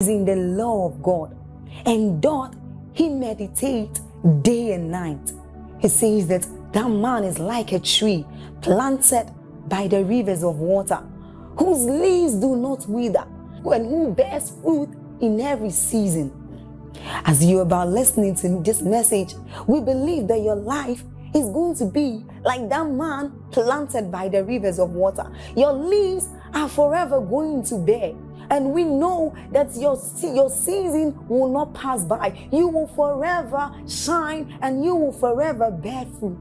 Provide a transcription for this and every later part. is in the law of God, and doth he meditate day and night. He says that that man is like a tree planted by the rivers of water, whose leaves do not wither, and who bears fruit in every season. As you're about listening to this message, we believe that your life is going to be like that man planted by the rivers of water. Your leaves are forever going to bear. And we know that your season will not pass by. You will forever shine and you will forever bear fruit.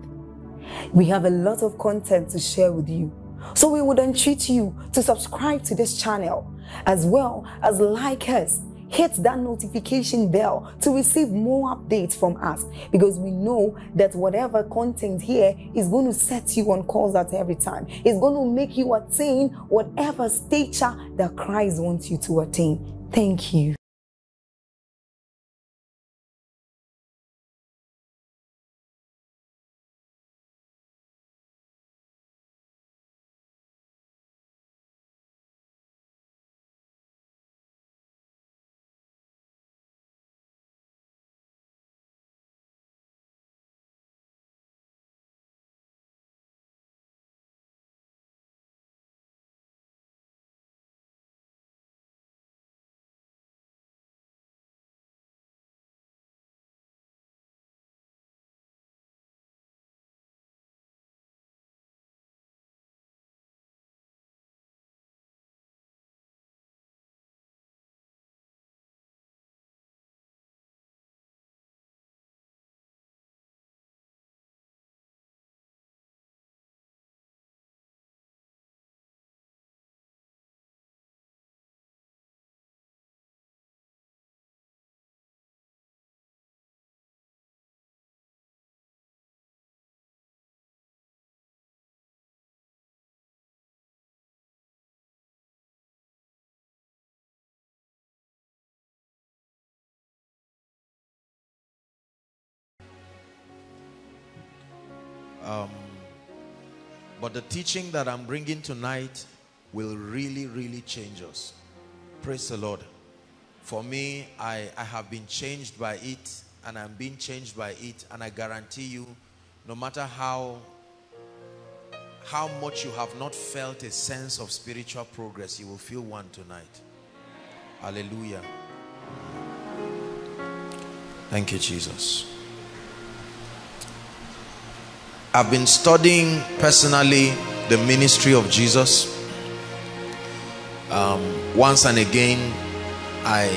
We have a lot of content to share with you. So we would entreat you to subscribe to this channel, as well as like us. Hit that notification bell to receive more updates from us, because we know that whatever content here is going to set you on course at every time. It's going to make you attain whatever stature that Christ wants you to attain. Thank you. But the teaching that I'm bringing tonight will really change us. Praise the Lord. For me, I have been changed by it, and I'm being changed by it, and I guarantee you, no matter how much you have not felt a sense of spiritual progress, you will feel one tonight. Hallelujah. Thank you, Jesus. I've been studying personally the ministry of Jesus. Once and again, I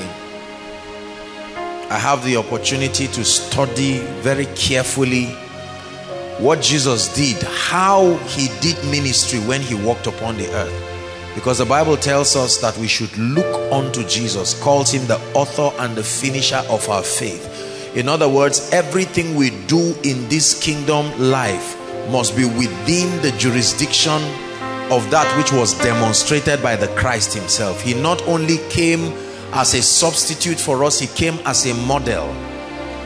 have the opportunity to study very carefully what Jesus did, how he did ministry when he walked upon the earth. Because the Bible tells us that we should look unto Jesus, calls him the author and the finisher of our faith. In other words, everything we do in this kingdom life must be within the jurisdiction of that which was demonstrated by the Christ himself. He not only came as a substitute for us, he came as a model.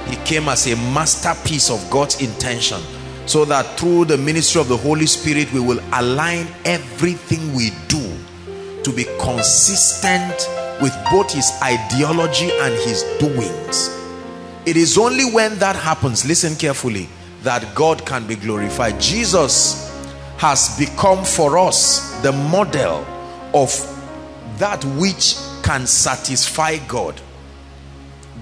He came as a masterpiece of God's intention, so that through the ministry of the Holy Spirit, we will align everything we do to be consistent with both his ideology and his doings. It is only when that happens, listen carefully, that God can be glorified. Jesus has become for us the model of that which can satisfy God.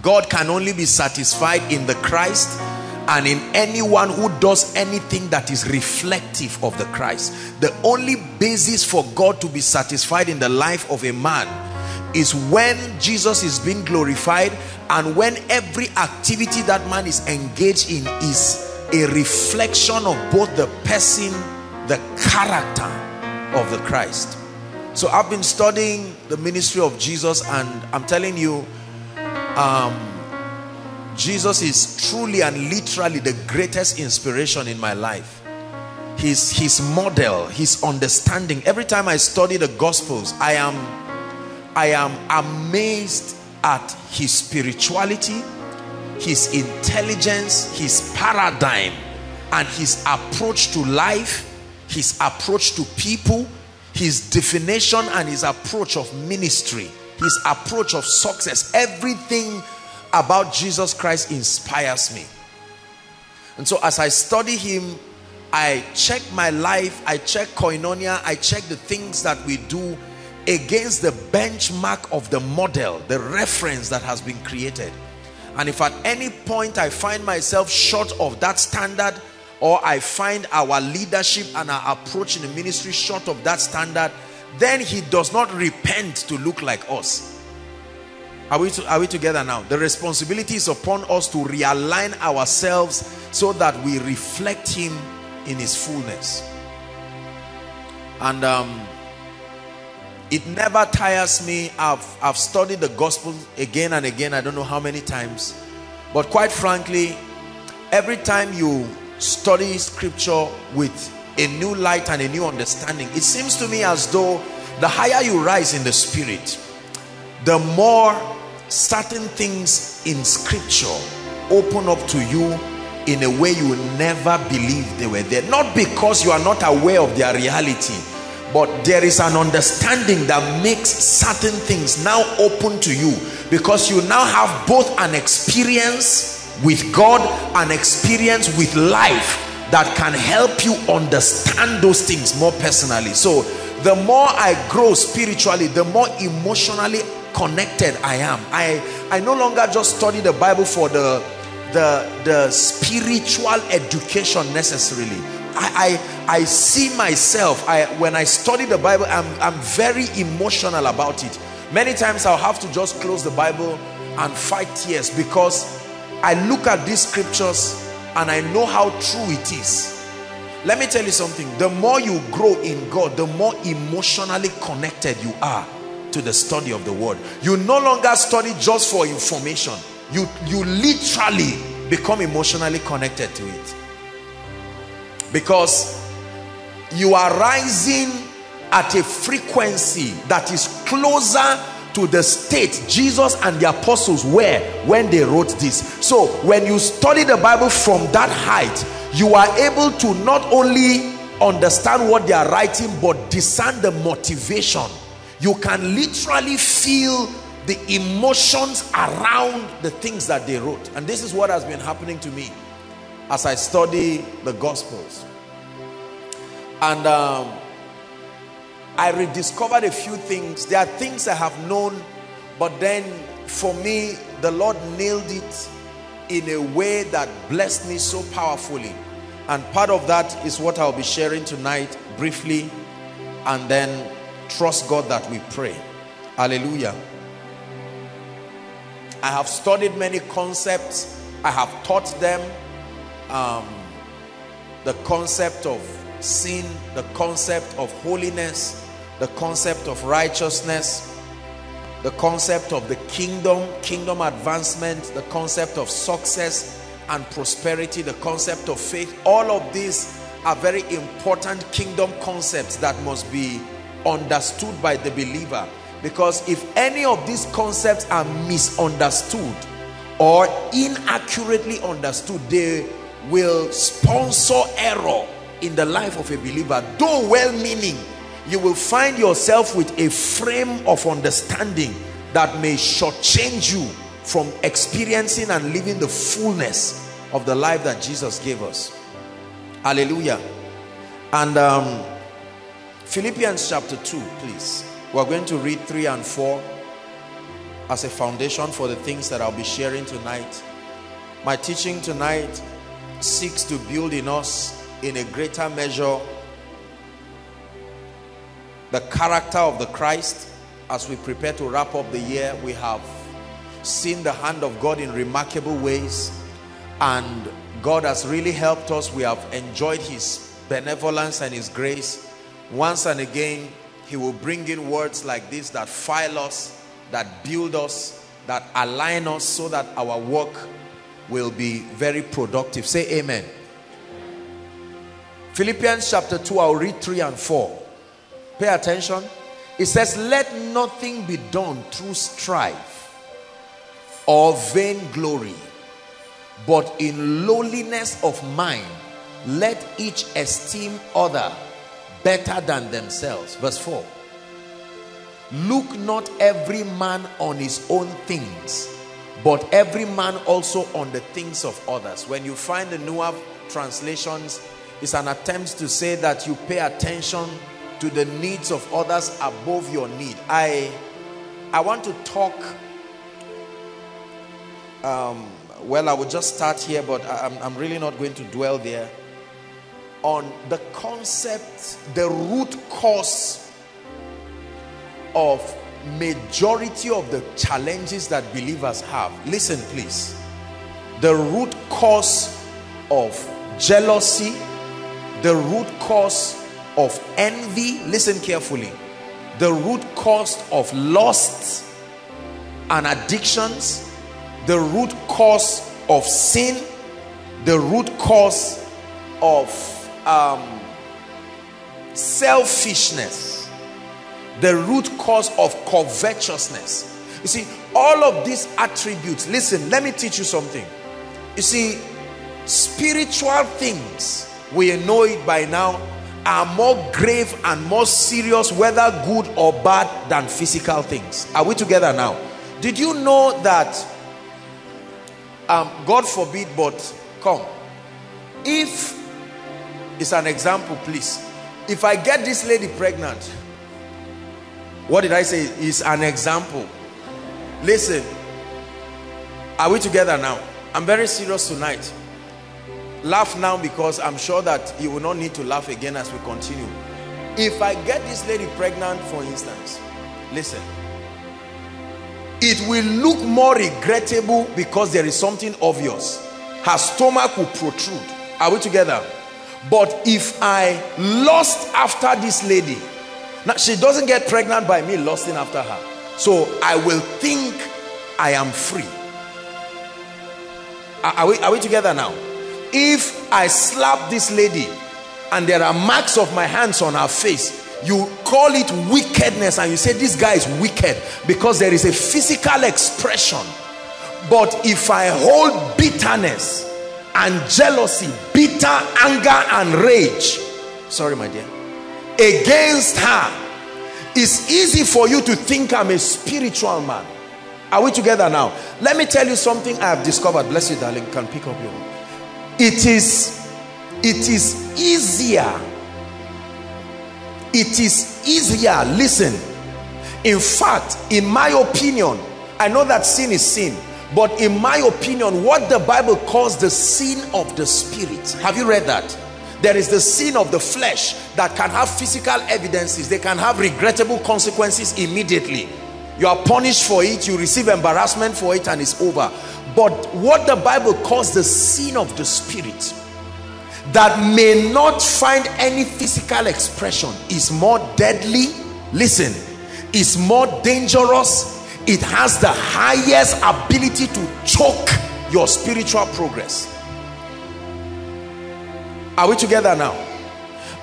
God can only be satisfied in the Christ and in anyone who does anything that is reflective of the Christ. The only basis for God to be satisfied in the life of a man is when Jesus is being glorified, and when every activity that man is engaged in is a reflection of both the person, the character of the Christ. So I've been studying the ministry of Jesus, and I'm telling you, Jesus is truly and literally the greatest inspiration in my life. His model, his understanding. Every time I study the Gospels, I am amazed at his spirituality, his intelligence, his paradigm, and his approach to life, his approach to people, his definition and his approach of ministry, his approach of success, everything about Jesus Christ inspires me. And so as I study him, I check my life, I check Koinonia, I check the things that we do against the benchmark of the model, the reference that has been created. And if at any point I find myself short of that standard, or I find our leadership and our approach in the ministry short of that standard, then he does not repent to look like us. Are we together now? The responsibility is upon us to realign ourselves so that we reflect him in his fullness. And it never tires me. I've studied the gospel again and again. I don't know how many times. But quite frankly, every time you study scripture with a new light and a new understanding, it seems to me as though the higher you rise in the spirit, the more certain things in scripture open up to you in a way you will never believe they were there. Not because you are not aware of their reality, but there is an understanding that makes certain things now open to you, because you now have both an experience with God, an experience with life that can help you understand those things more personally. So the more I grow spiritually, the more emotionally connected I am. I no longer just study the Bible for the spiritual education necessarily. I see myself, when I study the Bible, I'm very emotional about it. Many times I'll have to just close the Bible and fight tears, because I look at these scriptures and I know how true it is. Let me tell you something. The more you grow in God, the more emotionally connected you are to the study of the word. You no longer study just for information. You literally become emotionally connected to it, because you are rising at a frequency that is closer to the state Jesus and the apostles were when they wrote this. So when you study the Bible from that height, you are able to not only understand what they are writing, but discern the motivation. You can literally feel the emotions around the things that they wrote. And this is what has been happening to me as I study the Gospels. And I rediscovered a few things. There are things I have known, but then for me, the Lord nailed it in a way that blessed me so powerfully. And part of that is what I'll be sharing tonight briefly, and then trust God that we pray. Hallelujah. I have studied many concepts. I have taught them the concept of sin, the concept of holiness, the concept of righteousness, the concept of the kingdom advancement, the concept of success and prosperity, the concept of faith. All of these are very important kingdom concepts that must be understood by the believer, because if any of these concepts are misunderstood or inaccurately understood, they will sponsor error in the life of a believer. Though well-meaning, you will find yourself with a frame of understanding that may shortchange you from experiencing and living the fullness of the life that Jesus gave us. Hallelujah. And Philippians chapter 2, please. We're going to read 3 and 4 as a foundation for the things that I'll be sharing tonight. My teaching tonight seeks to build in us, in a greater measure, the character of the Christ. As we prepare to wrap up the year, we have seen the hand of God in remarkable ways, and God has really helped us. We have enjoyed his benevolence and his grace. Once and again, he will bring in words like this that file us, that build us, that align us, so that our work will be very productive. Say amen. Philippians chapter 2, I'll read 3 and 4. Pay attention. It says, let nothing be done through strife or vainglory, but in lowliness of mind, let each esteem other better than themselves. Verse 4. Look not every man on his own things, but every man also on the things of others. When you find the newer translations, it's an attempt to say that you pay attention to the needs of others above your need. I want to talk, I will just start here, but I'm really not going to dwell there, on the concept, the root cause of majority of the challenges that believers have. Listen, please. The root cause of jealousy, the root cause of envy, listen carefully, the root cause of lust and addictions, the root cause of sin, the root cause of selfishness, the root cause of covetousness. You see, all of these attributes, listen, let me teach you something. You see, spiritual things, we know it by now, are more grave and more serious, whether good or bad, than physical things. Are we together now? Did you know that, God forbid, but come, if, it's an example, please, if I get this lady pregnant, what did I say? It's an example. Listen, are we together now? I'm very serious tonight. Laugh now, because I'm sure that you will not need to laugh again as we continue. If I get this lady pregnant, for instance, listen, it will look more regrettable because there is something obvious. Her stomach will protrude. Are we together? But if I lust after this lady, now she doesn't get pregnant by me lusting after her, so I will think I am free. Are we together now? If I slap this lady and there are marks of my hands on her face, you call it wickedness and you say this guy is wicked because there is a physical expression. But if I hold bitterness and jealousy, bitter anger and rage, sorry my dear, against her, it's easy for you to think I'm a spiritual man. Are we together now? Let me tell you something I have discovered. Bless you, darling. You can pick up your own. It is easier. It is easier. Listen. In fact, in my opinion, I know that sin is sin, but in my opinion, what the Bible calls the sin of the spirit. Have you read that? There is the sin of the flesh that can have physical evidences. They can have regrettable consequences immediately. You are punished for it, you receive embarrassment for it, and it's over. But what the Bible calls the sin of the spirit, that may not find any physical expression, is more deadly. Listen, is more dangerous. It has the highest ability to choke your spiritual progress. Are we together now?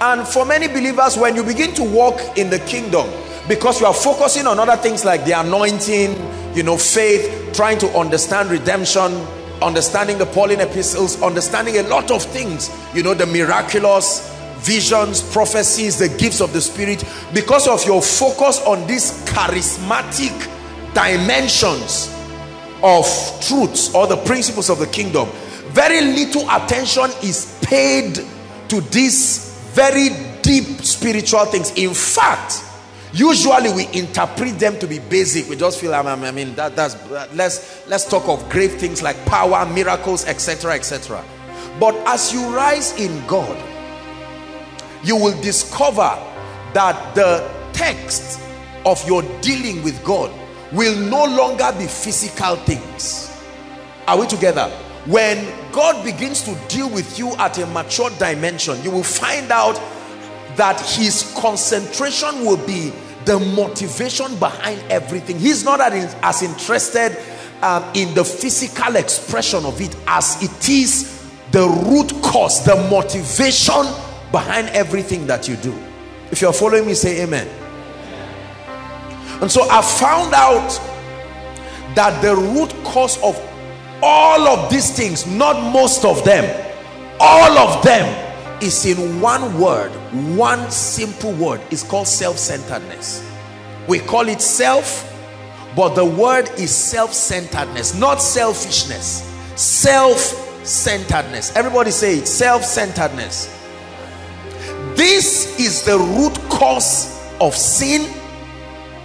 And for many believers, when you begin to walk in the kingdom, because you are focusing on other things like the anointing, you know, faith, trying to understand redemption, understanding the Pauline epistles, understanding a lot of things, you know, the miraculous, visions, prophecies, the gifts of the spirit, because of your focus on these charismatic dimensions of truths or the principles of the kingdom, very little attention is paid to these very deep spiritual things. In fact, usually we interpret them to be basic. We just feel, I mean, let's talk of grave things like power, miracles, etc., etc. But as you rise in God, you will discover that the text of your dealing with God will no longer be physical things. Are we together? When God begins to deal with you at a mature dimension, you will find out that his concentration will be the motivation behind everything. He's not as interested in the physical expression of it as it is the root cause, the motivation behind everything that you do. If you're following me, say amen. And so I found out that the root cause of all of these things, not most of them, all of them, is in one word, one simple word. It's called self-centeredness. We call it self, but the word is self-centeredness, not selfishness. Self-centeredness. Everybody say it. Self-centeredness. This is the root cause of sin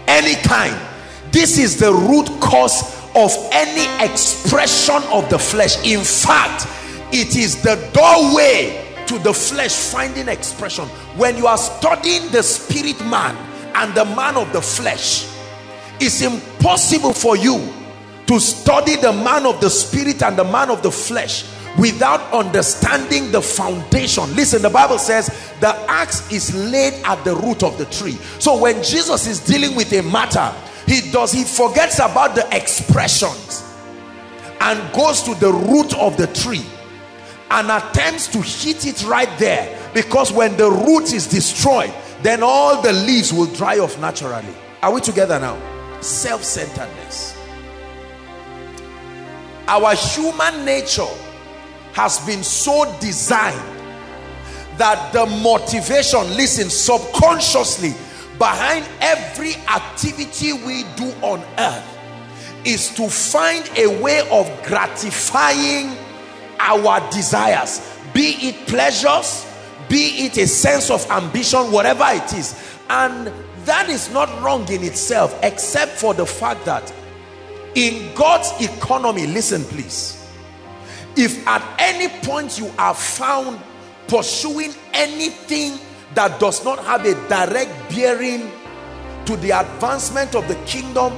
any kind. This is the root cause of any expression of the flesh. In fact, it is the doorway to the flesh finding expression. When you are studying the spirit man and the man of the flesh, it's impossible for you to study the man of the spirit and the man of the flesh without understanding the foundation. Listen, the Bible says the axe is laid at the root of the tree. So when Jesus is dealing with a matter, he forgets about the expressions and goes to the root of the tree and attempts to hit it right there, because when the root is destroyed, then all the leaves will dry off naturally. Are we together now? Self-centeredness. Our human nature has been so designed that the motivation, listen, subconsciously behind every activity we do on earth is to find a way of gratifying our desires, be it pleasures, be it a sense of ambition, whatever it is. And that is not wrong in itself, except for the fact that in God's economy, listen please, if at any point you are found pursuing anything that does not have a direct bearing to the advancement of the kingdom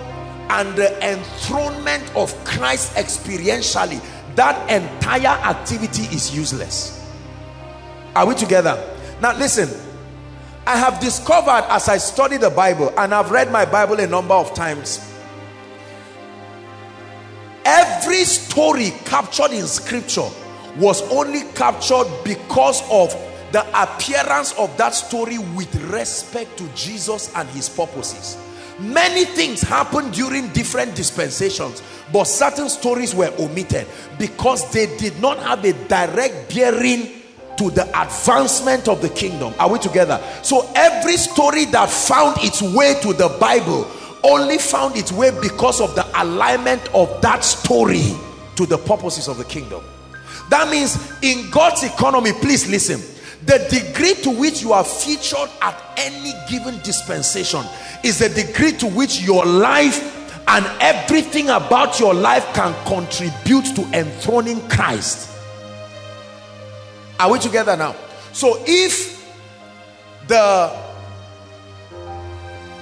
and the enthronement of Christ experientially, that entire activity is useless. Are we together? Now listen, I have discovered as I study the Bible, and I've read my Bible a number of times, every story captured in scripture was only captured because of the appearance of that story with respect to Jesus and his purposes. Many things happened during different dispensations, but certain stories were omitted because they did not have a direct bearing to the advancement of the kingdom. Are we together? So every story that found its way to the Bible only found its way because of the alignment of that story to the purposes of the kingdom. That means in God's economy, please listen, the degree to which you are featured at any given dispensation is the degree to which your life and everything about your life can contribute to enthroning Christ. Are we together now? So if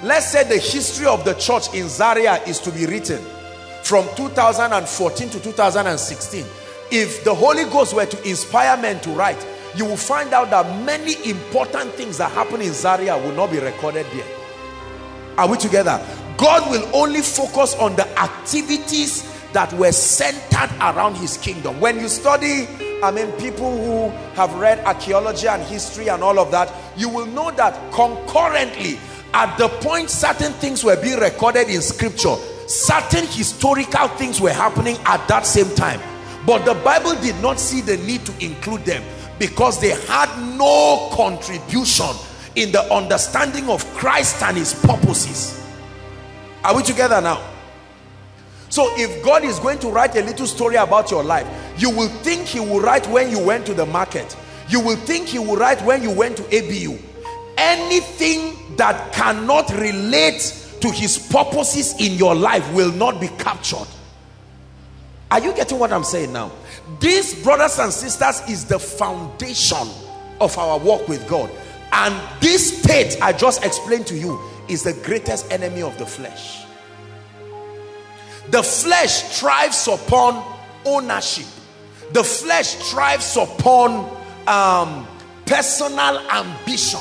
let's say the history of the church in Zaria is to be written from 2014 to 2016. If the Holy Ghost were to inspire men to write, you will find out that many important things that happened in Zaria will not be recorded there. Are we together? God will only focus on the activities that were centered around his kingdom. When you study, people who have read archaeology and history and all of that, you will know that concurrently, at the point certain things were being recorded in scripture, certain historical things were happening at that same time. But the Bible did not see the need to include them because they had no contribution in the understanding of Christ and his purposes. Are we together now? So if God is going to write a little story about your life, you will think he will write when you went to the market. You will think he will write when you went to ABU. Anything that cannot relate to his purposes in your life will not be captured. Are you getting what I'm saying now? This, brothers and sisters, is the foundation of our walk with God. And this state I just explained to you is the greatest enemy of the flesh. The flesh thrives upon ownership. The flesh thrives upon personal ambition.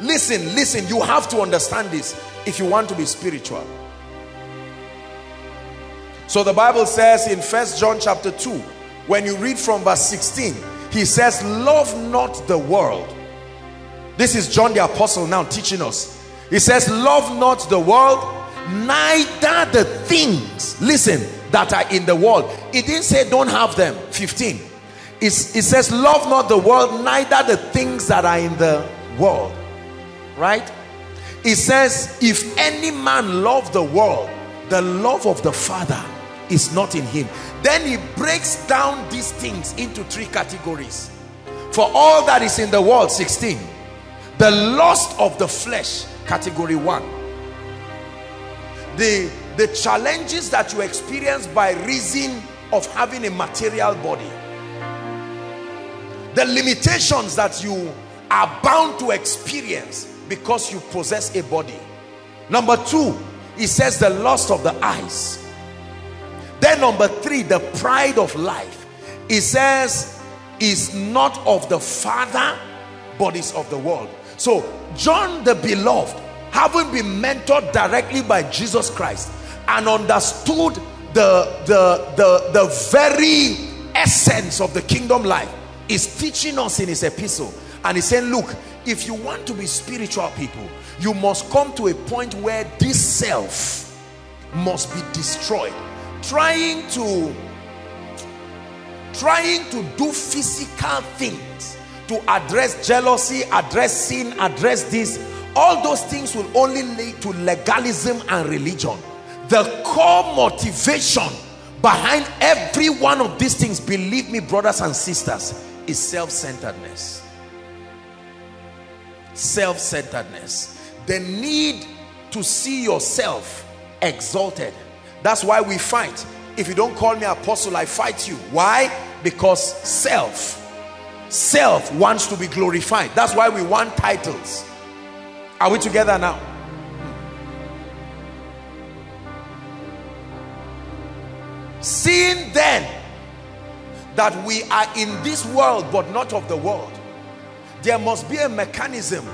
Listen, listen, you have to understand this if you want to be spiritual. So the Bible says in 1 John chapter 2, when you read from verse 16, he says, love not the world. This is John the Apostle now teaching us. He says, love not the world, neither the things, listen, that are in the world. It didn't say don't have them, 15. It says, love not the world, neither the things that are in the world. Right? It says, if any man love the world, the love of the Father is not in him. Then he breaks down these things into three categories. For all that is in the world, 16, the lust of the flesh, category 1. The challenges that you experience by reason of having a material body, the limitations that you are bound to experience because you possess a body. Number 2, it says the lust of the eyes. Then number 3, the pride of life. It says is not of the Father, but is of the world. So John the beloved, having been mentored directly by Jesus Christ and understood the very essence of the kingdom life, is teaching us in his epistle, and he's saying, look, if you want to be spiritual people, you must come to a point where this self must be destroyed. Trying to do physical things to address jealousy, address sin, address this, all those things will only lead to legalism and religion. The core motivation behind every one of these things, believe me, brothers and sisters, is self-centeredness. Self-centeredness. The need to see yourself exalted. That's why we fight. If you don't call me apostle, I fight you. Why? Because self wants to be glorified. That's why we want titles. Are we together now? Seeing then that we are in this world but not of the world, there must be a mechanism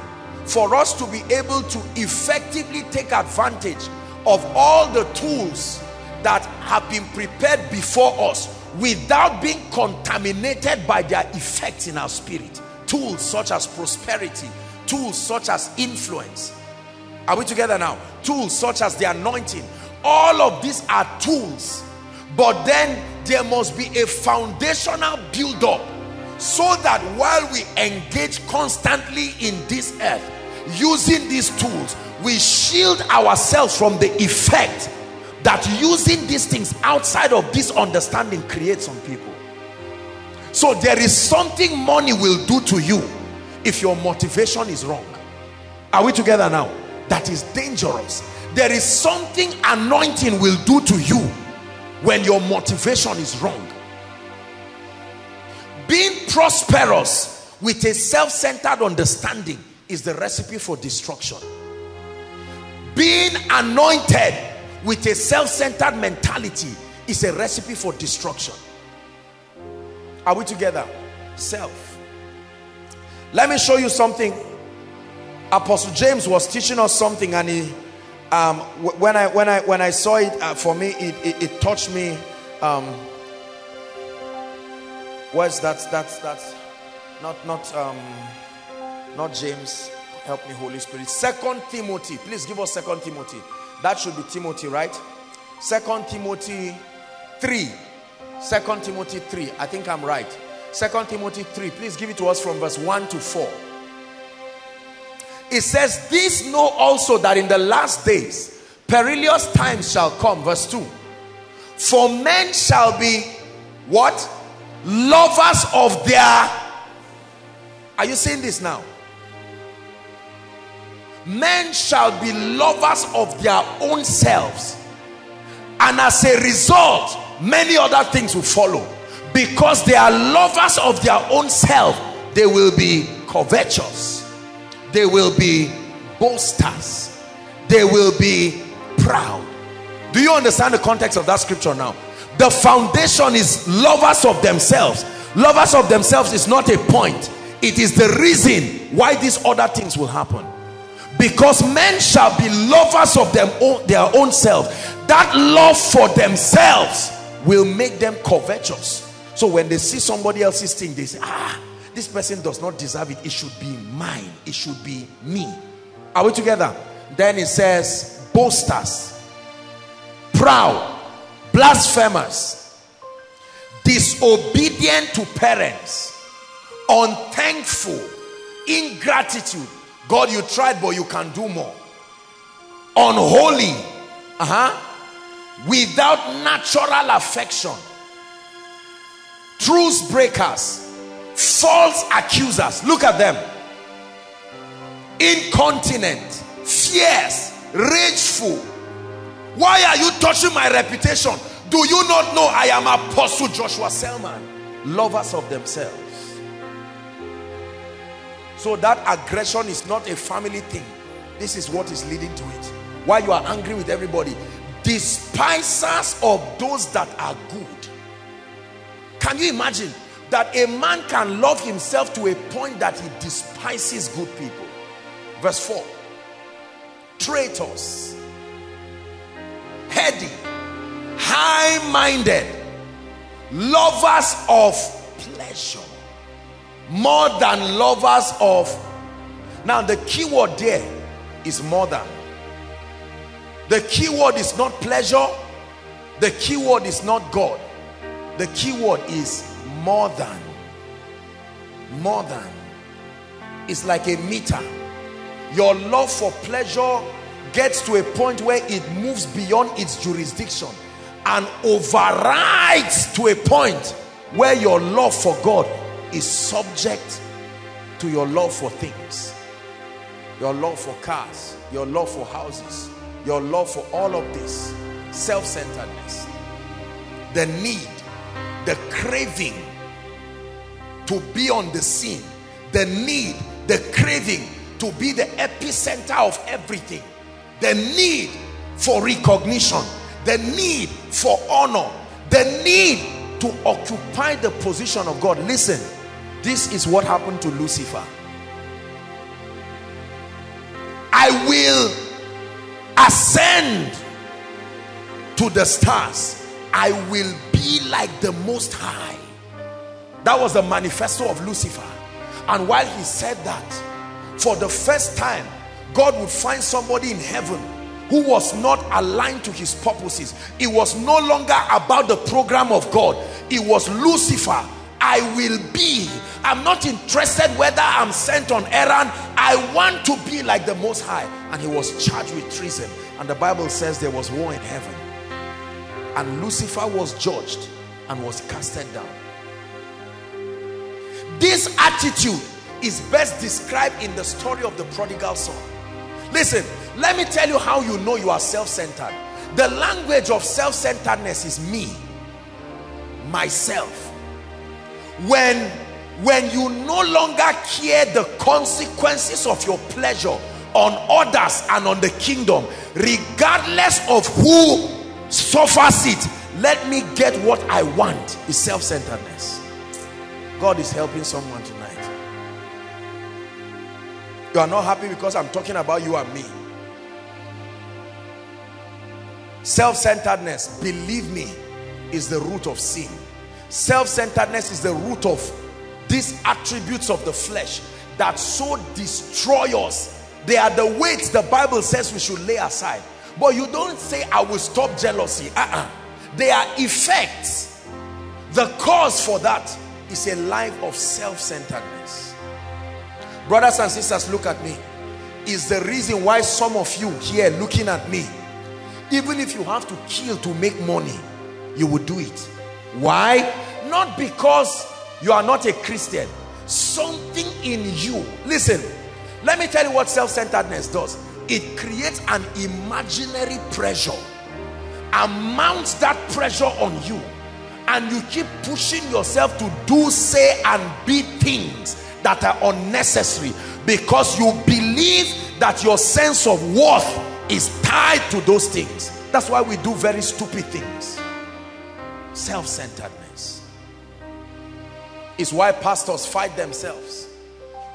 for us to be able to effectively take advantage of all the tools that have been prepared before us without being contaminated by their effects in our spirit. Tools such as prosperity, tools such as influence. Are we together now? Tools such as the anointing. All of these are tools. But then there must be a foundational build-up so that while we engage constantly in this earth, using these tools, we shield ourselves from the effect that using these things outside of this understanding creates on people. So there is something money will do to you if your motivation is wrong. Are we together now? That is dangerous. There is something anointing will do to you when your motivation is wrong. Being prosperous with a self-centered understanding is the recipe for destruction. Being anointed with a self-centered mentality is a recipe for destruction. Are we together? Self. Let me show you something. Apostle James was teaching us something, and he when I saw it, for me it touched me. Where's that's not James, help me Holy Spirit. 2 Timothy, please give us 2 Timothy. That should be Timothy, right? 2 Timothy 3. 2 Timothy 3, I think I'm right. 2 Timothy 3, please give it to us from verse 1 to 4. It says, this know also that in the last days perilous times shall come. Verse 2. For men shall be what? Lovers of their... Are you seeing this now? Men shall be lovers of their own selves. And as a result, many other things will follow. Because they are lovers of their own self, they will be covetous. They will be boasters. They will be proud. Do you understand the context of that scripture now? The foundation is lovers of themselves. Lovers of themselves is not a point. It is the reason why these other things will happen. Because men shall be lovers of their own self. That love for themselves will make them covetous. So when they see somebody else's thing, they say, ah, this person does not deserve it. It should be mine. It should be me. Are we together? Then it says, boasters, proud, blasphemers, disobedient to parents, unthankful, ingratitude. God, you tried, but you can do more. unholy, without natural affection, truth breakers, false accusers. Look at them. Incontinent, fierce, rageful. Why are you touching my reputation? Do you not know I am Apostle Joshua Selman? Lovers of themselves. So that aggression is not a family thing. This is what is leading to it. Why you are angry with everybody. Despisers of those that are good. Can you imagine that a man can love himself to a point that he despises good people? Verse 4. Traitors, heady, high-minded, lovers of pleasure more than lovers of... Now the key word there is more than. The key word is not pleasure. The key word is not God. The key word is more than. More than. It's like a meter. Your love for pleasure gets to a point where it moves beyond its jurisdiction and overrides to a point where your love for God is subject to your love for things. Your love for cars, your love for houses, your love for all of this. Self-centeredness, the need, the craving to be on the scene, the need, the craving to be the epicenter of everything, the need for recognition, the need for honor, the need to occupy the position of God. Listen, this is what happened to Lucifer. I will ascend to the stars. I will be like the Most High. That was the manifesto of Lucifer. And while he said that, for the first time, God would find somebody in heaven who was not aligned to his purposes. It was no longer about the program of God. It was Lucifer. I will be. I'm not interested whether I'm sent on errand. I want to be like the Most High. And he was charged with treason. And the Bible says there was war in heaven. And Lucifer was judged and was casted down. This attitude is best described in the story of the prodigal son. Listen, let me tell you how you know you are self-centered. The language of self-centeredness is me, myself. When you no longer care the consequences of your pleasure on others and on the kingdom, regardless of who suffers it, let me get what I want, is self-centeredness. God is helping someone tonight. You are not happy because I'm talking about you and me. Self-centeredness, believe me, is the root of sin. Self-centeredness is the root of these attributes of the flesh that so destroy us. They are the weights the Bible says we should lay aside. But you don't say, I will stop jealousy. They are effects. The cause for that is a life of self-centeredness. Brothers and sisters, look at me. Is the reason why some of you here looking at me, even if you have to kill to make money, you will do it. Why? Not because you are not a Christian. Something in you. Listen, let me tell you what self-centeredness does. It creates an imaginary pressure and mounts that pressure on you, and you keep pushing yourself to do, say, and be things that are unnecessary because you believe that your sense of worth is tied to those things. That's why we do very stupid things. Self-centeredness is why pastors fight themselves.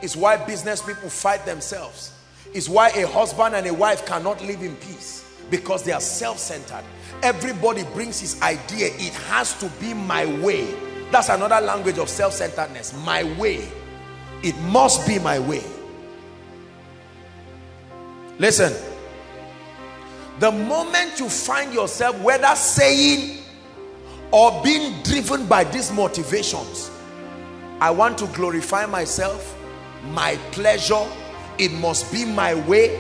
It's why business people fight themselves. It's why a husband and a wife cannot live in peace, because they are self-centered. Everybody brings his idea. It has to be my way. That's another language of self-centeredness. My way. It must be my way. Listen, the moment you find yourself whether saying or being driven by these motivations, I want to glorify myself, my pleasure, it must be my way,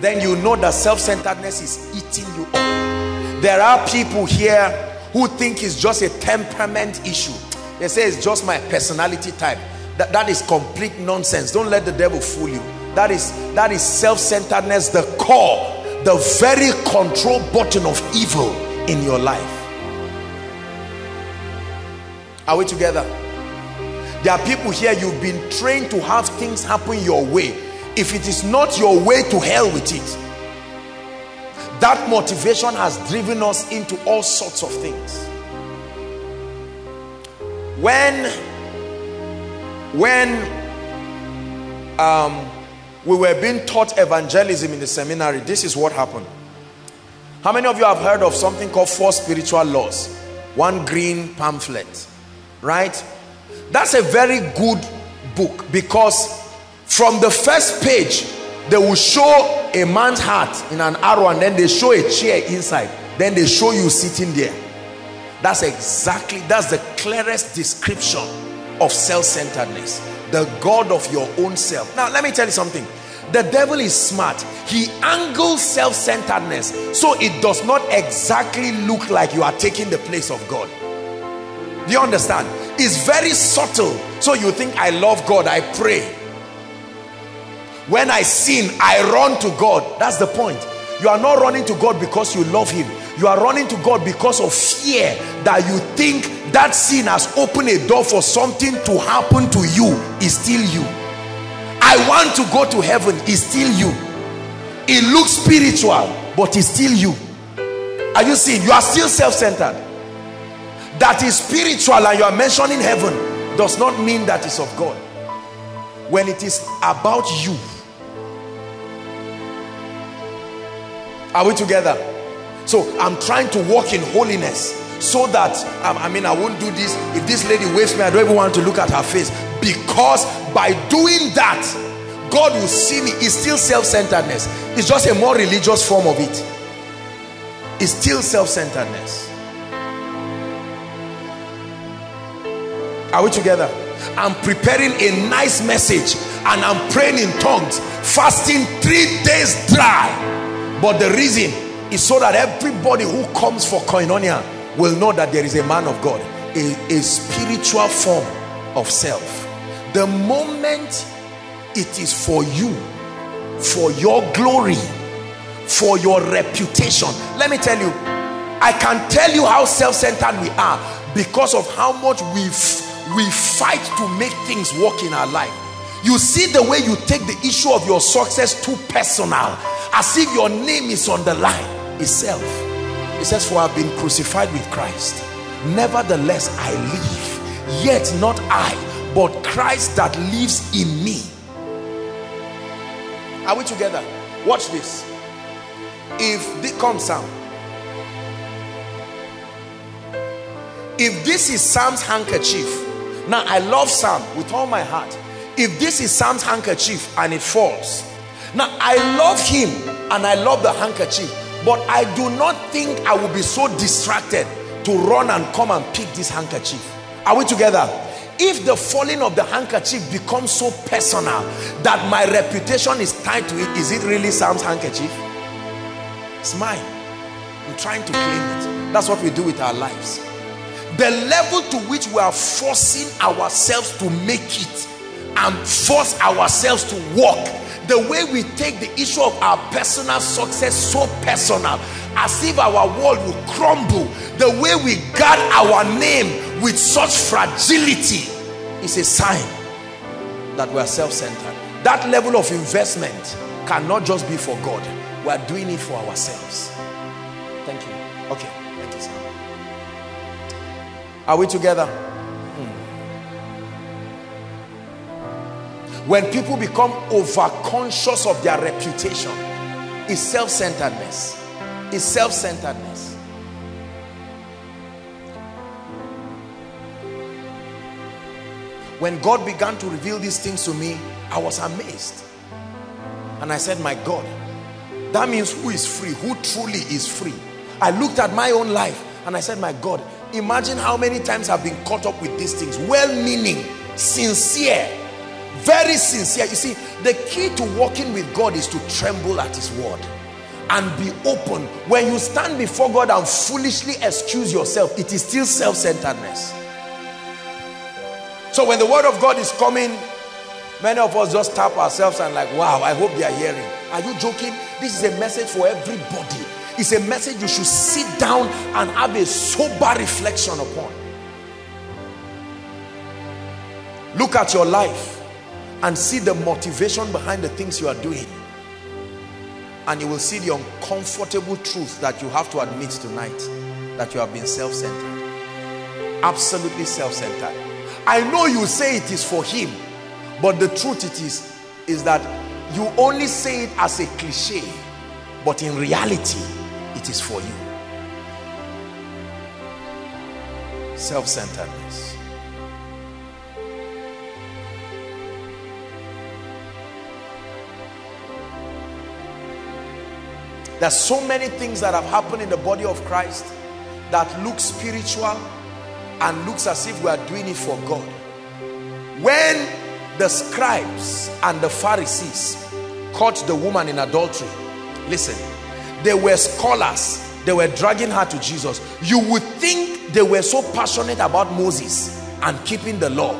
then you know that self-centeredness is eating you up. There are people here who think it's just a temperament issue. They say it's just my personality type. That is complete nonsense. Don't let the devil fool you. That is self-centeredness, the core, the very control button of evil in your life. Are we together? There are people here, you've been trained to have things happen your way. If it is not your way, to hell with it. That motivation has driven us into all sorts of things. When we were being taught evangelism in the seminary, this is what happened. How many of you have heard of something called 4 spiritual laws? One green pamphlet, right? That's a very good book, because from the first page, they will show a man's heart in an arrow, and then they show a chair inside. Then they show you sitting there. That's the clearest description of self-centeredness. The God of your own self. Now, let me tell you something. The devil is smart. He angles self-centeredness so it does not exactly look like you are taking the place of God. Do you understand? It's very subtle. So you think, I love God, I pray. When I sin, I run to God. That's the point. You are not running to God because you love him. You are running to God because of fear that you think that sin has opened a door for something to happen to you. It's still you. I want to go to heaven. It's still you. It looks spiritual, but it's still you. Are you seeing? You are still self-centered. That is spiritual and you are mentioning heaven does not mean that is of God. When it is about you. Are we together? So I'm trying to walk in holiness so that, I won't do this. If this lady waves me, I don't even want to look at her face, because by doing that, God will see me. It's still self-centeredness. It's just a more religious form of it. It's still self-centeredness. Are we together? I'm preparing a nice message and I'm praying in tongues, fasting 3 days dry. But the reason is so that everybody who comes for Koinonia will know that there is a man of God, a spiritual form of self. The moment it is for you, for your glory, for your reputation. Let me tell you, I can tell you how self-centered we are because of how much we fight to make things work in our life. You see the way you take the issue of your success too personal, as if your name is on the line. It's self. It says, for I have been crucified with Christ. Nevertheless, I live. Yet not I, but Christ that lives in me. Are we together? Watch this. If this is Sam's handkerchief. Now, I love Sam with all my heart. If this is Sam's handkerchief and it falls. Now, I love him and I love the handkerchief, but I do not think I will be so distracted to run and come and pick this handkerchief. Are we together? If the falling of the handkerchief becomes so personal that my reputation is tied to it, is it really Sam's handkerchief? It's mine. I'm trying to claim it. That's what we do with our lives. The level to which we are forcing ourselves to make it and force ourselves to walk, the way we take the issue of our personal success so personal, as if our world will crumble, the way we guard our name with such fragility is a sign that we are self-centered. That level of investment cannot just be for God. We are doing it for ourselves. Thank you. Okay. Thank you, sir. Are we together? When people become overconscious of their reputation, it's self-centeredness. It's self-centeredness. When God began to reveal these things to me, I was amazed. And I said, my God, that means who is free? Who truly is free? I looked at my own life and I said, my God, imagine how many times I've been caught up with these things. Well-meaning, sincere, Very sincere. You see, the key to walking with God is to tremble at his word and be open. When you stand before God and foolishly excuse yourself, it is still self-centeredness. So when the word of God is coming, many of us just tap ourselves and like, wow, I hope they are hearing. Are you joking? This is a message for everybody. It's a message you should sit down and have a sober reflection upon. Look at your life and see the motivation behind the things you are doing. And you will see the uncomfortable truth that you have to admit tonight, that you have been self-centered. Absolutely self-centered. I know you say it is for him, but the truth is that you only say it as a cliche, but in reality, it is for you. Self-centeredness. There's so many things that have happened in the body of Christ that look spiritual and looks as if we are doing it for God. When the scribes and the Pharisees caught the woman in adultery, listen, they were scholars, they were dragging her to Jesus. You would think they were so passionate about Moses and keeping the law.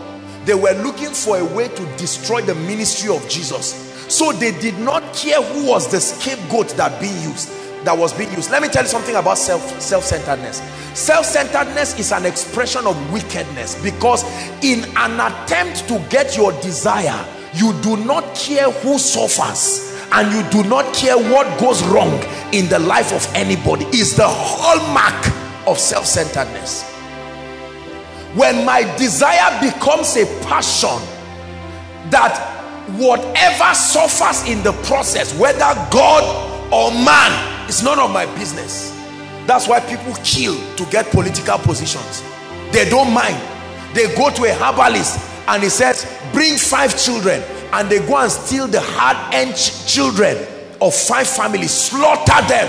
They were looking for a way to destroy the ministry of Jesus. So they did not care who was the scapegoat that was being used. Let me tell you something about self-centeredness. Self-centeredness is an expression of wickedness, because in an attempt to get your desire, you do not care who suffers and you do not care what goes wrong in the life of anybody. It's the hallmark of self-centeredness. When my desire becomes a passion that whatever suffers in the process, whether God or man, is none of my business. That's why people kill to get political positions. They don't mind. They go to a herbalist and he says, bring 5 children, and they go and steal the hard-earned children of 5 families, slaughter them.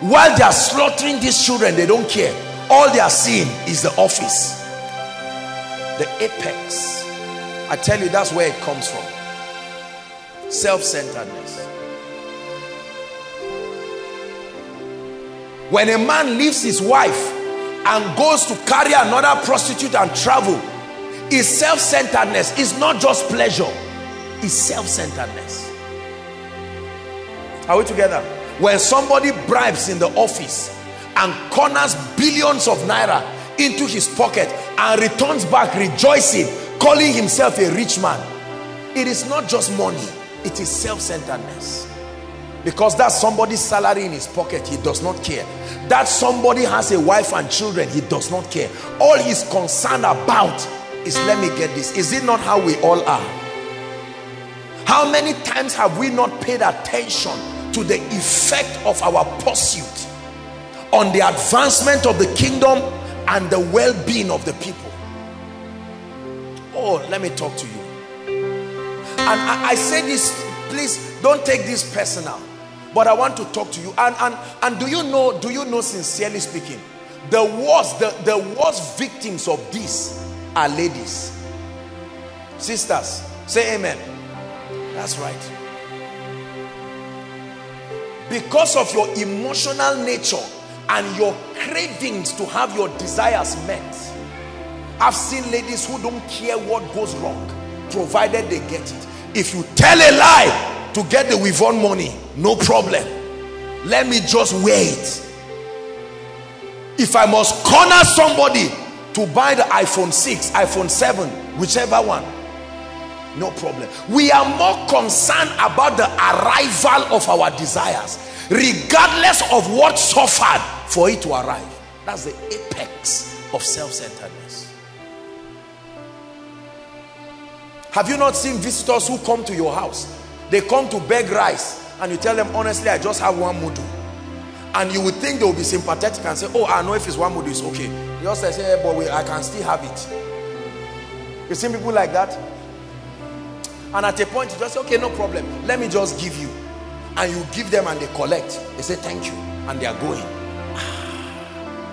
While they are slaughtering these children, they don't care. All they are seeing is the office, the apex. I tell you, that's where it comes from. Self-centeredness. When a man leaves his wife and goes to carry another prostitute and travel, is self-centeredness. It's not just pleasure, it's self-centeredness. Are we together? When somebody bribes in the office and corners billions of naira into his pocket and returns back rejoicing, calling himself a rich man, it is not just money. It is self-centeredness, because that's somebody's salary in his pocket. He does not care. That somebody has a wife and children. He does not care. All he's concerned about is, let me get this. Is it not how we all are? How many times have we not paid attention to the effect of our pursuit on the advancement of the kingdom and the well-being of the people? Oh, let me talk to you. And I say this, please don't take this personal, but I want to talk to you. And do you know, sincerely speaking, the worst victims of this are ladies. Sisters, say amen. That's right. Because of your emotional nature and your cravings to have your desires met, I've seen ladies who don't care what goes wrong, provided they get it. If you tell a lie to get the Wivon money, no problem. Let me just wait. If I must corner somebody to buy the iPhone 6, iPhone 7, whichever one, no problem. We are more concerned about the arrival of our desires, regardless of what suffered for it to arrive. That's the apex of self-centeredness. Have you not seen visitors who come to your house? They come to beg rice, and you tell them, honestly, I just have 1 mudu. And you would think they will be sympathetic and say, oh, I know if it's 1 mudu, it's okay. They also say, hey, but I can still have it. You see people like that? And at a point, you just say, okay, no problem. Let me just give you. And you give them and they collect. They say, thank you. And they are going.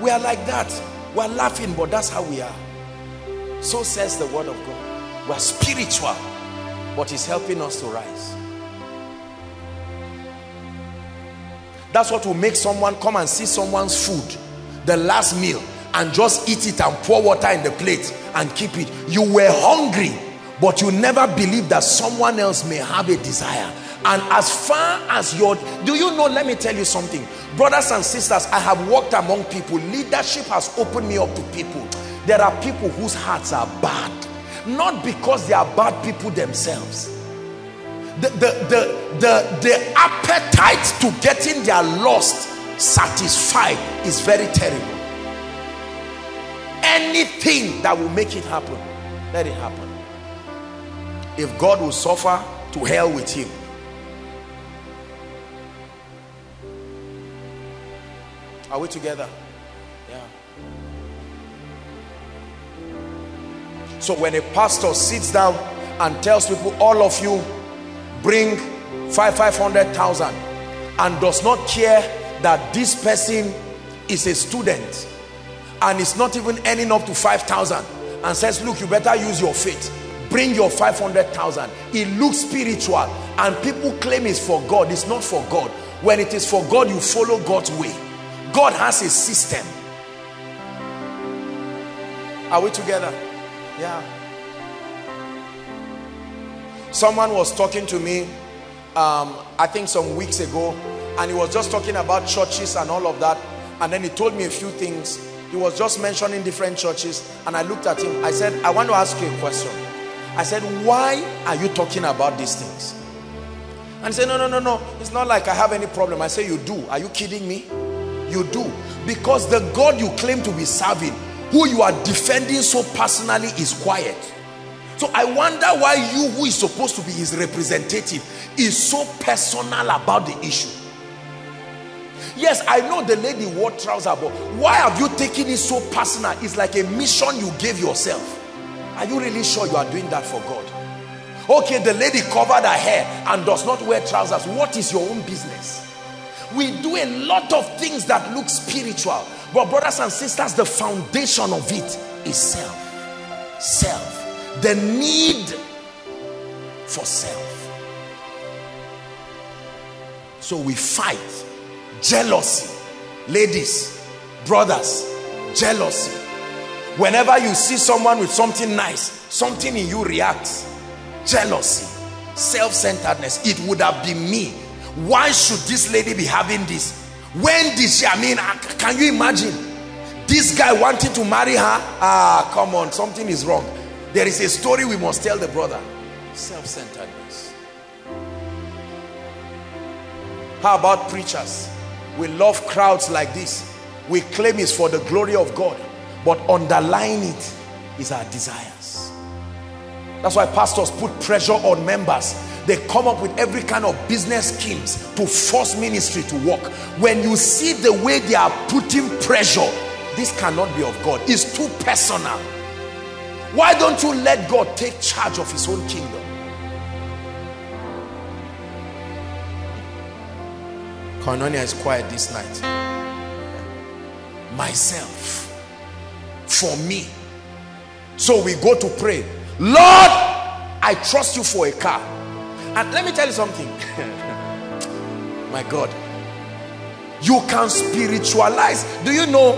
We are like that. We are laughing, but that's how we are. So says the word of God. We are spiritual. but he's helping us to rise. That's what will make someone come and see someone's food, the last meal, and just eat it and pour water in the plate and keep it. You were hungry, but you never believed that someone else may have a desire. And as far as your, do you know, let me tell you something. Brothers and sisters, I have walked among people. Leadership has opened me up to people. There are people whose hearts are bad. Not because they are bad people themselves. The appetite to getting their lust satisfied is very terrible. Anything that will make it happen, let it happen. If God will suffer, to hell with him. Are we together? Yeah. So when a pastor sits down and tells people, all of you bring 500,000, and does not care that this person is a student and it's not even earning up to 5,000, and says, look, you better use your faith, bring your 500,000. It looks spiritual and people claim it's for God. It's not for God. When it is for God, you follow God's way. God has a system. Are we together? Yeah. Someone was talking to me, I think some weeks ago, and he was just talking about churches and all of that. And then he told me a few things. He was just mentioning different churches. And I looked at him. I said, I want to ask you a question. I said, why are you talking about these things? And he said, no. It's not like I have any problem. I said, you do. Are you kidding me? You do. Because the God you claim to be serving, who you are defending so personally, is quiet. So I wonder why you, who is supposed to be his representative, is so personal about the issue. Yes, I know the lady wore trousers, but why have you taken it so personal? It's like a mission you gave yourself. Are you really sure you are doing that for God? Okay, the lady covered her hair and does not wear trousers. What is your own business? We do a lot of things that look spiritual, but brothers and sisters, the foundation of it is self. Self. The need for self. So we fight jealousy. Ladies, brothers, jealousy. Whenever you see someone with something nice, something in you reacts. Jealousy, self-centeredness. It would have been me. Why should this lady be having this? When did she, I mean, can you imagine? This guy wanted to marry her. Ah, come on, something is wrong. There is a story we must tell the brother. Self-centeredness. How about preachers? We love crowds like this. We claim it's for the glory of God, but underlying it is our desires. That's why pastors put pressure on members. They come up with every kind of business schemes to force ministry to work. When you see the way they are putting pressure, this cannot be of God. It's too personal. Why don't you let God take charge of his own kingdom? Koinonia is quiet this night. Myself. For me. So we go to pray. Lord, I trust you for a car. And let me tell you something. My God. You can spiritualize. Do you know?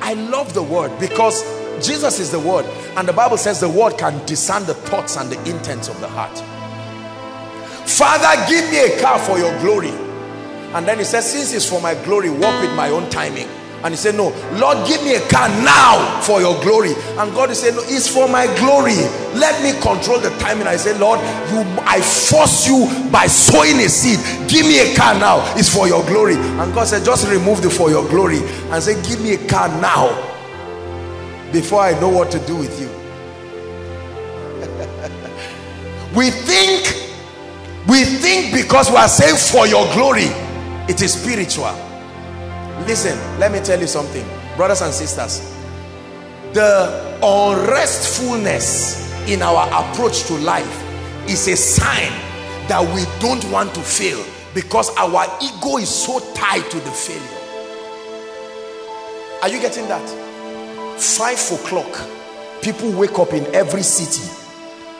I love the word because Jesus is the word, and the Bible says the word can discern the thoughts and the intents of the heart. Father, give me a car for your glory. And then he says, since it's for my glory, work with my own timing. And he said, no, Lord, give me a car now for your glory. And God is saying, no, it's for my glory. Let me control the timing. I say, Lord, I force you by sowing a seed. Give me a car now. It's for your glory. And God said, just remove the for your glory and say, give me a car now, before I know what to do with you. we think because we are saying for your glory, it is spiritual. Listen, let me tell you something, brothers and sisters. The unrestfulness in our approach to life is a sign that we don't want to fail because our ego is so tied to the failure. Are you getting that? 5 o'clock, people wake up in every city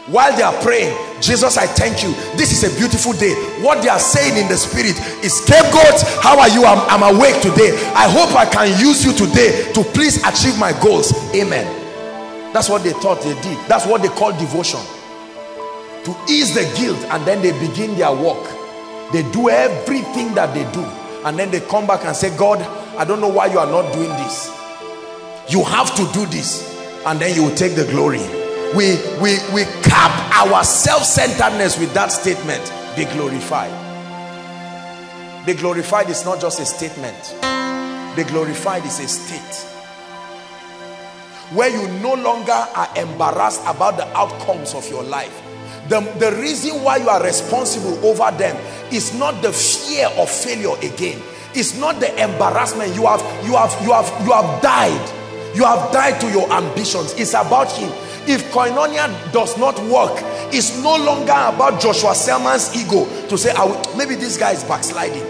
While they are praying, Jesus, I thank you. This is a beautiful day. What they are saying in the spirit is scapegoats. How are you? I'm awake today. I hope I can use you today to please achieve my goals. Amen. That's what they thought they did. That's what they call devotion. To ease the guilt, and then they begin their work. They do everything that they do, and then they come back and say, God, I don't know why you are not doing this. You have to do this, and then you will take the glory. We cap our self-centeredness with that statement. Be glorified. Be glorified is not just a statement. Be glorified is a state where you no longer are embarrassed about the outcomes of your life. The reason why you are responsible over them is not the fear of failure again. It's not the embarrassment. You have died. You have died to your ambitions. It's about him. If Koinonia does not work, it's no longer about Joshua Selman's ego to say, maybe this guy is backsliding.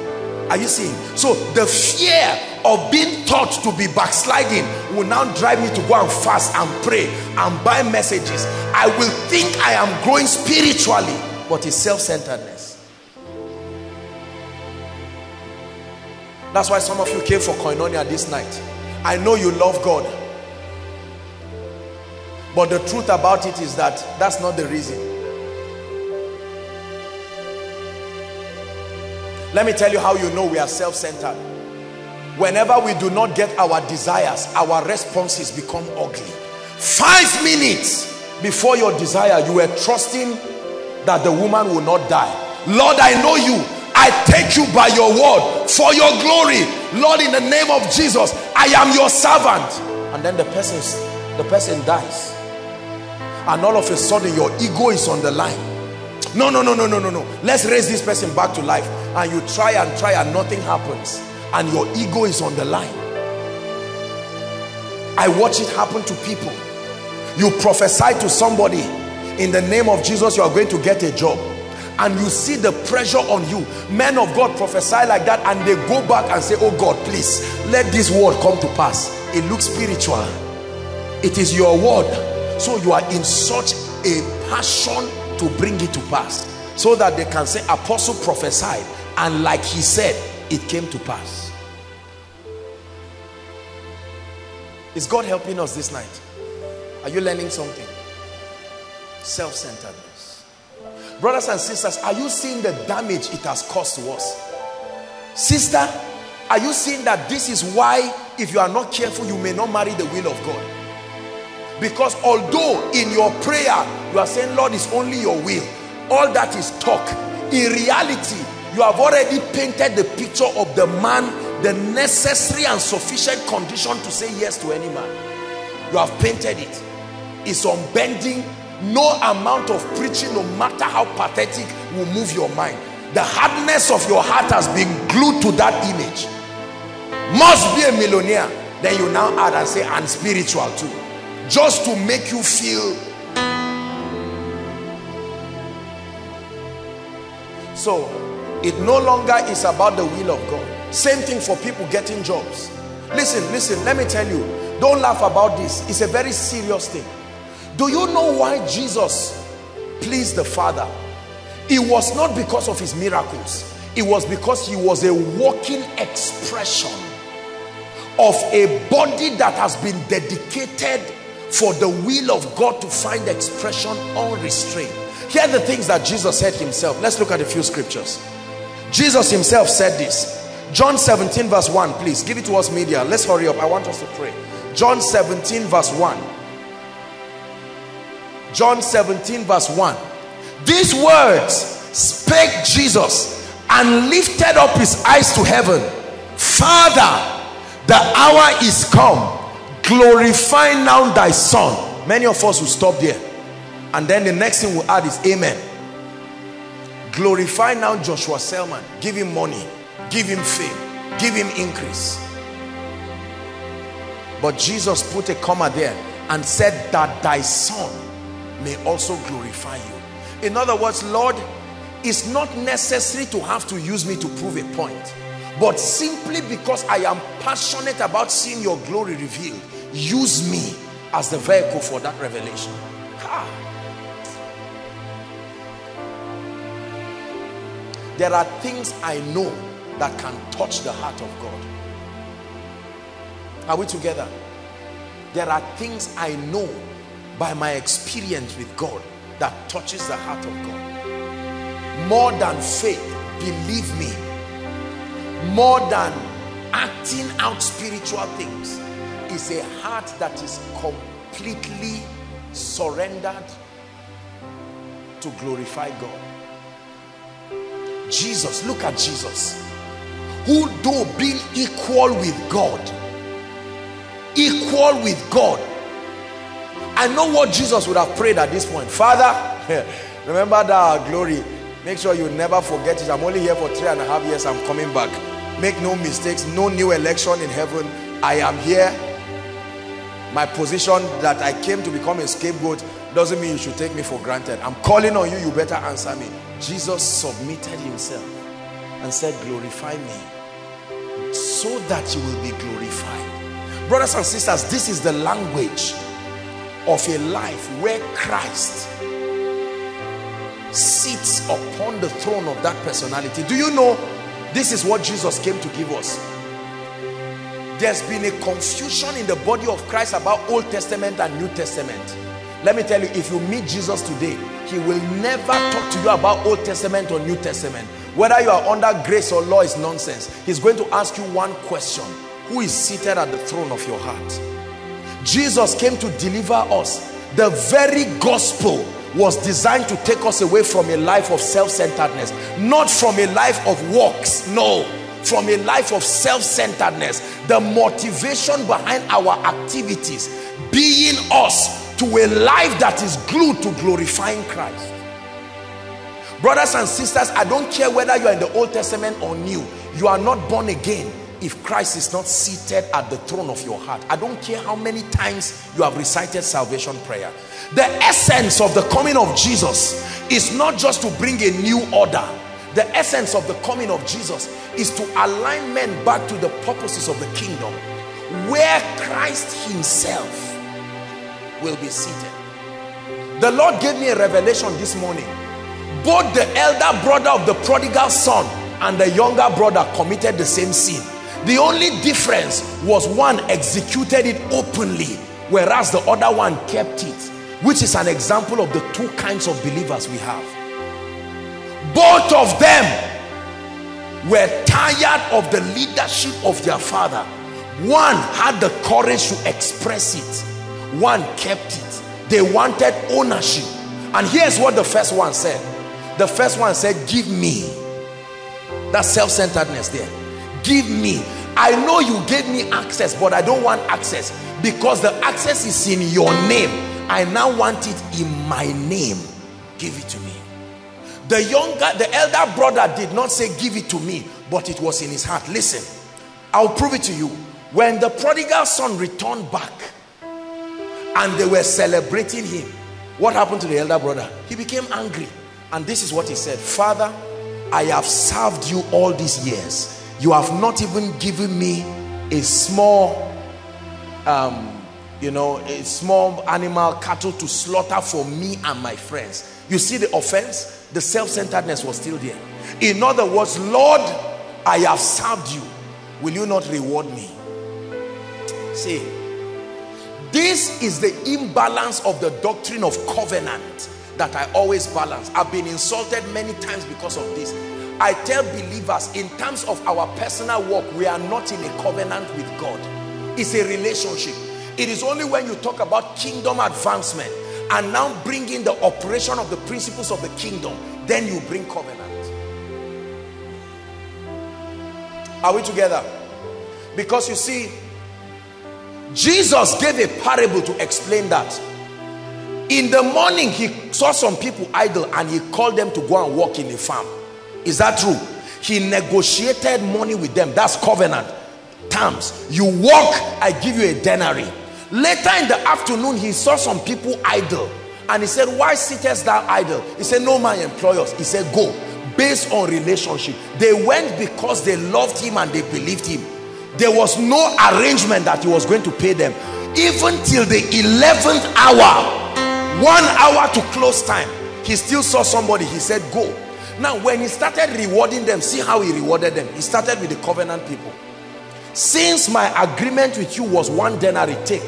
Are you seeing? So the fear of being taught to be backsliding will now drive me to go and fast and pray and buy messages. I will think I am growing spiritually, but it's self-centeredness. That's why some of you came for Koinonia this night. I know you love God, but the truth about it is that that's not the reason. Let me tell you how you know we are self-centered. Whenever we do not get our desires, our responses become ugly. 5 minutes before your desire, you were trusting that the woman will not die. Lord, I know you. I take you by your word for your glory. Lord, in the name of Jesus, I am your servant. And then the person dies. And all of a sudden, your ego is on the line. No. Let's raise this person back to life. And you try and nothing happens. And your ego is on the line. I watch it happen to people. You prophesy to somebody, in the name of Jesus, you are going to get a job. And you see the pressure on you. Men of God prophesy like that and they go back and say, oh God, please, let this word come to pass. It looks spiritual. It is your word. So you are in such a passion to bring it to pass, so that they can say, Apostle prophesied, and like he said, it came to pass. Is God helping us this night? Are you learning something? Self-centered. Brothers and sisters, are you seeing the damage it has caused to us? Sister, are you seeing that this is why, if you are not careful, you may not marry the will of God? Because although in your prayer you are saying, Lord, it's only your will, all that is talk, in reality, you have already painted the picture of the man, the necessary and sufficient condition to say yes to any man. You have painted it. It's unbending. No amount of preaching, no matter how pathetic, will move your mind. The hardness of your heart has been glued to that image. Must be a millionaire. Then you now add and say, and spiritual too. Just to make you feel. So, it no longer is about the will of God. Same thing for people getting jobs. Listen, let me tell you. Don't laugh about this. It's a very serious thing. Do you know why Jesus pleased the Father? It was not because of his miracles. It was because he was a walking expression of a body that has been dedicated for the will of God to find expression unrestrained. Here are the things that Jesus said himself. Let's look at a few scriptures. Jesus himself said this. John 17 verse 1, please give it to us, media. Let's hurry up. I want us to pray. John 17 verse 1. John 17 verse 1. These words spake Jesus, and lifted up his eyes to heaven. Father, the hour is come. Glorify now thy son. Many of us will stop there. And then the next thing we'll add is amen. Glorify now Joshua Selman. Give him money. Give him fame. Give him increase. But Jesus put a comma there and said that thy son may also glorify you. In other words, Lord, it's not necessary to have to use me to prove a point, but simply because I am passionate about seeing your glory revealed, use me as the vehicle for that revelation. There are things I know that can touch the heart of God. Are we together? There are things I know by my experience with God that touches the heart of God. More than faith, believe me. More than acting out spiritual things, is a heart that is completely surrendered to glorify God. Jesus, look at Jesus, who though being equal with God. I know what Jesus would have prayed at this point. Father, remember that glory. Make sure you never forget it. I'm only here for 3.5 years. I'm coming back. Make no mistakes. No new election in heaven. I am here. My position that I came to become a scapegoat doesn't mean you should take me for granted. I'm calling on you. You better answer me. Jesus submitted himself and said, glorify me so that you will be glorified. Brothers and sisters, this is the language of a life where Christ sits upon the throne of that personality. Do you know this is what Jesus came to give us? There's been a confusion in the body of Christ about Old Testament and New Testament. Let me tell you, if you meet Jesus today, he will never talk to you about Old Testament or New Testament. Whether you are under grace or law is nonsense. He's going to ask you one question: who is seated at the throne of your heart? Jesus came to deliver us. The very gospel was designed to take us away from a life of self-centeredness, not from a life of works, no, from a life of self-centeredness. The motivation behind our activities being us to a life that is glued to glorifying Christ. Brothers and sisters, I don't care whether you are in the Old Testament or New, you are not born again if Christ is not seated at the throne of your heart. I don't care how many times you have recited salvation prayer. The essence of the coming of Jesus is not just to bring a new order. The essence of the coming of Jesus is to align men back to the purposes of the kingdom, where Christ himself will be seated. The Lord gave me a revelation this morning. Both the elder brother of the prodigal son and the younger brother committed the same sin. The only difference was one executed it openly, whereas the other one kept it, which is an example of the two kinds of believers we have. Both of them were tired of the leadership of their father. One had the courage to express it. One kept it. They wanted ownership. And here's what the first one said. The first one said, give me. That self-centeredness there. Give me. I know you gave me access, but I don't want access, because the access is in your name. I now want it in my name. Give it to me. The elder brother did not say, give it to me, but it was in his heart. Listen, I'll prove it to you. When the prodigal son returned back and they were celebrating him, what happened to the elder brother? He became angry. And this is what he said: Father, I have served you all these years. You have not even given me a small, animal, cattle to slaughter for me and my friends. You see the offense? The self-centeredness was still there. In other words, Lord, I have served you. Will you not reward me? See, this is the imbalance of the doctrine of covenant that I always balance. I've been insulted many times because of this. I tell believers, in terms of our personal walk, we are not in a covenant with God. It's a relationship. It is only when you talk about kingdom advancement and now bring in the operation of the principles of the kingdom, then you bring covenant. Are we together? Because you see, Jesus gave a parable to explain that. In the morning, he saw some people idle and he called them to go and work in a farm. Is that true? He negotiated money with them. That's covenant terms. You work, I give you a denary. Later in the afternoon, he saw some people idle and he said, why sittest thou idle? He said, no man employ us. He said, go. Based on relationship. They went because they loved him and they believed him. There was no arrangement that he was going to pay them. Even till the 11th hour, 1 hour to close time, he still saw somebody. He said, go. Now, when he started rewarding them, see how he rewarded them. He started with the covenant people. Since my agreement with you was 1 denary, take.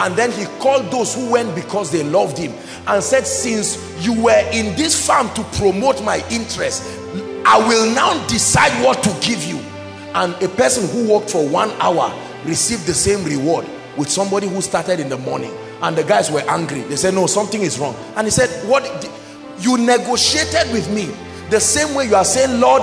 And then he called those who went because they loved him and said, since you were in this farm to promote my interest, I will now decide what to give you. And a person who worked for 1 hour received the same reward with somebody who started in the morning. And the guys were angry. They said, no, something is wrong. And he said, what? You negotiated with me the same way you are saying, Lord,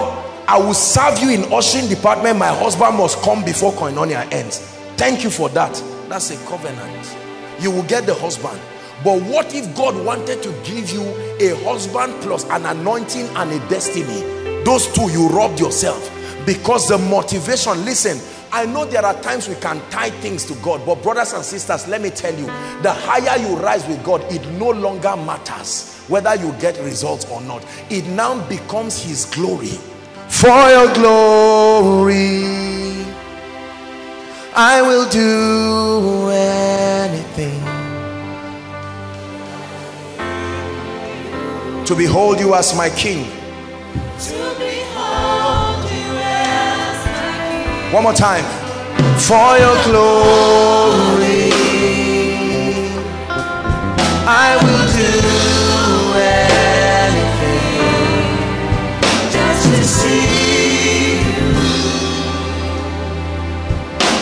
I will serve you in ushering department. My husband must come before Koinonia ends. Thank you for that. That's a covenant. You will get the husband. But what if God wanted to give you a husband plus an anointing and a destiny? Those two, you robbed yourself. Because the motivation, listen, I know there are times we can tie things to God, but brothers and sisters, let me tell you, the higher you rise with God, it no longer matters whether you get results or not. It now becomes his glory. For your glory, I will do anything to behold you as my king. One more time. For your glory, I will do anything just to see you,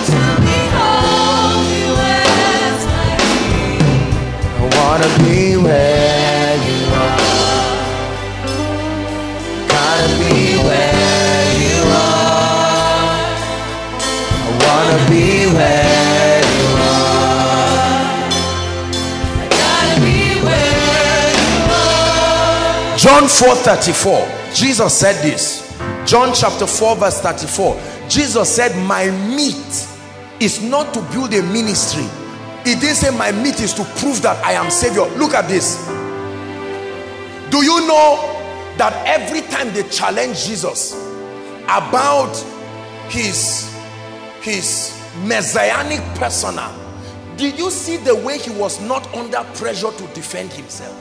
to behold you as my king. I wanna be where you are. Gotta be where you are. Be where you are. I gotta be where you are. John 4:34. Jesus said this. John chapter 4 verse 34. Jesus said, my meat is not to build a ministry. He didn't say my meat is to prove that I am Savior. Look at this. Do you know that every time they challenge Jesus about his messianic persona, did you see the way he was not under pressure to defend himself?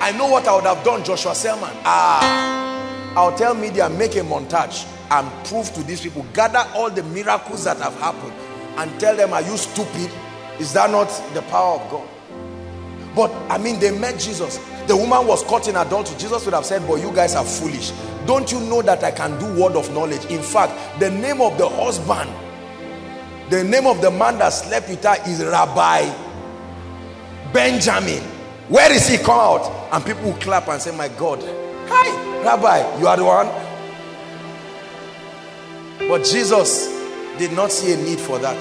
I know what I would have done, Joshua Selman. I'll tell media, make a montage and prove to these people, gather all the miracles that have happened and tell them, are you stupid? Is that not the power of God? But I mean, they met Jesus. The woman was caught in adultery. Jesus would have said, but you guys are foolish. Don't you know that I can do word of knowledge? In fact, the name of the husband, the name of the man that slept with her is Rabbi Benjamin. Where is he? Come out. And people will clap and say, my God, hi, Rabbi, you are the one. But Jesus did not see a need for that.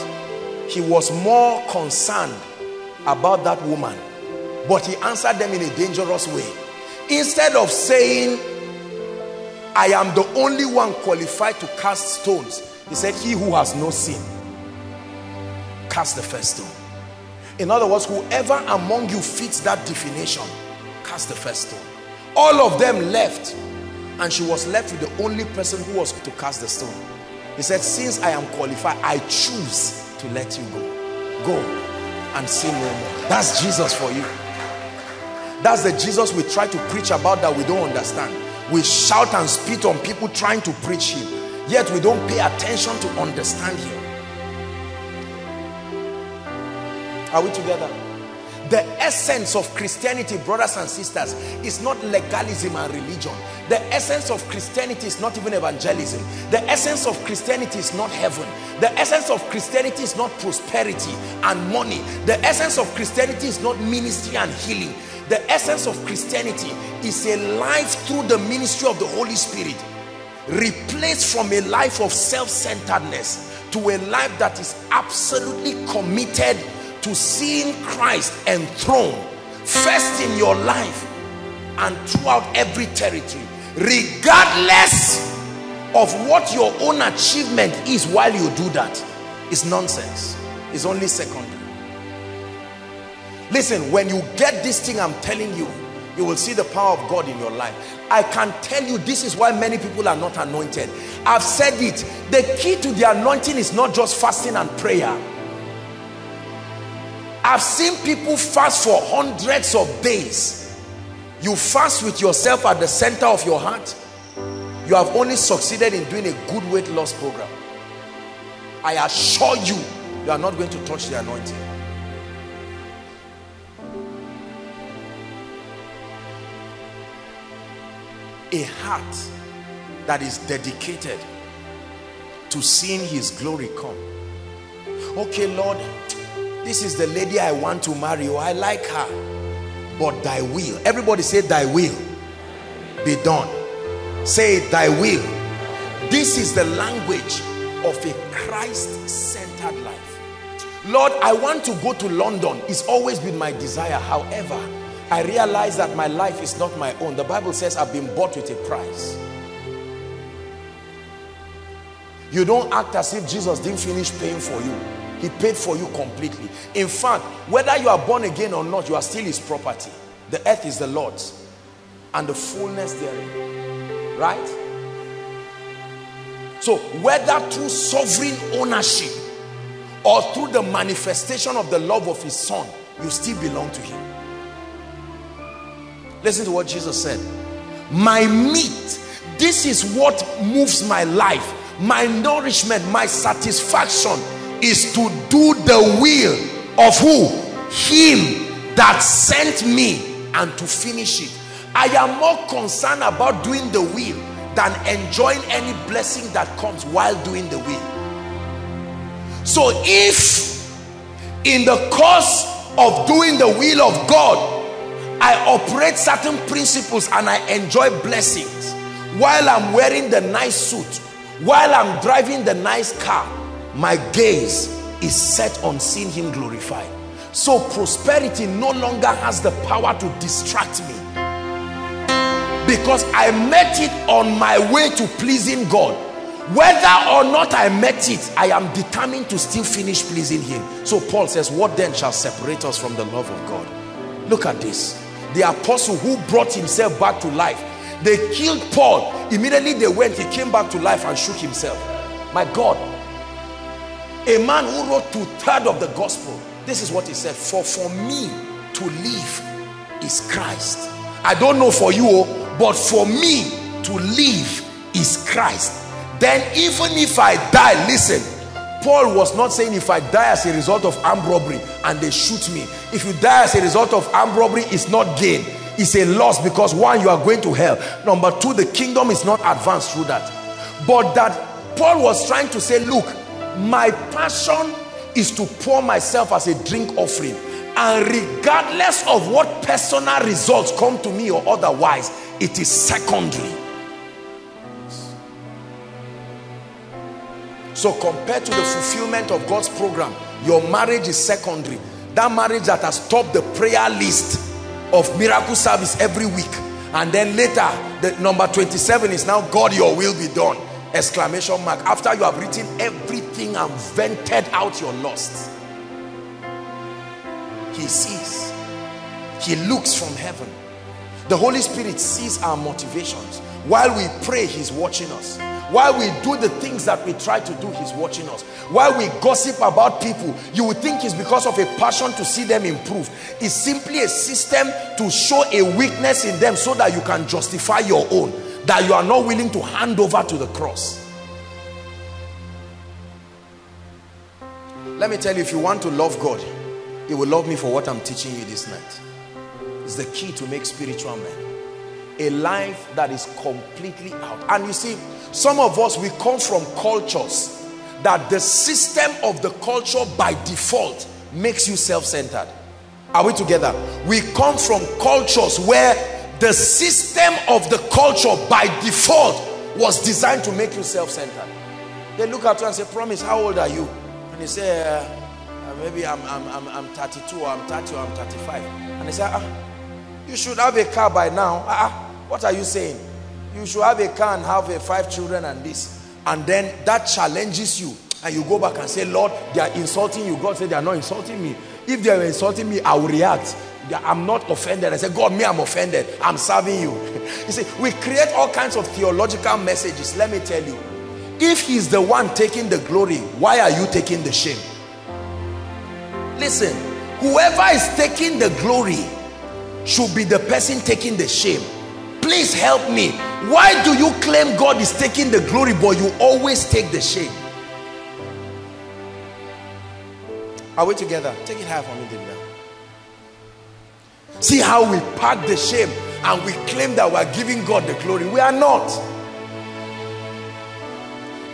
He was more concerned about that woman. But he answered them in a dangerous way. Instead of saying, I am the only one qualified to cast stones, he said, he who has no sin, cast the first stone. In other words, whoever among you fits that definition, cast the first stone. All of them left, and she was left with the only person who was to cast the stone. He said, since I am qualified, I choose to let you go. Go and sin no more. That's Jesus for you. That's the Jesus we try to preach about that we don't understand. We shout and spit on people trying to preach him, yet we don't pay attention to understand him. Are we together? The essence of Christianity, brothers and sisters, is not legalism and religion. The essence of Christianity is not even evangelism. The essence of Christianity is not heaven. The essence of Christianity is not prosperity and money. The essence of Christianity is not ministry and healing. The essence of Christianity is a life through the ministry of the Holy Spirit, replaced from a life of self-centeredness to a life that is absolutely committed to seeing Christ enthroned first in your life and throughout every territory, regardless of what your own achievement is while you do that. It's nonsense. It's only secondary. Listen, when you get this thing I'm telling you, you will see the power of God in your life. I can tell you this is why many people are not anointed. I've said it. The key to the anointing is not just fasting and prayer. I've seen people fast for hundreds of days you fast with yourself at the center of your heart, you have only succeeded in doing a good weight loss program. I assure you, you are not going to touch the anointing. A heart that is dedicated to seeing his glory come. Okay, Lord, this is the lady I want to marry. Oh, I like her, but thy will. Everybody say, thy will be done. Say, thy will. This is the language of a Christ-centered life. Lord, I want to go to London. It's always been my desire. However, I realize that my life is not my own. The Bible says I've been bought with a price. You don't act as if Jesus didn't finish paying for you. He paid for you completely. In fact, whether you are born again or not, you are still his property. The earth is the Lord's and the fullness therein. Right? So whether through sovereign ownership or through the manifestation of the love of his son, you still belong to him. Listen to what Jesus said. My meat, this is what moves my life. My nourishment, my satisfaction is to do the will of who? Him that sent me, and to finish it. I am more concerned about doing the will than enjoying any blessing that comes while doing the will. So if in the course of doing the will of God, I operate certain principles and I enjoy blessings while I'm wearing the nice suit, while I'm driving the nice car, my gaze is set on seeing him glorified. So prosperity no longer has the power to distract me, because I met it on my way to pleasing God. Whether or not I met it, I am determined to still finish pleasing him. So Paul says, what then shall separate us from the love of God? Look at this. The apostle who brought himself back to life. They killed Paul. Immediately they went, he came back to life and shook himself. My God. A man who wrote 2/3 of the gospel. This is what he said. For me to live is Christ. I don't know for you, but for me to live is Christ. Then even if I die, listen. Paul was not saying if I die as a result of armed robbery and they shoot me. If you die as a result of armed robbery, it's not gain. It's a loss, because one, you are going to hell. Number two, the kingdom is not advanced through that. But that Paul was trying to say, look, my passion is to pour myself as a drink offering. And regardless of what personal results come to me or otherwise, it is secondary. So compared to the fulfillment of God's program, your marriage is secondary. That marriage that has topped the prayer list of miracle service every week, and then later the number 27 is now God, your will be done, exclamation mark, after you have written everything and vented out your lust. He sees, he looks from heaven. The Holy Spirit sees our motivations. While we pray, he's watching us. While we do the things that we try to do, he's watching us. While we gossip about people, you would think it's because of a passion to see them improve. It's simply a system to show a weakness in them so that you can justify your own, that you are not willing to hand over to the cross. Let me tell you, if you want to love God, you will love me for what I'm teaching you this night. It's the key to make spiritual men. A life that is completely out. And you see, some of us, we come from cultures that the system of the culture by default makes you self-centered. Are we together? We come from cultures where the system of the culture by default was designed to make you self-centered. They look at you and say, Promise, how old are you? And they say, maybe I'm 32, or I'm 30, or I'm 35. And they say, you should have a car by now. What are you saying? You should have a car and have 5 children and this. And then that challenges you. And you go back and say, Lord, they are insulting you. God said, they are not insulting me. If they were insulting me, I will react. I'm not offended. I say, God, me, I'm offended. I'm serving you. You see, we create all kinds of theological messages. Let me tell you, if he's the one taking the glory, why are you taking the shame? Listen, whoever is taking the glory should be the person taking the shame. Please help me. Why do you claim God is taking the glory, but you always take the shame? Are we together? Take it high for me, David. See how we pack the shame and we claim that we are giving God the glory. We are not.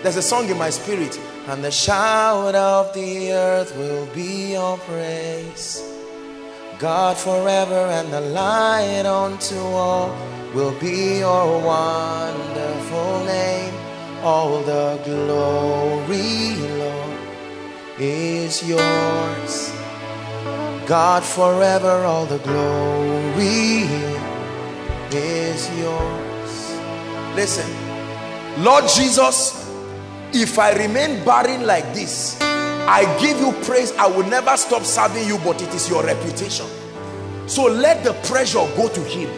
There's a song in my spirit. And the shout of the earth will be your praise. God forever and the light unto all will be your wonderful name. All the glory, Lord, is yours. God forever, all the glory is yours. Listen, Lord Jesus, if I remain barren like this, I give you praise. I will never stop serving you, but it is your reputation. So let the pressure go to him.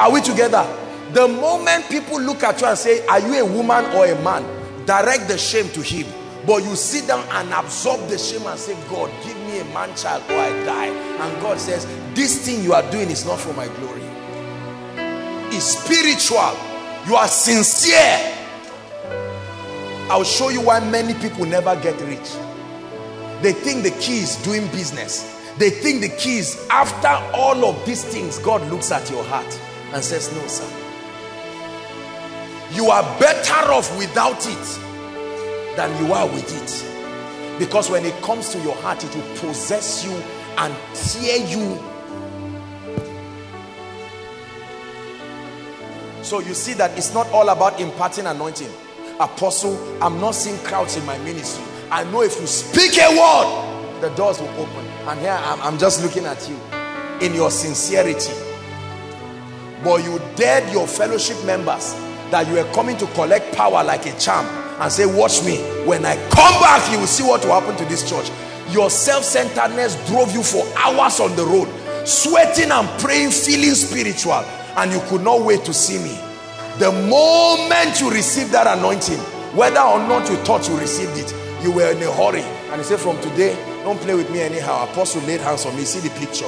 Are we together? The moment people look at you and say, are you a woman or a man? Direct the shame to him. But you sit down and absorb the shame and say, God, give me a man child or I die. And God says, this thing you are doing is not for my glory. It's spiritual. You are sincere. I'll show you why many people never get rich. They think the key is doing business. They think the key is, after all of these things, God looks at your heart and says, no, sir. You are better off without it than you are with it, because when it comes to your heart, it will possess you and tear you. So you see that it's not all about imparting anointing. Apostle, I'm not seeing crowds in my ministry. I know if you speak a word, the doors will open. And here I'm just looking at you in your sincerity. But you dared your fellowship members that you were coming to collect power like a charm and say, watch me, when I come back you will see what will happen to this church. Your self-centeredness drove you for hours on the road, sweating and praying, feeling spiritual, and you could not wait to see me. The moment you receive that anointing, whether or not you thought you received it, you were in a hurry, and you say, from today, don't play with me anyhow. Apostle laid hands on me. See the picture.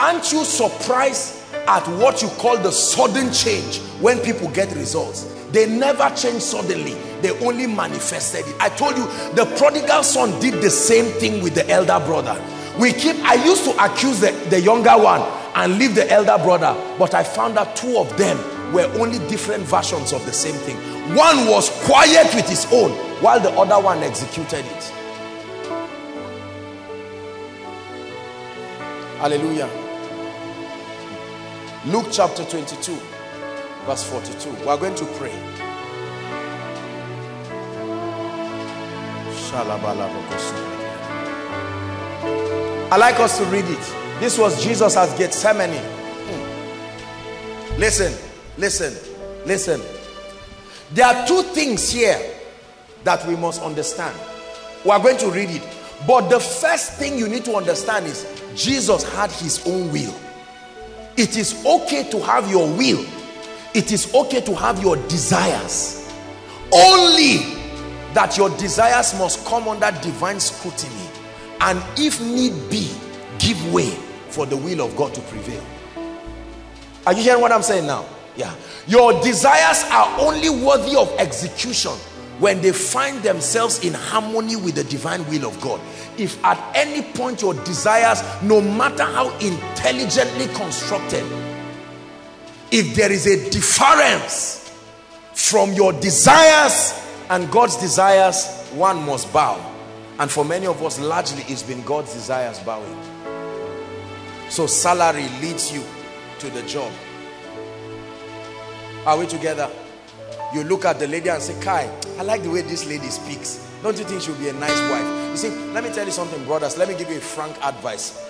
Aren't you surprised at what you call the sudden change when people get results? They never change suddenly. They only manifested it. I told you, the prodigal son did the same thing with the elder brother. I used to accuse the younger one and leave the elder brother, but I found out two of them were only different versions of the same thing. One was quiet with his own, while the other one executed it. Hallelujah. Luke chapter 22, verse 42. We are going to pray. I like us to read it. This was Jesus at Gethsemane. Listen. There are two things here that we must understand. We are going to read it. But the first thing you need to understand is Jesus had his own will. It is okay to have your will. It is okay to have your desires. Only that your desires must come under divine scrutiny. And if need be, give way for the will of God to prevail. Are you hearing what I'm saying now? Yeah. Your desires are only worthy of execution when they find themselves in harmony with the divine will of God. If at any point your desires, no matter how intelligently constructed, if there is a difference from your desires and God's desires, one must bow. And for many of us, largely it's been God's desires bowing. So salary leads you to the job. Are we together? You look at the lady and say, Kai, I like the way this lady speaks. Don't you think she'll be a nice wife? You see, let me tell you something, brothers. Let me give you a frank advice.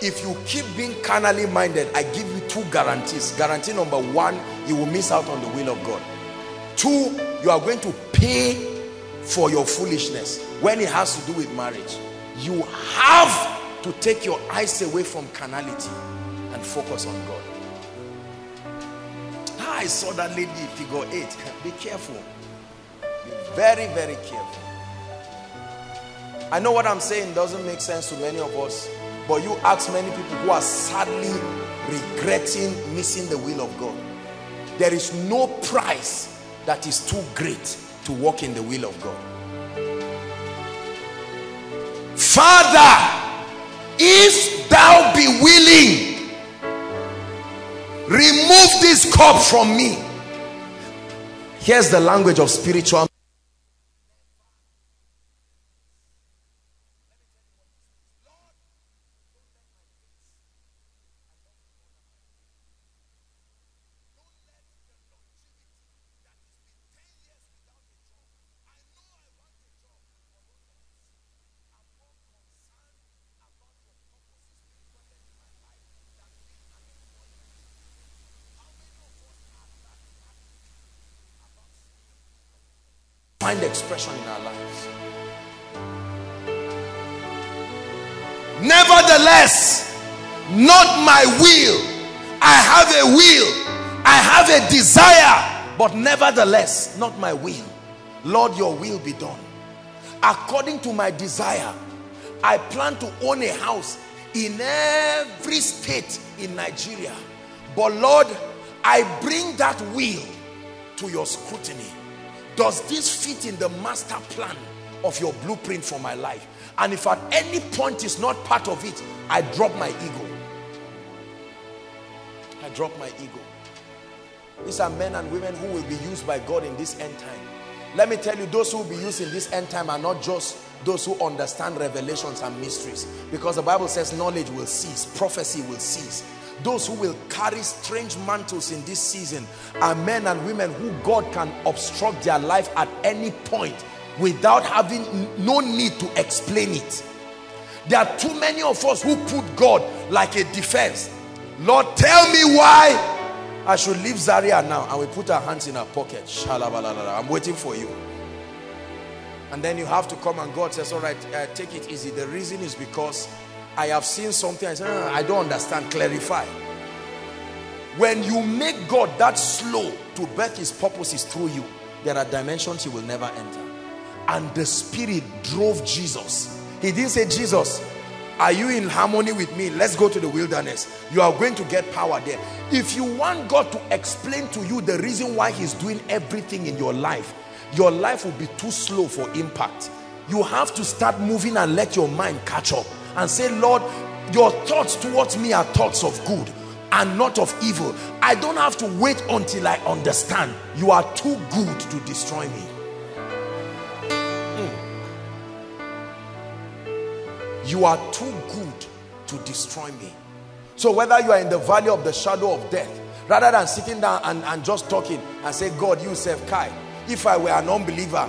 If you keep being carnally minded, I give you two guarantees. Guarantee number one, you will miss out on the will of God. Two, you are going to pay for your foolishness when it has to do with marriage. You have to take your eyes away from carnality and focus on God. I saw that lady figure 8. Be careful. Be very, very careful. I know what I'm saying doesn't make sense to many of us, but you ask many people who are sadly regretting missing the will of God. There is no price that is too great to walk in the will of God. Father, if thou be willing, remove this cup from me. Here's the language of spiritual. Find expression in our lives. Nevertheless, not my will. I have a will. I have a desire. But nevertheless, not my will. Lord, your will be done. According to my desire, I plan to own a house in every state in Nigeria. But Lord, I bring that will to your scrutiny. Does this fit in the master plan of your blueprint for my life? And if at any point it's not part of it, I drop my ego. I drop my ego. These are men and women who will be used by God in this end time. Let me tell you, those who will be used in this end time are not just those who understand revelations and mysteries. Because the Bible says knowledge will cease, prophecy will cease. Those who will carry strange mantles in this season are men and women who God can obstruct their life at any point without having no need to explain it. There are too many of us who put God like a defense. Lord, tell me why I should leave Zaria now. And we put our hands in our pocket. Shalabalala. I'm waiting for you. And then you have to come and God says, all right, take it easy. The reason is because I have seen something. I said, no, I don't understand. Clarify. When you make God that slow to birth his purposes through you, there are dimensions you will never enter. And the Spirit drove Jesus. He didn't say, Jesus, are you in harmony with me? Let's go to the wilderness. You are going to get power there. If you want God to explain to you the reason why he's doing everything in your life will be too slow for impact. You have to start moving and let your mind catch up. And say, Lord, your thoughts towards me are thoughts of good and not of evil. I don't have to wait until I understand. You are too good to destroy me. You are too good to destroy me. So whether you are in the valley of the shadow of death, rather than sitting down and just talking and say, God, you save Kai. If I were an unbeliever,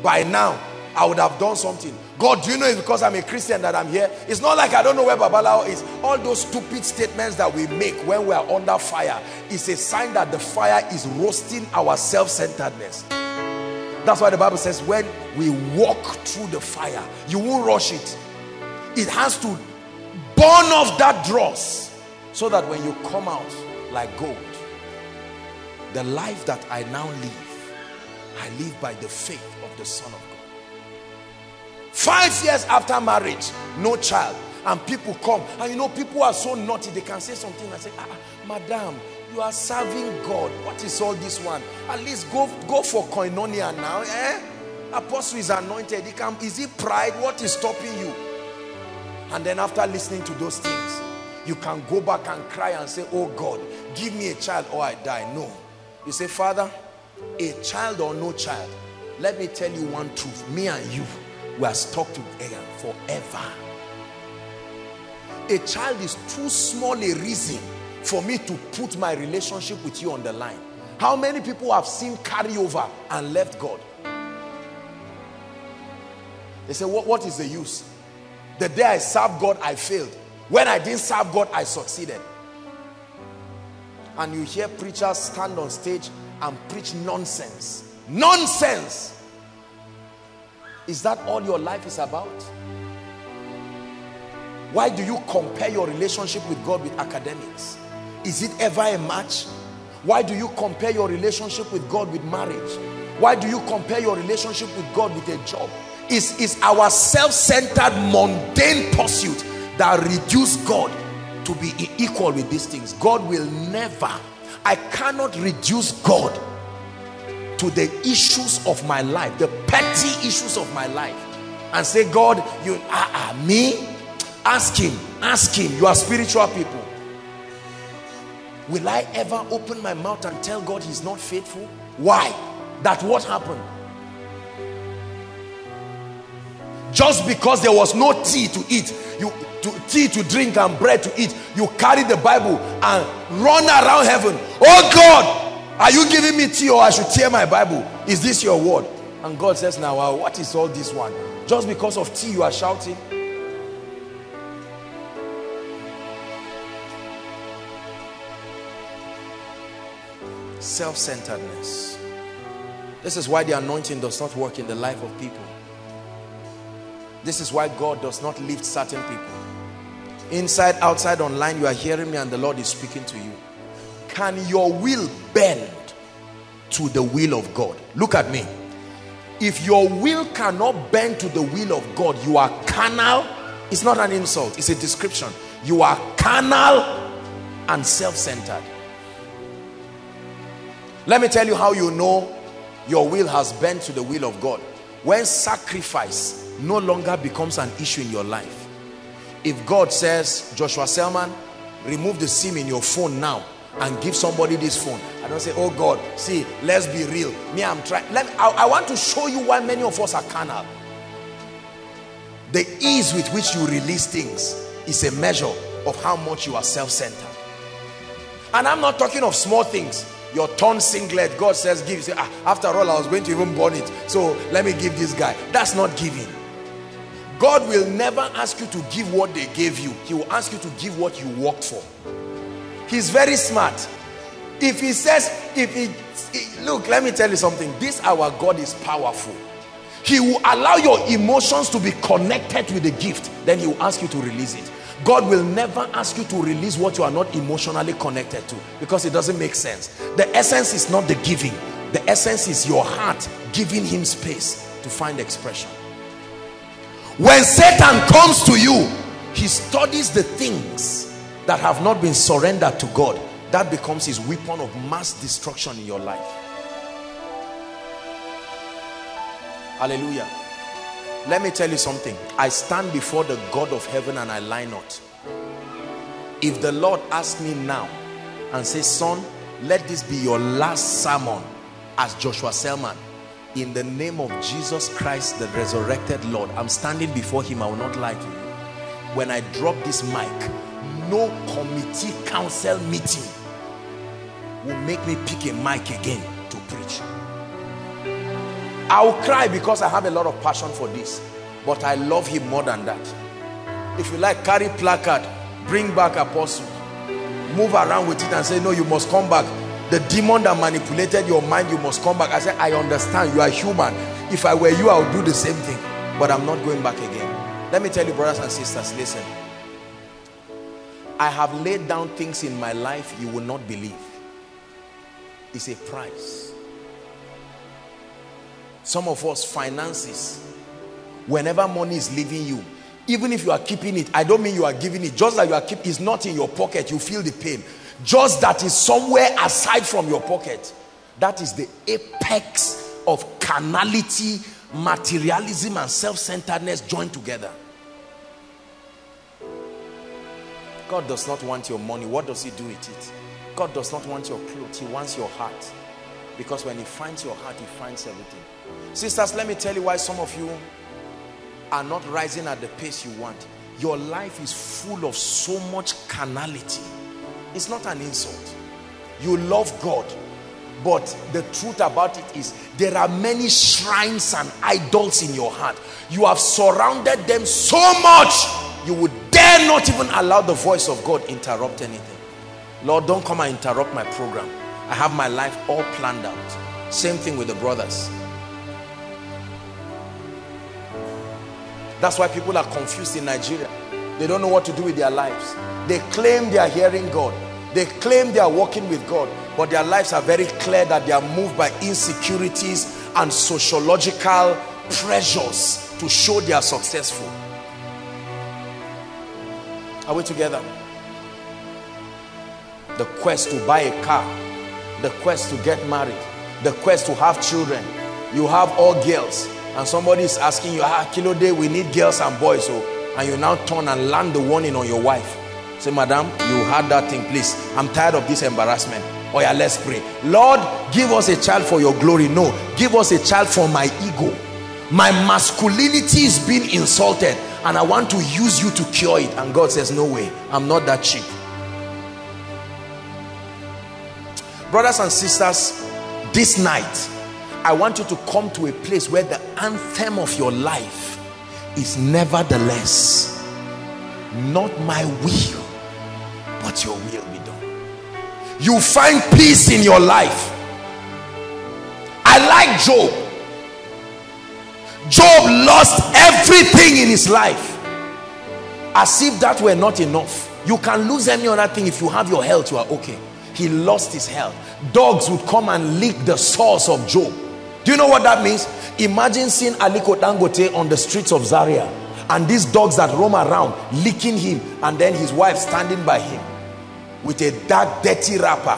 by now, I would have done something. God, do you know it's because I'm a Christian that I'm here? It's not like I don't know where Babalao is. All those stupid statements that we make when we are under fire is a sign that the fire is roasting our self-centeredness. That's why the Bible says when we walk through the fire, you won't rush it. It has to burn off that dross so that when you come out like gold, the life that I now live, I live by the faith of the Son of God. 5 years after marriage, no child, and people come, and you know people are so naughty, they can say something and say, madam, you are serving God, what is all this one? At least go for Koinonia now, eh? Apostle is anointed, is it pride? What is stopping you? And then after listening to those things, you can go back and cry and say, oh God, give me a child or I die. No, you say, Father, a child or no child, let me tell you one truth, me and you, we are stuck together forever. A child is too small a reason for me to put my relationship with you on the line. How many people have seen carryover and left God? They say, what is the use? The day I served God, I failed. When I didn't serve God, I succeeded. And you hear preachers stand on stage and preach nonsense. Nonsense! Is that all your life is about? Why do you compare your relationship with God with academics? Is it ever a match? Why do you compare your relationship with God with marriage? Why do you compare your relationship with God with a job? It's our self-centered, mundane pursuit that reduce God to be equal with these things. God will never, I cannot reduce God to the issues of my life, the petty issues of my life, and say, God, you, me? Ask him, you are spiritual people. Will I ever open my mouth and tell God he's not faithful? Why? That what happened? Just because there was no tea to eat, tea to drink and bread to eat, you carry the Bible and run around heaven. Oh God, are you giving me tea or I should tear my Bible? Is this your word? And God says, now, what is all this one? Just because of tea you are shouting. Self-centeredness. This is why the anointing does not work in the life of people. This is why God does not lift certain people. Inside, outside, online, you are hearing me and the Lord is speaking to you. Can your will bend to the will of God? Look at me. If your will cannot bend to the will of God, you are carnal. It's not an insult, it's a description. You are carnal and self-centered. Let me tell you how you know your will has bent to the will of God. When sacrifice no longer becomes an issue in your life. If God says, Joshua Selman, remove the SIM in your phone now and give somebody this phone. I don't say, oh God, see, let's be real. Me, I'm trying. I want to show you why many of us are carnal. The ease with which you release things is a measure of how much you are self-centered. And I'm not talking of small things. Your torn singlet, God says give. You say, after all, I was going to even burn it, so let me give this guy. That's not giving. God will never ask you to give what they gave you. He will ask you to give what you worked for. He's very smart. If he says, look, let me tell you something. This our God is powerful. He will allow your emotions to be connected with the gift. Then he will ask you to release it. God will never ask you to release what you are not emotionally connected to, because it doesn't make sense. The essence is not the giving. The essence is your heart giving him space to find expression. When Satan comes to you, he studies the things that have not been surrendered to God. That becomes his weapon of mass destruction in your life. Hallelujah. Let me tell you something. I stand before the God of heaven and I lie not. If the Lord asks me now and says, son, let this be your last sermon as Joshua Selman, in the name of Jesus Christ, the resurrected Lord, I'm standing before him. I will not lie to you. When I drop this mic, no committee council meeting will make me pick a mic again to preach. I will cry because I have a lot of passion for this, but I love him more than that. If you like, carry placard, bring back apostle, move around with it and say, no, you must come back. The demon that manipulated your mind, you must come back. I said, I understand, you are human. If I were you, I would do the same thing, but I'm not going back again. Let me tell you, brothers and sisters, listen. I have laid down things in my life you will not believe. It's a price. Some of us, finances, whenever money is leaving you, even if you are keeping it, I don't mean you are giving it, just that you are keeping it, it's not in your pocket, you feel the pain. Just that is somewhere aside from your pocket. That is the apex of carnality, materialism, and self-centeredness joined together. God does not want your money. What does he do with it? God does not want your clothes. He wants your heart. Because when he finds your heart, he finds everything. Sisters, let me tell you why some of you are not rising at the pace you want. Your life is full of so much carnality. It's not an insult. You love God, but the truth about it is there are many shrines and idols in your heart. You have surrounded them so much, you would dare not even allow the voice of God interrupt anything. Lord, don't come and interrupt my program. I have my life all planned out. Same thing with the brothers. That's why people are confused in Nigeria. They don't know what to do with their lives. They claim they are hearing God. They claim they are walking with God. But their lives are very clear that they are moved by insecurities and sociological pressures to show they are successful. Are we together? The quest to buy a car, the quest to get married, the quest to have children. You have all girls and somebody is asking you, Kilo Day, we need girls and boys. Oh, and you now turn and land the warning on your wife. Say, madam, you had that thing, please. I'm tired of this embarrassment. Oh yeah, let's pray. Lord, give us a child for your glory. No, give us a child for my ego. My masculinity is being insulted and I want to use you to cure it. And God says, no way, I'm not that cheap. Brothers and sisters, this night, I want you to come to a place where the anthem of your life is nevertheless, not my will, but your will be done. You find peace in your life. I like Job. Job lost everything in his life. As if that were not enough. You can lose any other thing. If you have your health, you are okay. He lost his health. Dogs would come and lick the source of Job. Do you know what that means? Imagine seeing Aliko Dangote on the streets of Zaria and these dogs that roam around licking him, and then his wife standing by him with a dark, dirty wrapper.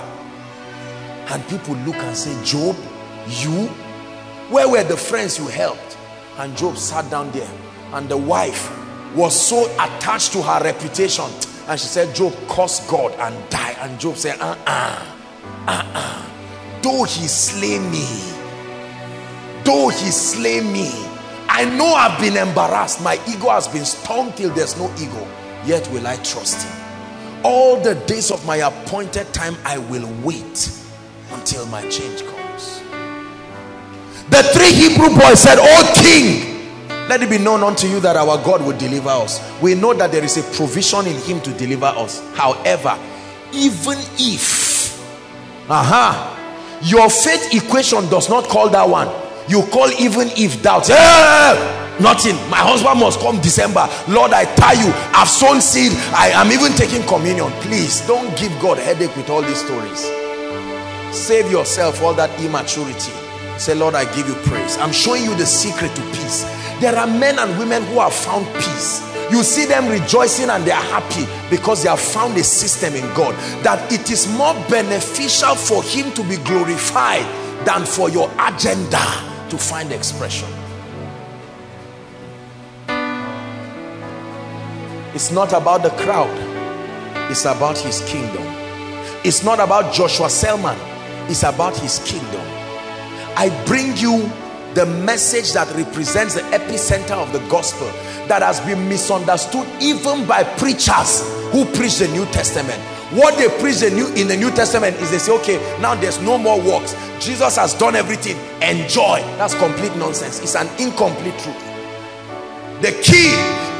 And people look and say, Job, you? Where were the friends you helped? And Job sat down there, and the wife was so attached to her reputation. And she said, Job, curse God and die. And Job said, though he slay me, I know I've been embarrassed. My ego has been stoned till there's no ego. Yet will I trust him. All the days of my appointed time, I will wait until my change comes. The three Hebrew boys said, O king, let it be known unto you that our God will deliver us. We know that there is a provision in him to deliver us. However, even if your faith equation does not call that one, you call even if doubt. Nothing. My husband must come December. Lord, I tie you. I've sown seed. I am even taking communion. Please don't give God a headache with all these stories. Save yourself all that immaturity. Say, Lord, I give you praise. I'm showing you the secret to peace. There are men and women who have found peace. You see them rejoicing and they are happy because they have found a system in God that it is more beneficial for him to be glorified than for your agenda to find expression. It's not about the crowd. It's about his kingdom. It's not about Joshua Selman. It's about his kingdom. I bring you the message that represents the epicenter of the gospel that has been misunderstood even by preachers who preach the New Testament. What they preach in the New Testament is they say, okay, now there's no more works. Jesus has done everything. Enjoy. That's complete nonsense. It's an incomplete truth. The key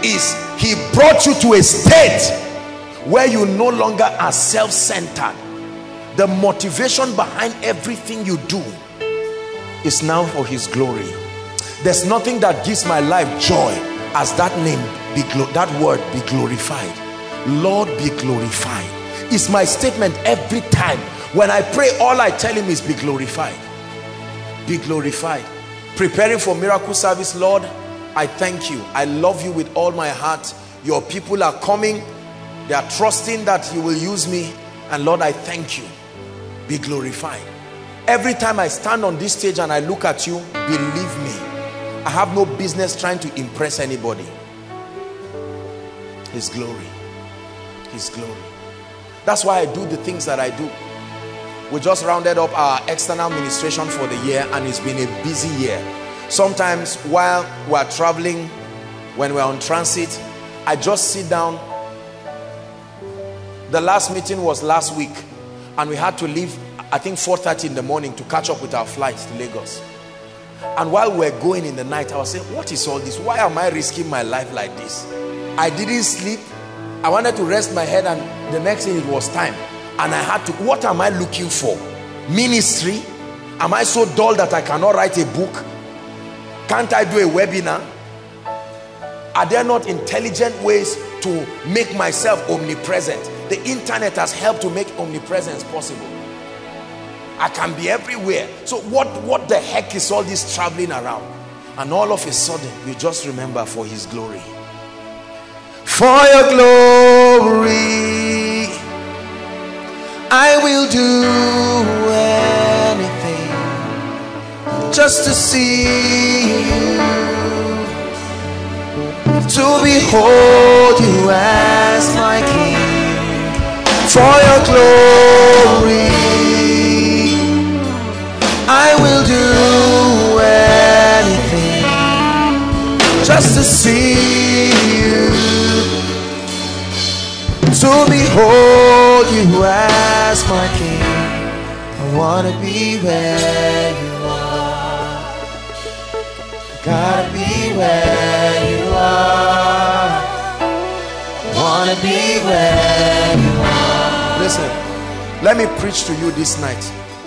is he brought you to a state where you no longer are self-centered. The motivation behind everything you do is now for his glory. There's nothing that gives my life joy as that name be that word be glorified. Lord, be glorified. It's my statement every time. When I pray, all I tell him is be glorified. Be glorified. Preparing for miracle service, Lord, I thank you. I love you with all my heart. Your people are coming. They are trusting that you will use me. And Lord, I thank you. Be glorified. Every time I stand on this stage and I look at you, believe me, I have no business trying to impress anybody. His glory. His glory. That's why I do the things that I do. We just rounded up our external administration for the year and it's been a busy year. Sometimes while we're traveling, when we're on transit, I just sit down. The last meeting was last week and we had to leave, I think 4:30 in the morning to catch up with our flight to Lagos. And while we're going in the night, I was saying, what is all this? Why am I risking my life like this? I didn't sleep. I wanted to rest my head and the next thing it was time. And I had to, what am I looking for? Ministry? Am I so dull that I cannot write a book? Can't I do a webinar? Are there not intelligent ways to make myself omnipresent? The internet has helped to make omnipresence possible. I can be everywhere. So what the heck is all this traveling around? And all of a sudden, you just remember, for his glory. For your glory, I will do anything just to see you, to behold you as my King. For your glory, I will do anything just to see you, to behold you as my King. I want to be where you are. I gotta be where you are. I want to be where you are. Listen, let me preach to you this night.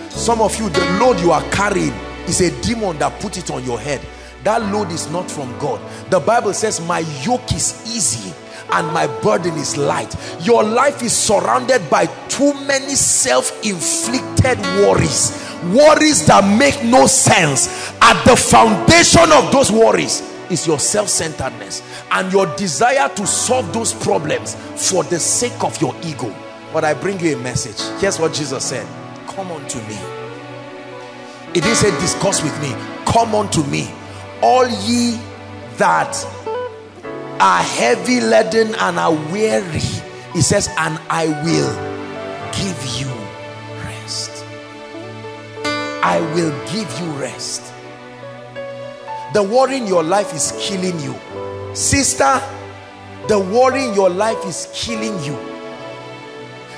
Some of you, the load you are carrying is a demon that put it on your head. That load is not from God. The Bible says, my yoke is easy and my burden is light. Your life is surrounded by too many self-inflicted worries. Worries that make no sense. At the foundation of those worries is your self-centeredness and your desire to solve those problems for the sake of your ego. But I bring you a message. Here's what Jesus said. Come unto me. He didn't say discuss with me. Come unto me, all ye that are heavy laden and are weary, he says, and I will give you rest. I will give you rest. The worry in your life is killing you, sister. The worry in your life is killing you.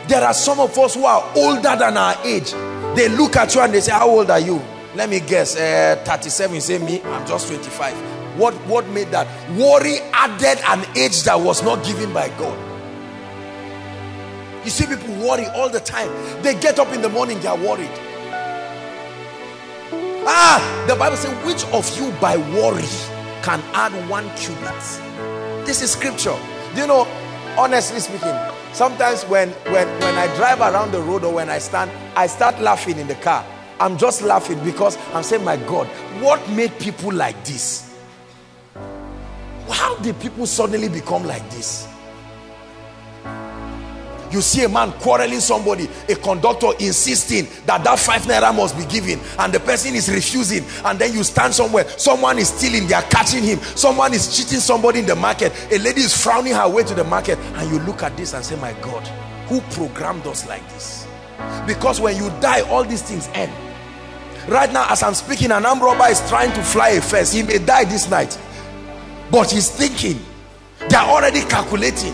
There are some of us who are older than our age. They look at you and they say, how old are you? Let me guess, 37. You say, me, I'm just 25. What made that? Worry added an age that was not given by God. You see people worry all the time. They get up in the morning, they are worried. The Bible says, which of you by worry can add 1 cubit? This is scripture. Do you know, honestly speaking, sometimes when I drive around the road or when I stand, I start laughing in the car. I'm just laughing because I'm saying, my God, what made people like this? How did people suddenly become like this? You see a man quarreling somebody, a conductor insisting that that 5 naira must be given, and the person is refusing, and then you stand somewhere, someone is stealing, they are catching him, someone is cheating somebody in the market, a lady is frowning her way to the market, and you look at this and say, my God, who programmed us like this? Because when you die, all these things end. Right now, as I'm speaking, an armed robber is trying to fly a fence. He may die this night. But he's thinking, they are already calculating.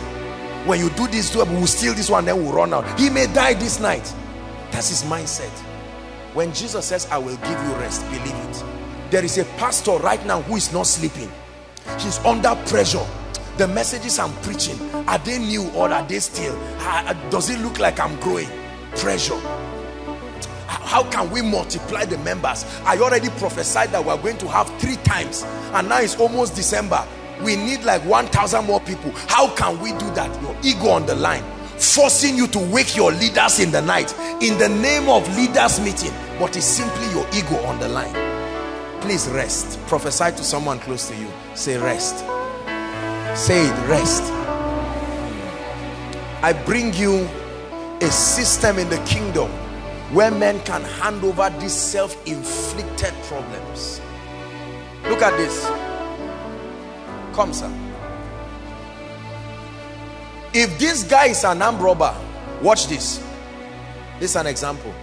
When you do this, we will steal this one, then we'll run out. He may die this night. That's his mindset. When Jesus says, I will give you rest, believe it. There is a pastor right now who is not sleeping. He's under pressure. The messages I'm preaching, are they new or are they still? Does it look like I'm growing? Pressure. How can we multiply the members? I already prophesied that we're going to have 3 times, and now it's almost December. We need like 1,000 more people. How can we do that? Your ego on the line, forcing you to wake your leaders in the night in the name of leaders meeting, but it's simply your ego on the line. Please rest. Prophesy to someone close to you. Say rest. Say it, rest. I bring you a system in the kingdom where men can hand over these self-inflicted problems. Look at this. Come, sir. If this guy is an armed robber, watch this. This is an example.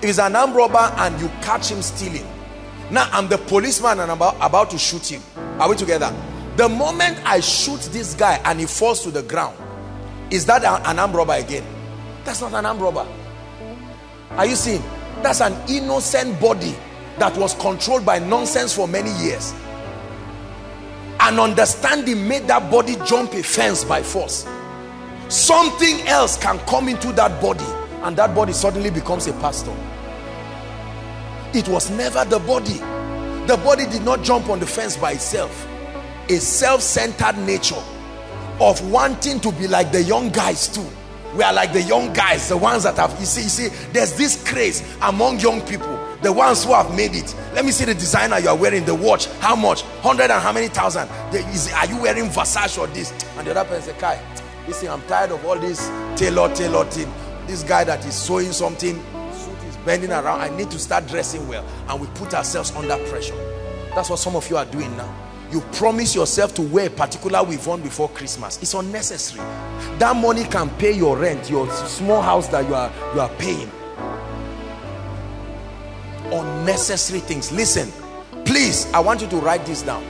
If he's an armed robber and you catch him stealing, now I'm the policeman and I'm about to shoot him. Are we together? The moment I shoot this guy and he falls to the ground, is that an armed robber again? That's not an armed robber. Are you seeing? That's an innocent body that was controlled by nonsense for many years. An understanding made that body jump a fence by force. Something else can come into that body, and that body suddenly becomes a pastor. It was never the body. The body did not jump on the fence by itself. A self-centered nature of wanting to be like the young guys too. We are like the young guys, the ones that have, you see, there's this craze among young people the ones who have made it. Let me see the designer you are wearing, the watch, how much? 100 and how many thousand? Are you wearing Versace or this? And the other person says, Kai, listen, I'm tired of all this tailor thing. This guy that is sewing something, suit is bending around. I need to start dressing well. And we put ourselves under pressure. That's what some of you are doing now. You promise yourself to wear a particular weave before Christmas. It's unnecessary. That money can pay your rent, your small house that you are paying. Unnecessary things. Listen, please, I want you to write this down.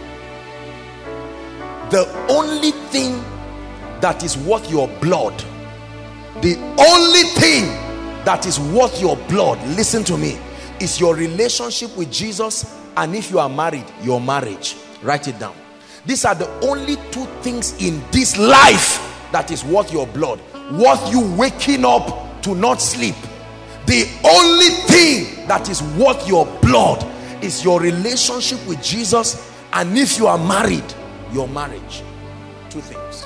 The only thing that is worth your blood, the only thing that is worth your blood, listen to me, is your relationship with Jesus, and if you are married, your marriage. Write it down. These are the only two things in this life that is worth your blood, worth you waking up to not sleep. The only thing that is worth your blood is your relationship with Jesus, and if you are married, your marriage. Two things.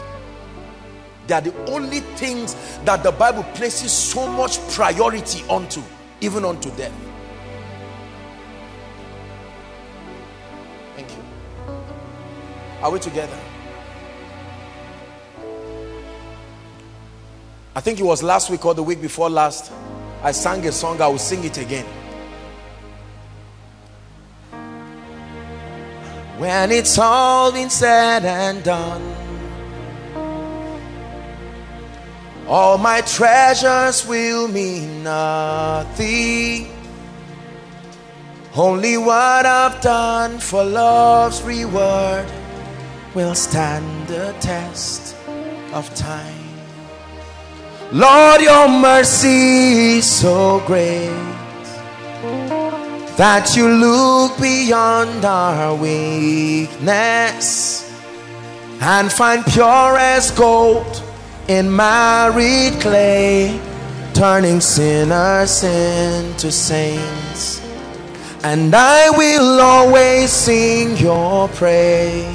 They are the only things that the Bible places so much priority onto, even unto death. Thank you. Are we together? I think it was last week or the week before last, I sang a song. I will sing it again. When it's all been said and done, all my treasures will mean nothing. Only what I've done for love's reward will stand the test of time. Lord, your mercy is so great that you look beyond our weakness and find pure as gold in married clay, turning sinners into saints. And I will always sing your praise,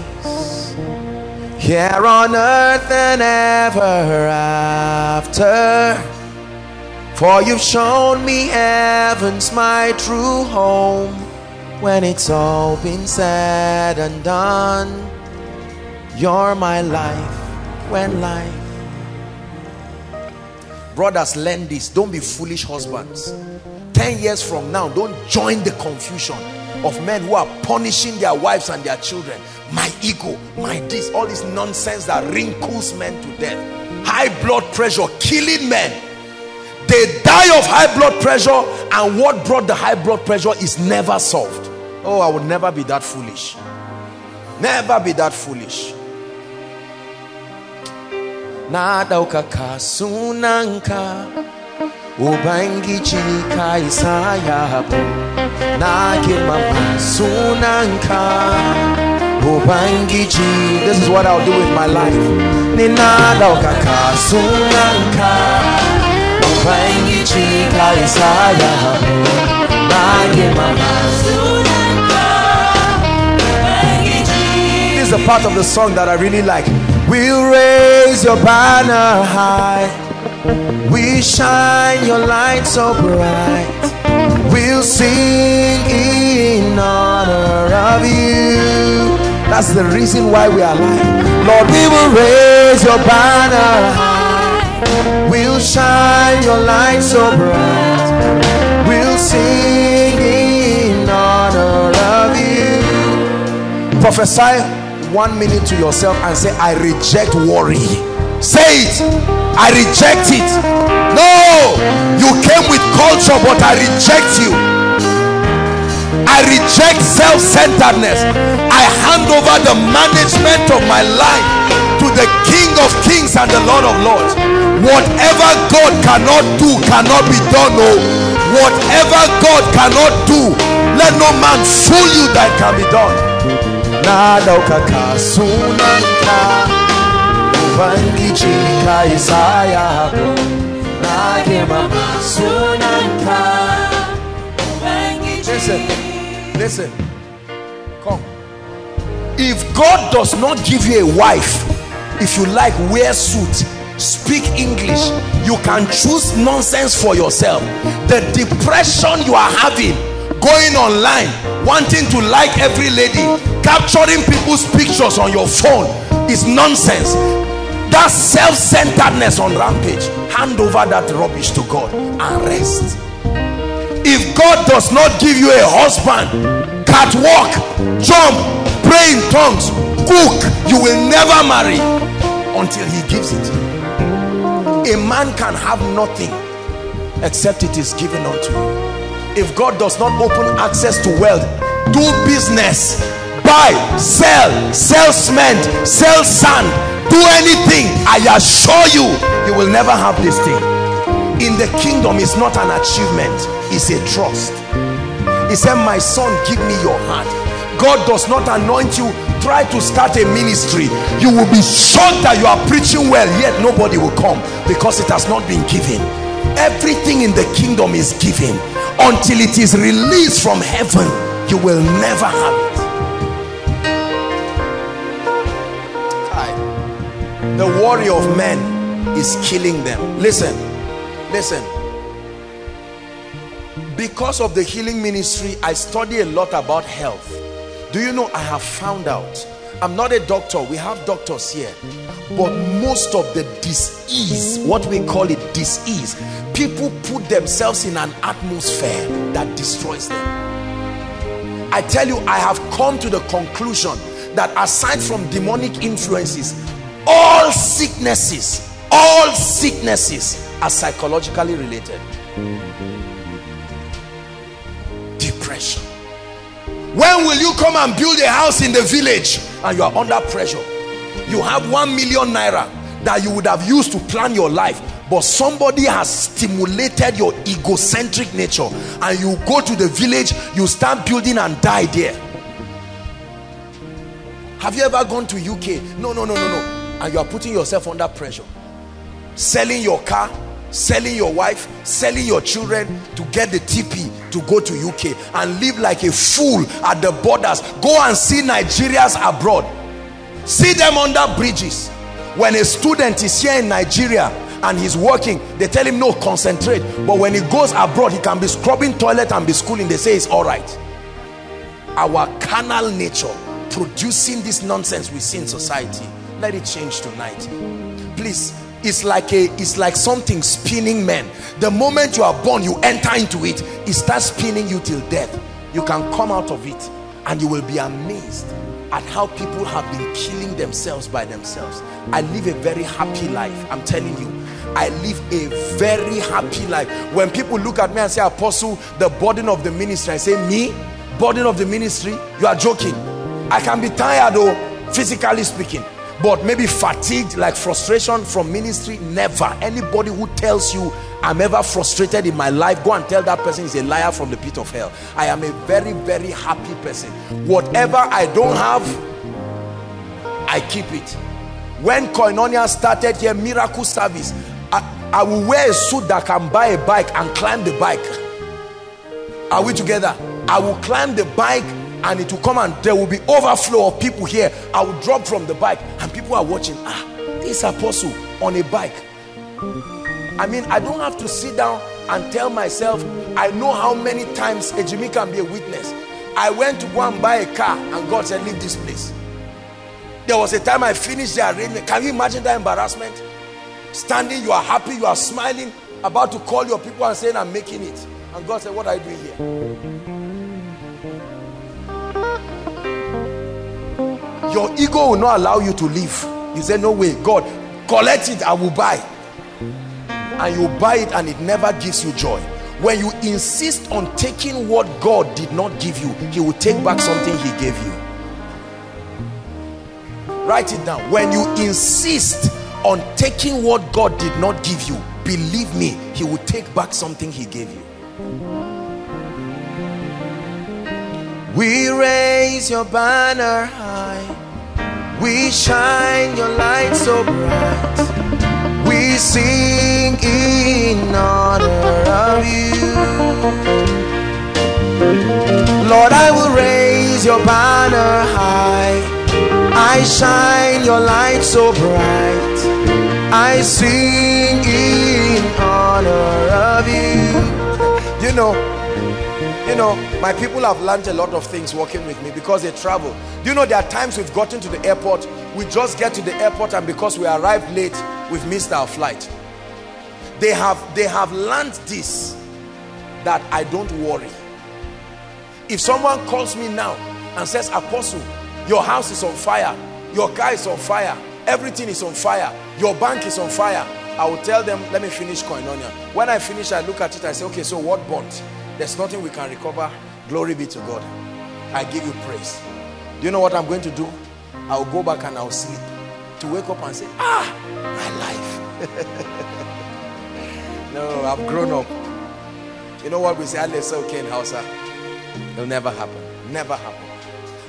here on earth and ever after. For you've shown me heaven's my true home. When it's all been said and done, you're my life when life. Brothers, learn this. Don't be foolish husbands. 10 years from now, don't join the confusion of men who are punishing their wives and their children. My ego, my this, all this nonsense that wrinkles men to death. High blood pressure, killing men. They die of high blood pressure, and what brought the high blood pressure is never solved. Oh, I would never be that foolish. Never be that foolish. Na dauka kasunanka ubangiji kaisa yabo na kimama sunanka ubangiji. This is what I'll do with my life. Nina dauka kasunanka ubangiji kaisa yabo na kimama sunanka ubangiji. This is a part of the song that I really like. We'll raise your banner high, we shine your light so bright, we'll sing in honor of you. That's the reason why we are alive. Lord, we will raise your banner high, we'll shine your light so bright, we'll sing in honor of you. Prophesy 1 minute to yourself and say, I reject worry. Say it. I reject it. No, you came with culture, but I reject you. I reject self-centeredness. I hand over the management of my life to the King of Kings and the Lord of Lords. Whatever God cannot do cannot be done. No, whatever God cannot do, let no man fool you that can be done. Listen, listen, come. If God does not give you a wife, if you like, wear suit, speak English, you can choose nonsense for yourself. The depression you are having, going online, wanting to like every lady, capturing people's pictures on your phone is nonsense. That self-centeredness on rampage, hand over that rubbish to God and rest. If God does not give you a husband, catwalk, jump, pray in tongues, cook, you will never marry until he gives it. A man can have nothing except it is given unto you. If God does not open access to wealth, do business, buy, sell cement, sell sand, do anything, I assure you, you will never have this thing. In the kingdom, it's not an achievement, it's a trust. He said, my son, give me your hand. God does not anoint you. Try to start a ministry, you will be shocked that you are preaching well, yet nobody will come, because it has not been given. Everything in the kingdom is given. Until it is released from heaven, you will never have it. The worry of men is killing them. Listen, because of the healing ministry, I study a lot about health. Do you know, I have found out, I'm not a doctor, we have doctors here, but most of the disease, what we call it disease, people put themselves in an atmosphere that destroys them. I tell you, I have come to the conclusion that aside from demonic influences, all sicknesses are psychologically related. Depression. When will you come and build a house in the village and you are under pressure? You have 1 million naira that you would have used to plan your life, but somebody has stimulated your egocentric nature, and you go to the village, you start building and die there. Have you ever gone to UK? No. And you are putting yourself under pressure, selling your car, selling your wife, selling your children to get the TP to go to UK and live like a fool at the borders. Go and see Nigerians abroad, see them under bridges. When a student is here in Nigeria and he's working, they tell him no, concentrate, but when he goes abroad, he can be scrubbing toilet and be schooling, they say it's all right. Our carnal nature producing this nonsense we see in society. Let it change tonight, please. It's like something spinning men. The moment you are born, you enter into it, it starts spinning you till death. You can come out of it and you will be amazed at how people have been killing themselves by themselves. I live a very happy life, I'm telling you. I live a very happy life. When people look at me and say, Apostle, the burden of the ministry, I say, me? Burden of the ministry? You are joking. I can be tired though, physically speaking. But maybe fatigued, like frustration from ministry, never. Anybody who tells you I'm ever frustrated in my life, go and tell that person is a liar from the pit of hell. I am a very, very happy person. Whatever I don't have, I keep it. When Koinonia started here, miracle service, I will wear a suit that can buy a bike and climb the bike. Are we together? I will climb the bike, and it will come and there will be overflow of people here. I will drop from the bike and people are watching. Ah, this apostle on a bike. I mean, I don't have to sit down and tell myself. I know how many times a Jimmy can be a witness. I went to go and buy a car and God said, leave this place. There was a time I finished the arrangement. Can you imagine that embarrassment? Standing, you are happy, you are smiling, about to call your people and saying, I'm making it. And God said, what are you doing here? Your ego will not allow you to live. You say, no way, God, collect it, I will buy. And you buy it and it never gives you joy. When you insist on taking what God did not give you, he will take back something he gave you. Write it down. When you insist on taking what God did not give you, believe me, he will take back something he gave you. We raise your banner high. We shine your light so bright. We sing in honor of you. Lord, I will raise your banner high. I shine your light so bright. I sing in honor of you. You know, You know, my people have learned a lot of things working with me because they travel. Do you know there are times we've gotten to the airport, we just get to the airport, and because we arrived late, we've missed our flight. They have learned this, that I don't worry. If someone calls me now and says, Apostle, your house is on fire, your car is on fire, everything is on fire, your bank is on fire, I will tell them, let me finish Koinonia. When I finish, I look at it, I say, okay, so what burnt? There's nothing we can recover. Glory be to God. I give you praise. Do you know what I'm going to do? I'll go back and I'll sleep. To wake up and say, ah, my life. No, I've grown up. You know what we say? Okene, Hausa. It'll never happen. Never happen.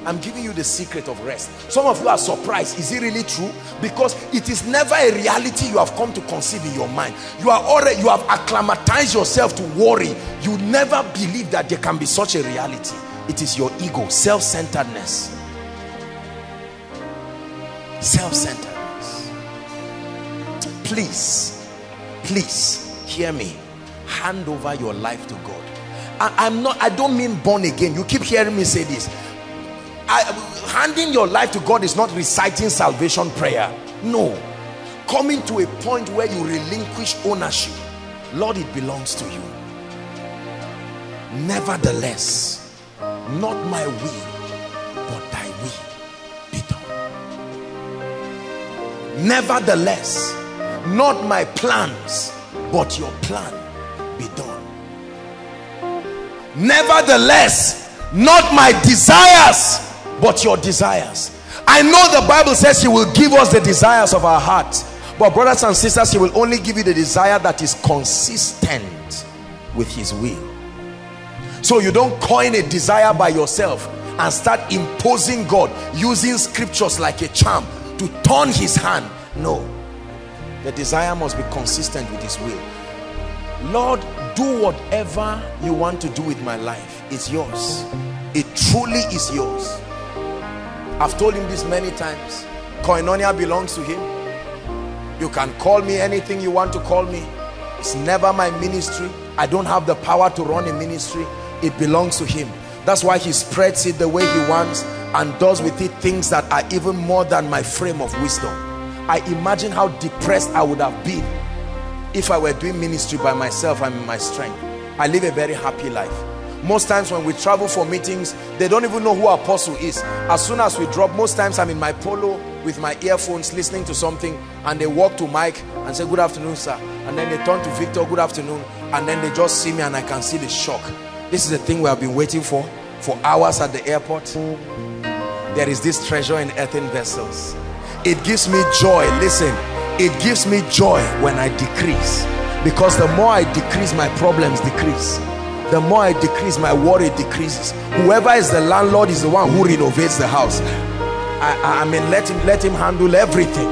I'm giving you the secret of rest. Some of you are surprised. Is it really true? Because it is never a reality you have come to conceive in your mind. You have acclimatized yourself to worry. You never believe that there can be such a reality. It is your ego, self-centeredness. Self-centeredness. Please, please hear me. Hand over your life to God. I don't mean born again. You keep hearing me say this. Handing your life to God is not reciting salvation prayer. No. Coming to a point where you relinquish ownership. Lord, it belongs to you. Nevertheless, not my will, but thy will be done. Nevertheless, not my plans, but your plan be done. Nevertheless, not my desires, but your desires. I know the Bible says he will give us the desires of our hearts, but brothers and sisters, he will only give you the desire that is consistent with his will. So you don't coin a desire by yourself and start imposing God, using scriptures like a charm to turn his hand. No, the desire must be consistent with his will. Lord, do whatever you want to do with my life. It's yours. It truly is yours. I've told him this many times. Koinonia belongs to him. You can call me anything you want to call me. It's never my ministry. I don't have the power to run a ministry. It belongs to him. That's why he spreads it the way he wants and does with it things that are even more than my frame of wisdom. I imagine how depressed I would have been if I were doing ministry by myself and in my strength. I live a very happy life. Most times when we travel for meetings, they don't even know who Apostle is. As soon as we drop, most times I'm in my polo with my earphones listening to something, and they walk to Mike and say, good afternoon, sir. And then they turn to Victor, good afternoon. And then they just see me and I can see the shock. This is the thing we have been waiting for hours at the airport. There is this treasure in earthen vessels. It gives me joy. Listen. It gives me joy when I decrease, because the more I decrease, my problems decrease. The more I decrease, my worry decreases. Whoever is the landlord is the one who renovates the house. I mean, let him handle everything.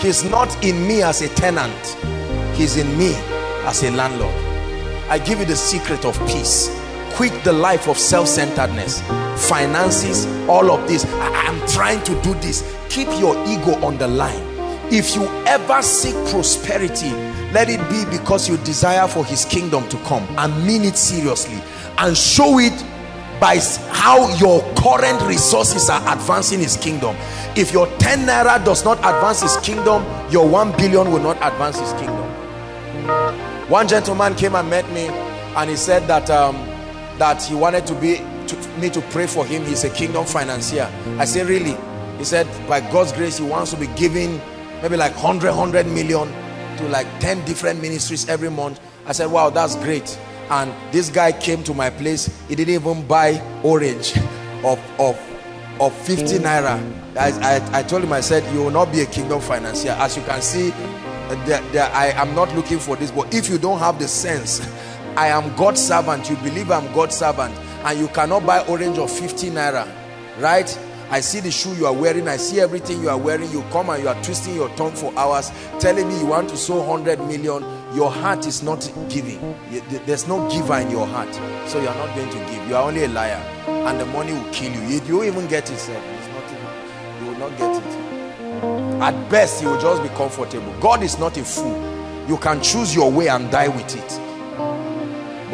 He's not in me as a tenant. He's in me as a landlord. I give you the secret of peace. Quit the life of self-centeredness, finances, all of this. I'm trying to do this. Keep your ego on the line. If you ever seek prosperity, let it be because you desire for his kingdom to come, and mean it seriously, and show it by how your current resources are advancing his kingdom. If your 10 naira does not advance his kingdom, your 1 billion will not advance his kingdom. One gentleman came and met me, and he said that he wanted me to pray for him. He's a kingdom financier. I said, really? He said, by God's grace, he wants to be giving maybe like 100 million to like 10 different ministries every month. I said, wow, that's great. And this guy came to my place. He didn't even buy orange of 50 naira. I told him, I said, you will not be a kingdom financier. As you can see, I am not looking for this. But if you don't have the sense, I am God's servant, you believe I'm God's servant, and you cannot buy orange of 50 naira, right? I see the shoe you are wearing, I see everything you are wearing. You come and you are twisting your tongue for hours, telling me you want to sow 100 million. Your heart is not giving. There's no giver in your heart, so you are not going to give. You are only a liar, and the money will kill you. You won't even get it, sir. You will not get it. At best, you will just be comfortable. God is not a fool. You can choose your way and die with it.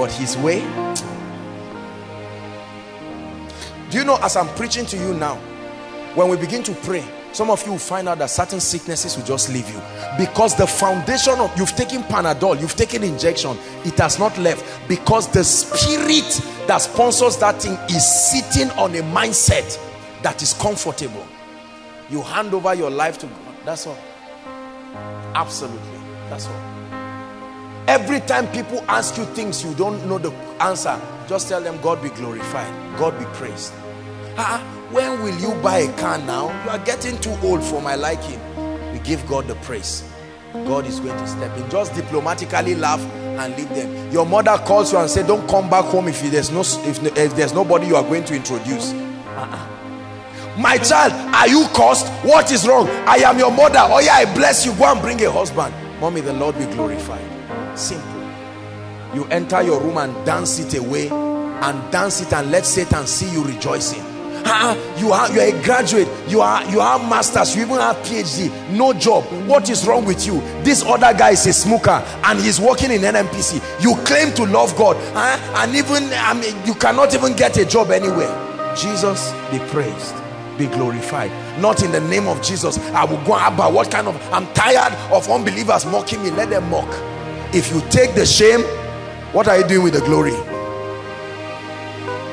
But his way. Do you know, as I'm preaching to you now, when we begin to pray, some of you will find out that certain sicknesses will just leave you, because the foundation of, you've taken Panadol, you've taken injection, it has not left, because the spirit that sponsors that thing is sitting on a mindset that is comfortable. You hand over your life to God. That's all. Absolutely. That's all. Every time people ask you things you don't know the answer, just tell them, God be glorified, God be praised. When will you buy a car now? You are getting too old for my liking. We give God the praise. God is going to step in. Just diplomatically laugh and leave them. Your mother calls you and says, don't come back home if there's nobody you are going to introduce. My child, are you cursed? What is wrong? I am your mother. Oh yeah, I bless you. Go and bring a husband. Mommy, the Lord be glorified. Simple. You enter your room and dance it away, and dance it and let Satan see you rejoicing. You are a graduate, you have masters, you even have PhD, no job. What is wrong with you? This other guy is a smoker and he's working in NMPC. You claim to love God, and even you cannot even get a job anywhere. Jesus be praised, be glorified. Not in the name of Jesus, I will go about what kind of, I'm tired of unbelievers mocking me. Let them mock. If you take the shame, what are you doing with the glory?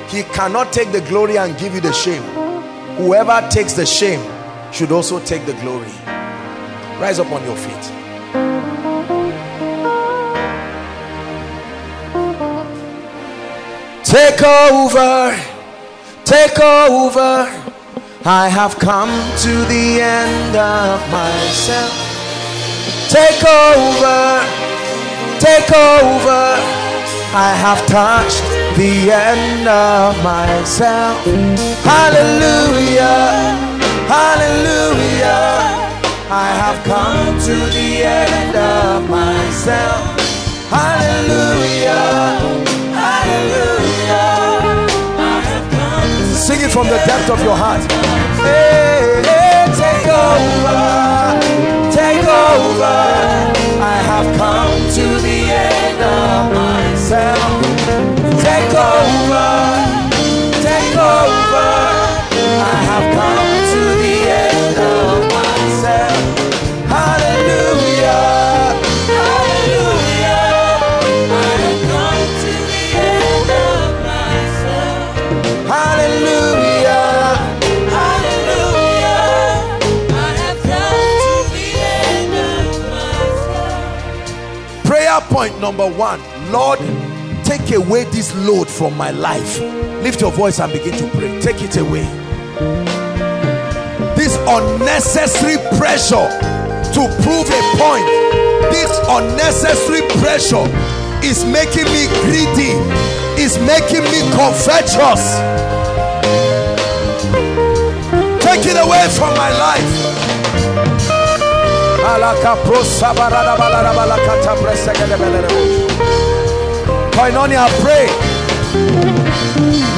He cannot take the glory and give you the shame. Whoever takes the shame should also take the glory. Rise up on your feet. Take over, take over. I have come to the end of myself. Take over, take over. I have touched the end of myself. Hallelujah, hallelujah. I have come to the end of myself. Hallelujah, hallelujah. I have come to. Sing it from the depth of your heart. Hey, hey, take over, take over. I have come to the end of myself. Take over, take over. I have come to the end of myself. Hallelujah, hallelujah. I have come to the end of myself. Hallelujah, hallelujah. I have come to the end of myself. Prayer point number 1. Lord, take away this load from my life. Lift your voice and begin to pray. Take it away. This unnecessary pressure to prove a point, this unnecessary pressure is making me greedy, is making me covetous. Take it away from my life. Koinonia, pray.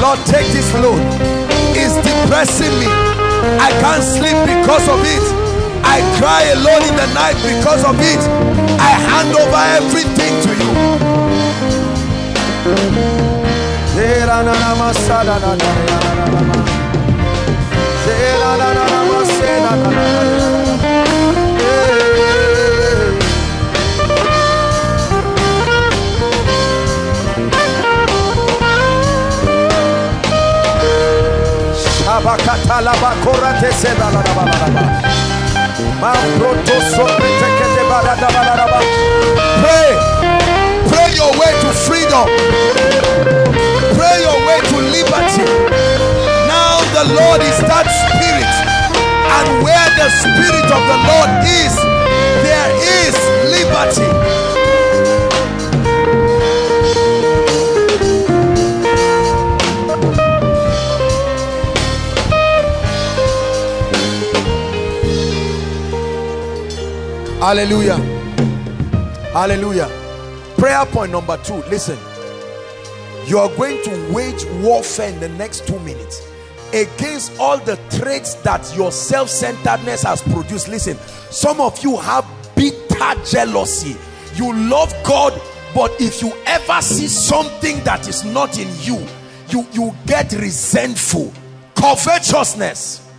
Lord, take this load. It's depressing me. I can't sleep because of it. I cry alone in the night because of it. I hand over everything to you. Pray your way to freedom. Pray your way to liberty. Now the Lord is that spirit, and where the spirit of the Lord is, there is liberty. Hallelujah, hallelujah. Prayer point number 2. Listen, you are going to wage warfare in the next 2 minutes against all the traits that your self-centeredness has produced. Listen, some of you have bitter jealousy. You love God But if you ever see something that is not in you, you get resentful. Covetousness,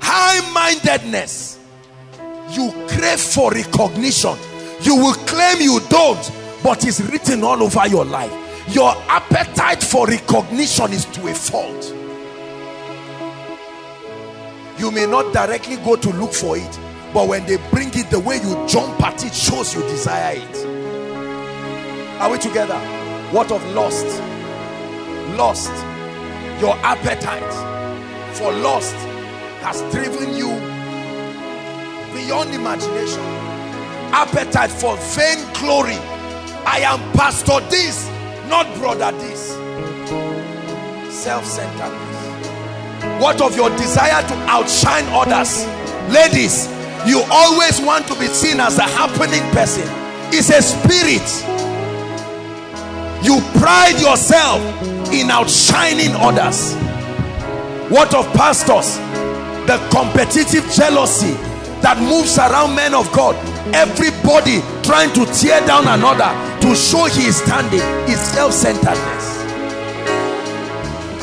high-mindedness, you crave for recognition. You will claim you don't, but it's written all over your life. Your appetite for recognition is to a fault. You may not directly go to look for it, but when they bring it, the way you jump at it shows you desire it. Are we together? What of lust? Lust, your appetite for lust has driven you beyond imagination. Appetite for vainglory. I am pastor this, not brother this. Self-centeredness. What of your desire to outshine others? Ladies, you always want to be seen as a happening person. It's a spirit. You pride yourself in outshining others. What of pastors? The competitive jealousy that moves around men of God. Everybody trying to tear down another to show he is standing is self-centeredness.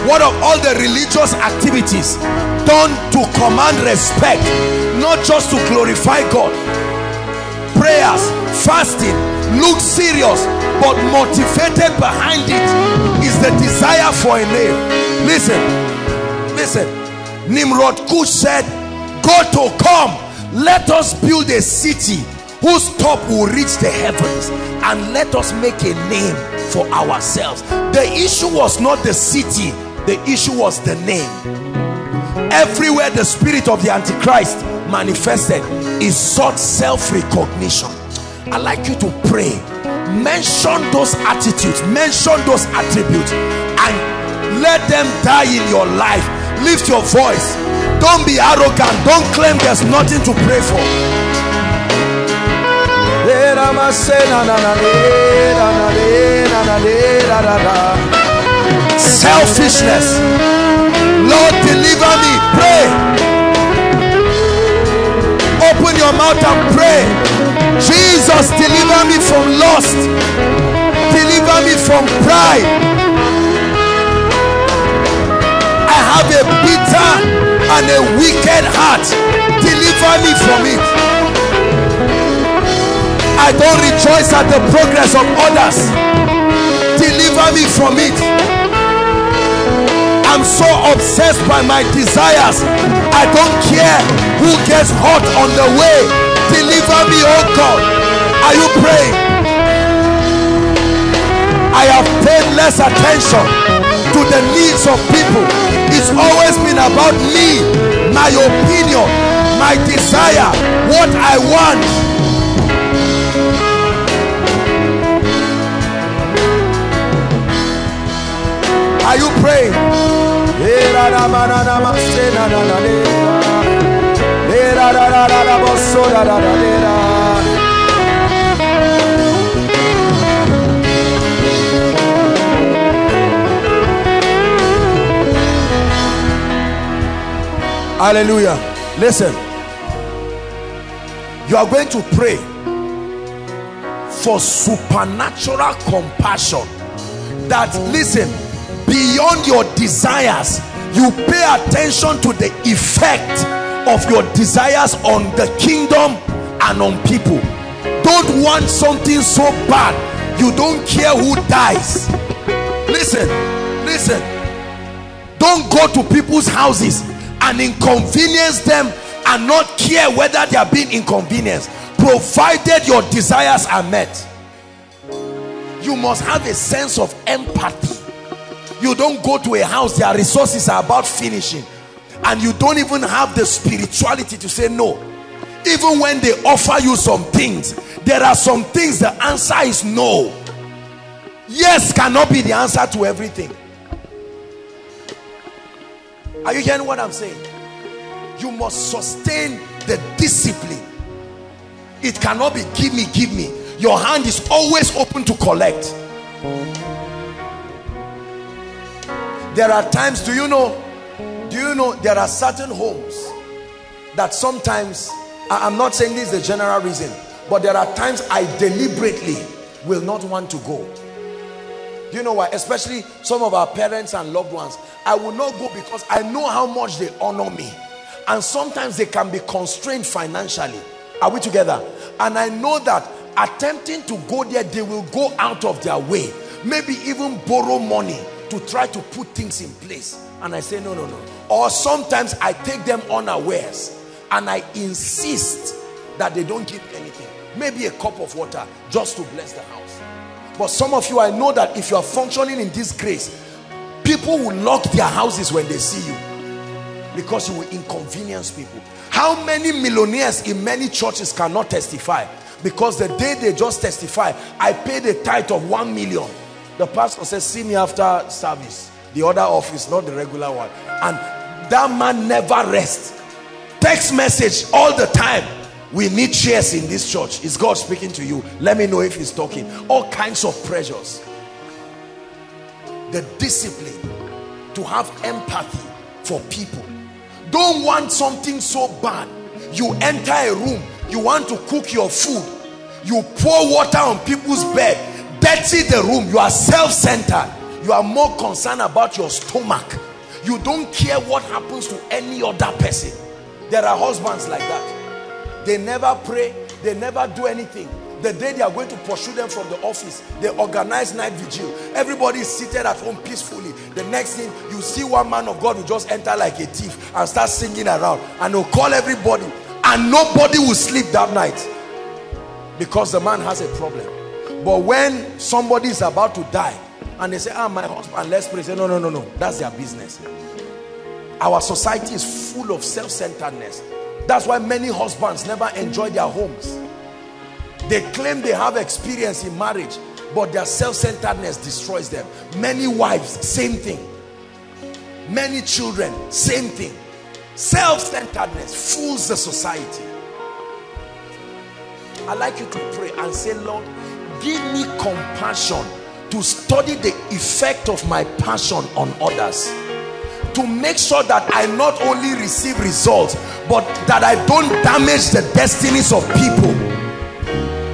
What of all the religious activities done to command respect, not just to glorify God? Prayers, fasting, look serious, but motivated behind it is the desire for a name. Listen, Nimrod Kush said, God to come, let us build a city whose top will reach the heavens, and let us make a name for ourselves. The issue was not the city, the issue was the name. Everywhere the spirit of the Antichrist manifested, it sought self-recognition. I'd like you to pray. Mention those attitudes, mention those attributes, and let them die in your life. Lift your voice. Don't be arrogant. Don't claim there's nothing to pray for. Selfishness. Lord, deliver me. Pray. Open your mouth and pray. Jesus, deliver me from lust. Deliver me from pride. I have a bitter and a wicked heart. Deliver me from it. I don't rejoice at the progress of others. Deliver me from it. I'm so obsessed by my desires. I don't care who gets hot on the way. Deliver me, oh God. Are you praying? I have paid less attention to the needs of people. It's always been about me, my opinion, my desire, what I want. Are you praying? Hallelujah. Listen, you are going to pray for supernatural compassion that, listen, beyond your desires, you pay attention to the effect of your desires on the kingdom and on people. Don't want something so bad you don't care who dies. Listen, don't go to people's houses and inconvenience them and not care whether they are being inconvenienced, provided your desires are met. You must have a sense of empathy. You don't go to a house, their resources are about finishing, and you don't even have the spirituality to say no. Even when they offer you some things, there are some things the answer is no. Yes cannot be the answer to everything. Are you hearing what I'm saying? You must sustain the discipline. It cannot be give me, give me. Your hand is always open to collect. There are times, do you know there are certain homes that sometimes, I'm not saying this is the general reason, but there are times I deliberately will not want to go. Do you know why? Especially some of our parents and loved ones. I will not go because I know how much they honor me. And sometimes they can be constrained financially. Are we together? And I know that attempting to go there, they will go out of their way. Maybe even borrow money to try to put things in place. And I say, no, no, no. Or sometimes I take them unawares and I insist that they don't give anything. Maybe a cup of water just to bless the house. But some of you, I know that if you are functioning in this grace, people will lock their houses when they see you, because you will inconvenience people. How many millionaires in many churches cannot testify? Because the day they just testify, I paid a tithe of 1 million. The pastor says, see me after service. The other office, not the regular one. And that man never rests. Text message all the time. We need chairs in this church. Is God speaking to you? Let me know if he's talking. All kinds of pressures. The discipline to have empathy for people. Don't want something so bad. You enter a room, you want to cook your food, you pour water on people's bed, dirty the room. You are self-centered. You are more concerned about your stomach. You don't care what happens to any other person. There are husbands like that. They never pray, they never do anything. The day they are going to pursue them from the office, they organize night vigil. Everybody is seated at home peacefully. The next thing, you see one man of God will just enter like a thief and start singing around. And he'll call everybody. And nobody will sleep that night. Because the man has a problem. But when somebody is about to die, and they say, ah, my husband, let's pray. Say, no, no, no, no. That's their business. Our society is full of self-centeredness. That's why many husbands never enjoy their homes. They claim they have experience in marriage, but their self-centeredness destroys them. Many wives, same thing. Many children, same thing. Self-centeredness fools the society. I'd like you to pray and say, Lord, give me compassion to study the effect of my passion on others. To make sure that I not only receive results, but that I don't damage the destinies of people.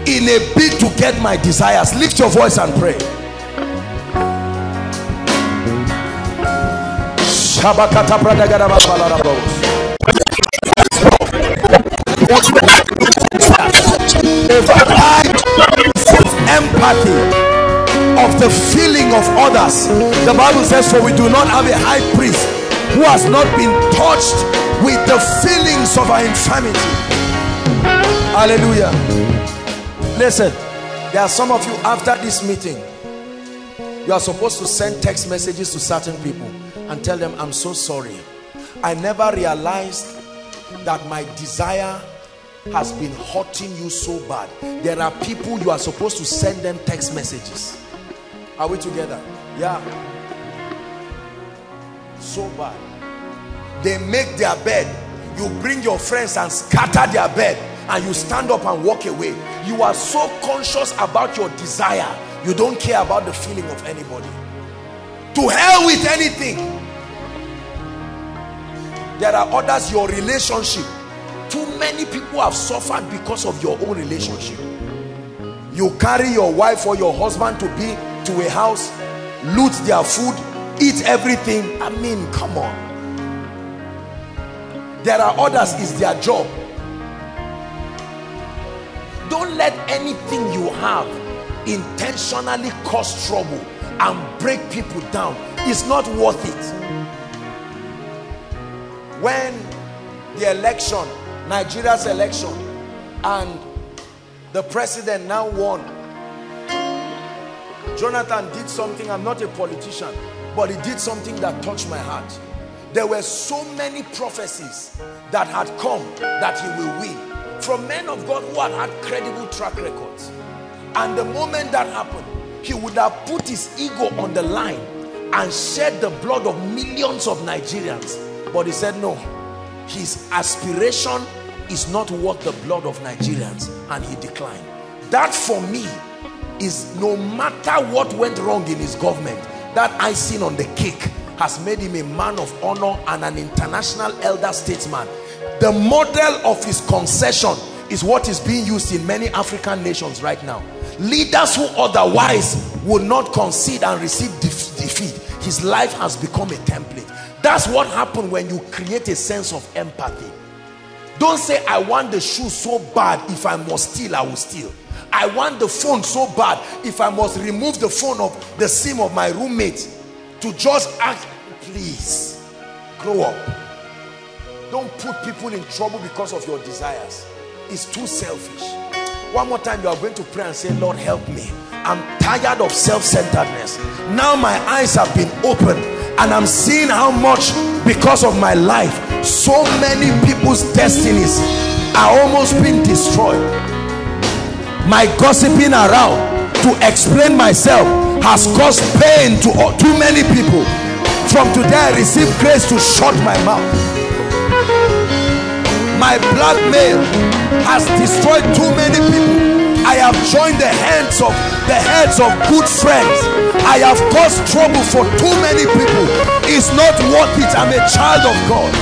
In a bid to get my desires. Lift your voice and pray. Empathy of the feeling of others. The Bible says, for we do not have a high priest who has not been touched with the feelings of our infirmity. Hallelujah. Listen, there are some of you after this meeting, you are supposed to send text messages to certain people and tell them, I'm so sorry. I never realized that my desire has been hurting you so bad. There are people you are supposed to send them text messages. Are we together? Yeah. So bad. They make their bed. You bring your friends and scatter their bed. And you stand up and walk away. You are so conscious about your desire, you don't care about the feeling of anybody. To hell with anything. There are others, your relationship. Too many people have suffered because of your own relationship. You carry your wife or your husband to be to a house, loot their food, eat everything. I mean, come on. There are others, it's their job. Don't let anything you have intentionally cause trouble and break people down. It's not worth it. When the election, Nigeria's election, and the president now won, Jonathan did something. I'm not a politician, but he did something that touched my heart. There were so many prophecies that had come that he will win, from men of God who had had credible track records. And the moment that happened, he would have put his ego on the line and shed the blood of millions of Nigerians. But he said no, his aspiration is not worth the blood of Nigerians, and he declined. That for me is, no matter what went wrong in his government, that icing on the cake has made him a man of honor and an international elder statesman. The model of his concession is what is being used in many African nations right now. Leaders who otherwise would not concede and receive defeat. His life has become a template. That's what happened when you create a sense of empathy. Don't say, I want the shoe so bad, if I must steal, I will steal. I want the phone so bad, if I must remove the phone of the SIM of my roommate to just act. Please, grow up. Don't put people in trouble because of your desires. It's too selfish. One more time, you are going to pray and say, Lord, help me. I'm tired of self-centeredness. Now my eyes have been opened and I'm seeing how much, because of my life, so many people's destinies are almost being destroyed. My gossiping around to explain myself has caused pain to too many people. From today, I receive grace to shut my mouth. My blackmail has destroyed too many people. I have joined the heads of good friends. I have caused trouble for too many people. It's not worth it. I'm a child of God.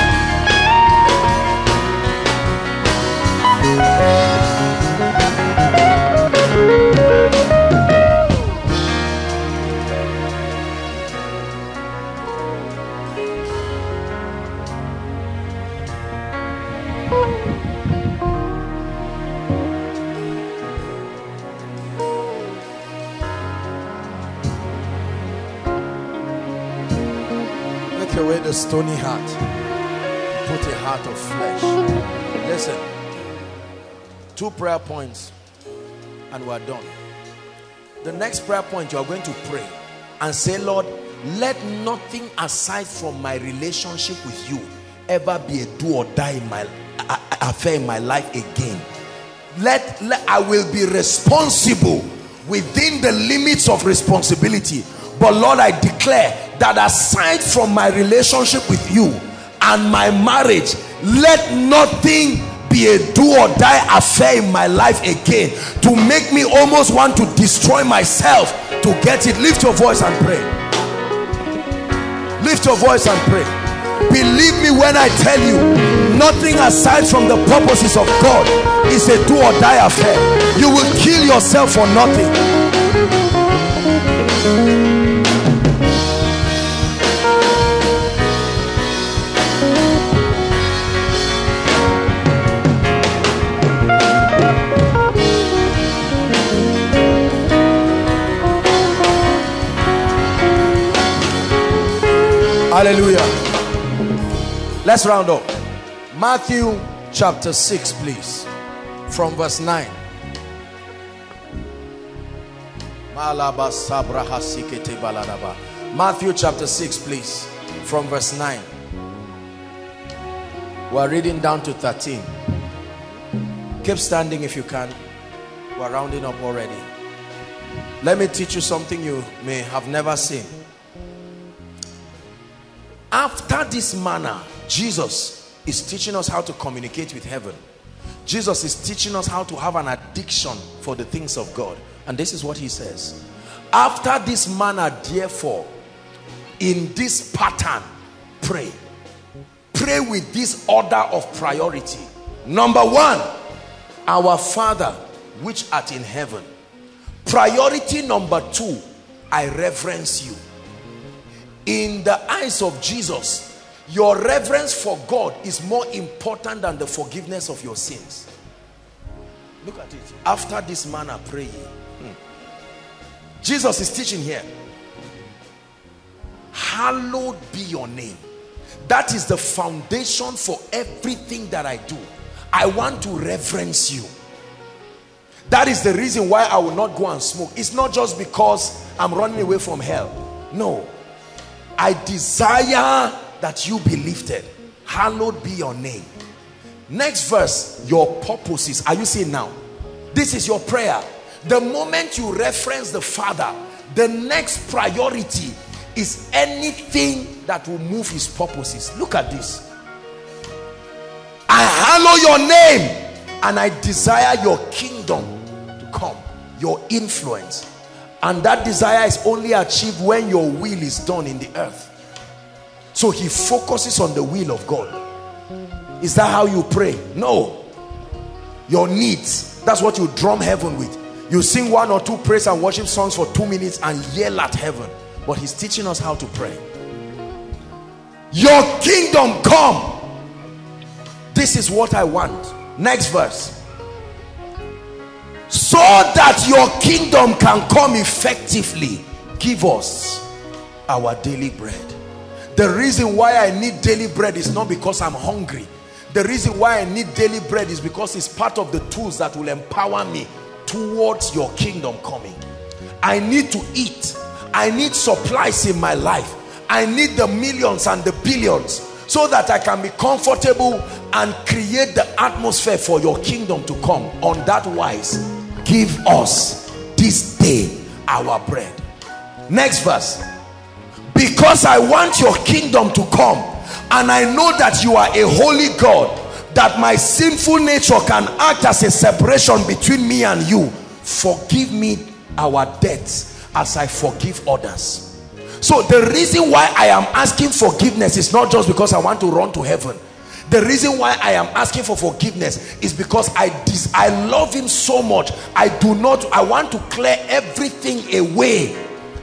Stony heart, put a heart of flesh. Listen, 2 prayer points and we're done. The next prayer point, you are going to pray and say, Lord, let nothing aside from my relationship with you ever be a do or die in my affair in my life again. I will be responsible within the limits of responsibility. But Lord, I declare that aside from my relationship with you and my marriage, let nothing be a do or die affair in my life again to make me almost want to destroy myself to get it. Lift your voice and pray. Lift your voice and pray. Believe me when I tell you, nothing aside from the purposes of God is a do or die affair. You will kill yourself for nothing. Hallelujah. Let's round up. Matthew chapter 6, please. From verse 9. Matthew chapter 6, please. From verse 9. We're reading down to 13. Keep standing if you can. We're rounding up already. Let me teach you something you may have never seen. After this manner, Jesus is teaching us how to communicate with heaven. Jesus is teaching us how to have an addiction for the things of God. And this is what he says. After this manner, therefore, in this pattern, pray. Pray with this order of priority. Number 1, our Father, which art in heaven. Priority number 2, I reverence you. In the eyes of Jesus, your reverence for God is more important than the forgiveness of your sins. Look at it. After this manner, pray ye. Jesus is teaching here. Hallowed be your name. That is the foundation for everything that I do. I want to reverence you. That is the reason why I will not go and smoke. It's not just because I'm running away from hell. No. I desire that you be lifted. Hallowed be your name. Next verse, your purposes. Are you seeing now? This is your prayer. The moment you reference the Father, the next priority is anything that will move his purposes. Look at this. I hallow your name and I desire your kingdom to come, your influence. And that desire is only achieved when your will is done in the earth. So he focuses on the will of God. Is that how you pray? No. Your needs. That's what you drum heaven with. You sing one or two praise and worship songs for 2 minutes and yell at heaven. But he's teaching us how to pray. Your kingdom come. This is what I want. Next verse. So that your kingdom can come effectively, give us our daily bread. The reason why I need daily bread is not because I'm hungry. The reason why I need daily bread is because it's part of the tools that will empower me towards your kingdom coming. I need to eat. I need supplies in my life. I need the millions and the billions so that I can be comfortable and create the atmosphere for your kingdom to come. On that wise, give us this day our bread. Next verse. Because I want your kingdom to come, and I know that you are a holy God, that my sinful nature can act as a separation between me and you. Forgive me our debts as I forgive others. So the reason why I am asking forgiveness is not just because I want to run to heaven. The reason why I am asking for forgiveness is because I love him so much. I want to clear everything away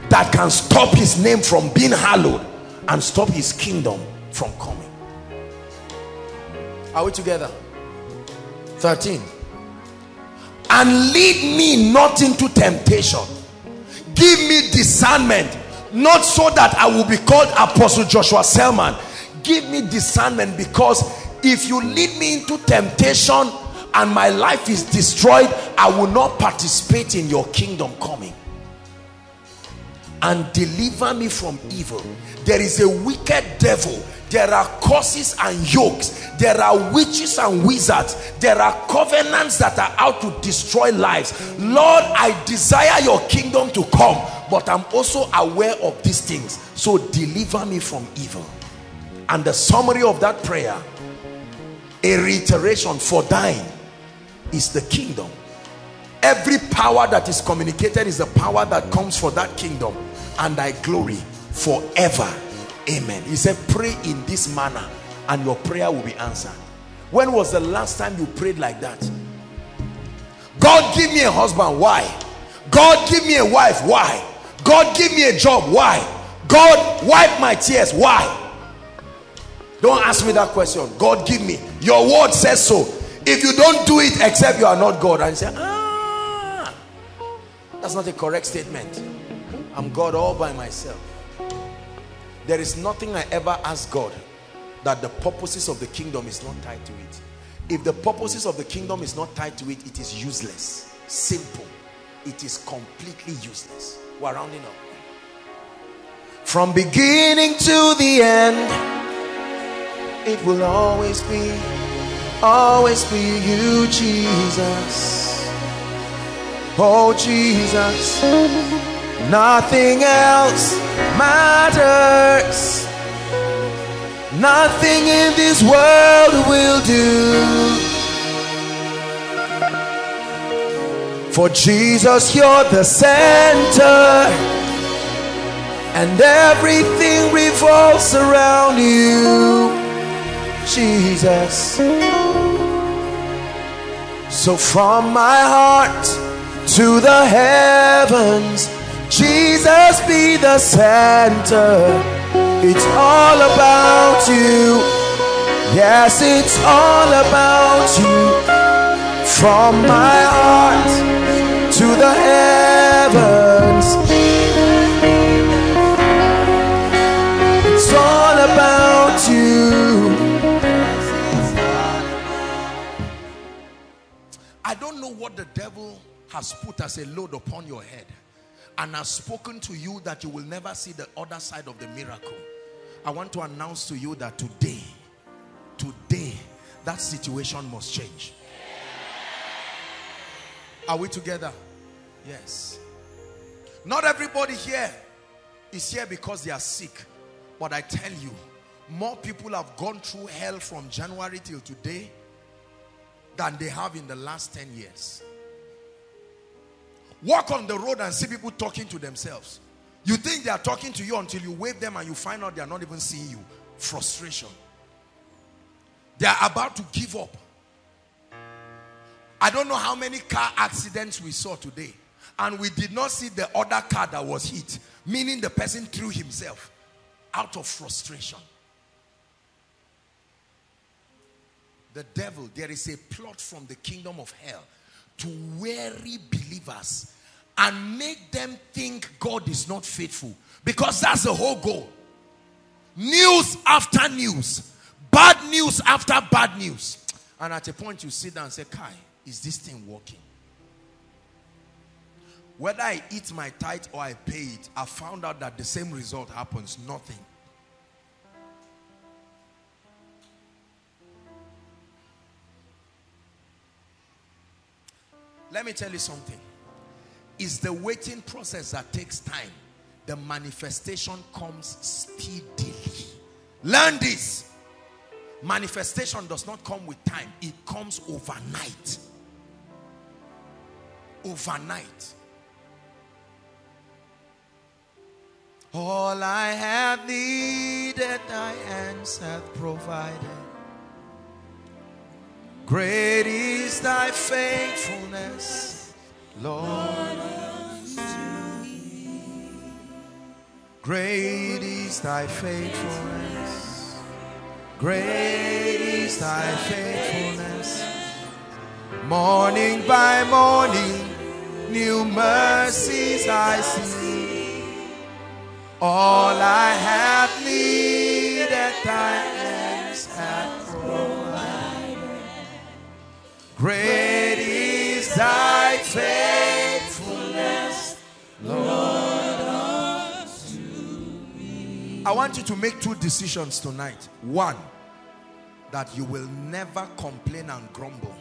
that can stop his name from being hallowed and stop his kingdom from coming. Are we together? 13. And lead me not into temptation. Give me discernment, not so that I will be called Apostle Joshua Selman. Give me discernment, because if you lead me into temptation and my life is destroyed, I will not participate in your kingdom coming. And deliver me from evil. There is a wicked devil. There are curses and yokes. There are witches and wizards. There are covenants that are out to destroy lives. Lord, I desire your kingdom to come, but I'm also aware of these things. So deliver me from evil. And the summary of that prayer, a reiteration, for thine is the kingdom. Every power that is communicated is the power that comes for that kingdom, and thy glory forever. Amen. He said, pray in this manner and your prayer will be answered. When was the last time you prayed like that? God, give me a husband. Why? God, give me a wife. Why? God, give me a job. Why? God, wipe my tears. Why? Don't ask me that question. God, give me. Your word says so. If you don't do it, except you are not God. And you say, that's not a correct statement. I'm God all by myself. There is nothing I ever ask God that the purposes of the kingdom is not tied to it. If the purposes of the kingdom is not tied to it, it is useless. Simple. It is completely useless. We're rounding up. From beginning to the end, it will always be you, Jesus. Oh Jesus, nothing else matters. Nothing in this world will do. For Jesus, you're the center, and everything revolves around you, Jesus. So from my heart to the heavens, Jesus, be the center. It's all about you. Yes, it's all about you. From my heart to the heavens, it's all about you. I don't know what the devil has put as a load upon your head and has spoken to you that you will never see the other side of the miracle. I want to announce to you that today that situation must change. Are we together? Yes. Not everybody here is here because they are sick, but I tell you, more people have gone through hell from January till today than they have in the last 10 years. Walk on the road and see people talking to themselves. You think they are talking to you until you wave them and you find out they are not even seeing you. Frustration. They are about to give up. I don't know how many car accidents we saw today, and we did not see the other car that was hit, meaning the person threw himself out of frustration. The devil, there is a plot from the kingdom of hell to weary believers and make them think God is not faithful, because that's the whole goal. News after news, bad news after bad news, and at a point you sit down and say, Kai, is this thing working? Whether I eat my tithe or I pay it, I found out that the same result happens, nothing. Let me tell you something. It's the waiting process that takes time. The manifestation comes speedily. Learn this. Manifestation does not come with time. It comes overnight. Overnight. All I have needed, thy hands hath provided. Great is thy faithfulness, Lord, unto me. Great is thy faithfulness. Great is thy faithfulness. Morning by morning, new mercies I see. All I have needed, thy hands have provided. Great is thy faithfulness, Lord, unto me. I want you to make two decisions tonight. One, that you will never complain and grumble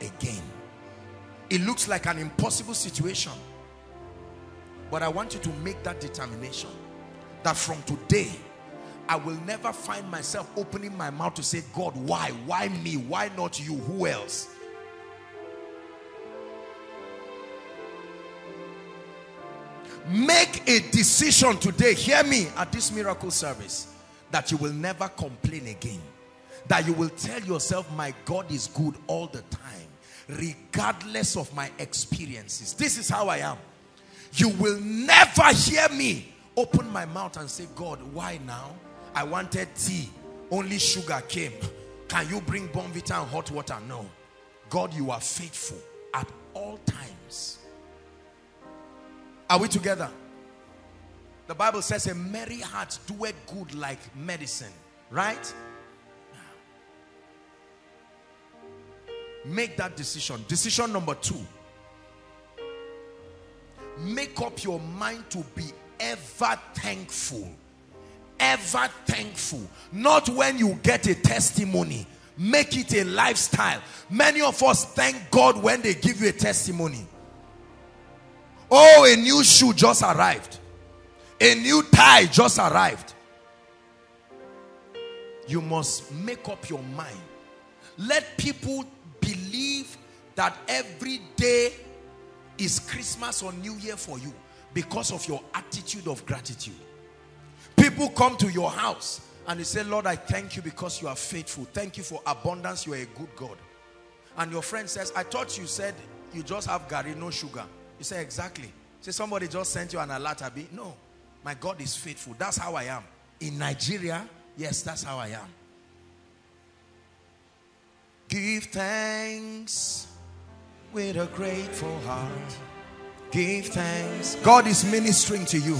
again. It looks like an impossible situation, but I want you to make that determination that from today, I will never find myself opening my mouth to say, God, why? Why me? Why not you? Who else? Make a decision today. Hear me at this miracle service, that you will never complain again. That you will tell yourself, my God is good all the time, regardless of my experiences. This is how I am. You will never hear me open my mouth and say, God, why now? I wanted tea, only sugar came. Can you bring Bonvita and hot water? No. God, you are faithful at all times. Are we together? The Bible says a merry heart doeth good like medicine, right? Make that decision. Decision number two. Make up your mind to be ever thankful. Ever thankful. Not when you get a testimony. Make it a lifestyle. Many of us thank God when they give you a testimony. Oh, a new shoe just arrived. A new tie just arrived. You must make up your mind. Let people believe that every day is Christmas or New Year for you because of your attitude of gratitude. People come to your house and they say, Lord, I thank you because you are faithful. Thank you for abundance. You are a good God. And your friend says, I thought you said you just have gari, no sugar. You say, exactly. Say, somebody just sent you an alert, Abi. No, my God is faithful. That's how I am. In Nigeria, yes, that's how I am. Give thanks with a grateful heart. Give thanks. God is ministering to you.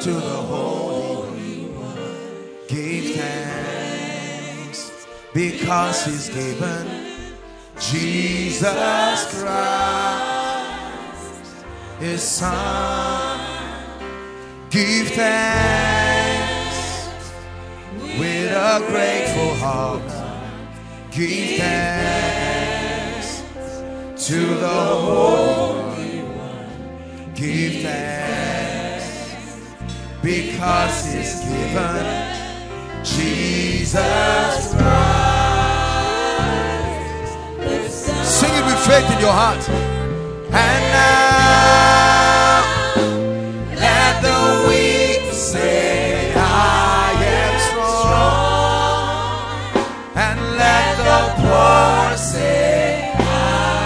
To the Holy One. Give thanks. Because He's given Jesus Christ, His Son. Give thanks with a grateful heart. Give thanks to the Holy One. Give thanks because He's given Jesus Christ. Sing it with faith in your heart. And now let the weak say, I am strong. And let the poor say, I am strong.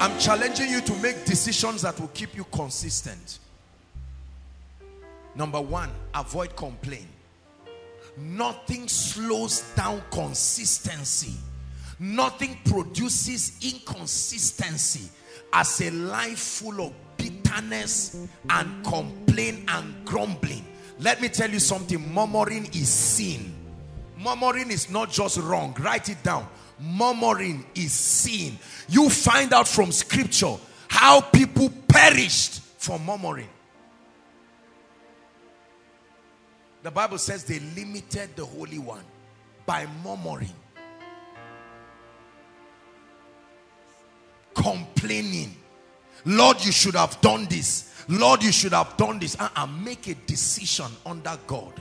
I'm challenging you to make decisions that will keep you consistent. Number one, avoid complaint. Nothing slows down consistency. Nothing produces inconsistency as a life full of bitterness and complaint and grumbling. Let me tell you something, murmuring is sin. Murmuring is not just wrong, write it down. Murmuring is sin. You find out from scripture how people perished for murmuring. The Bible says they limited the Holy One by murmuring, complaining. Lord, you should have done this. Lord, you should have done this. And make a decision under God.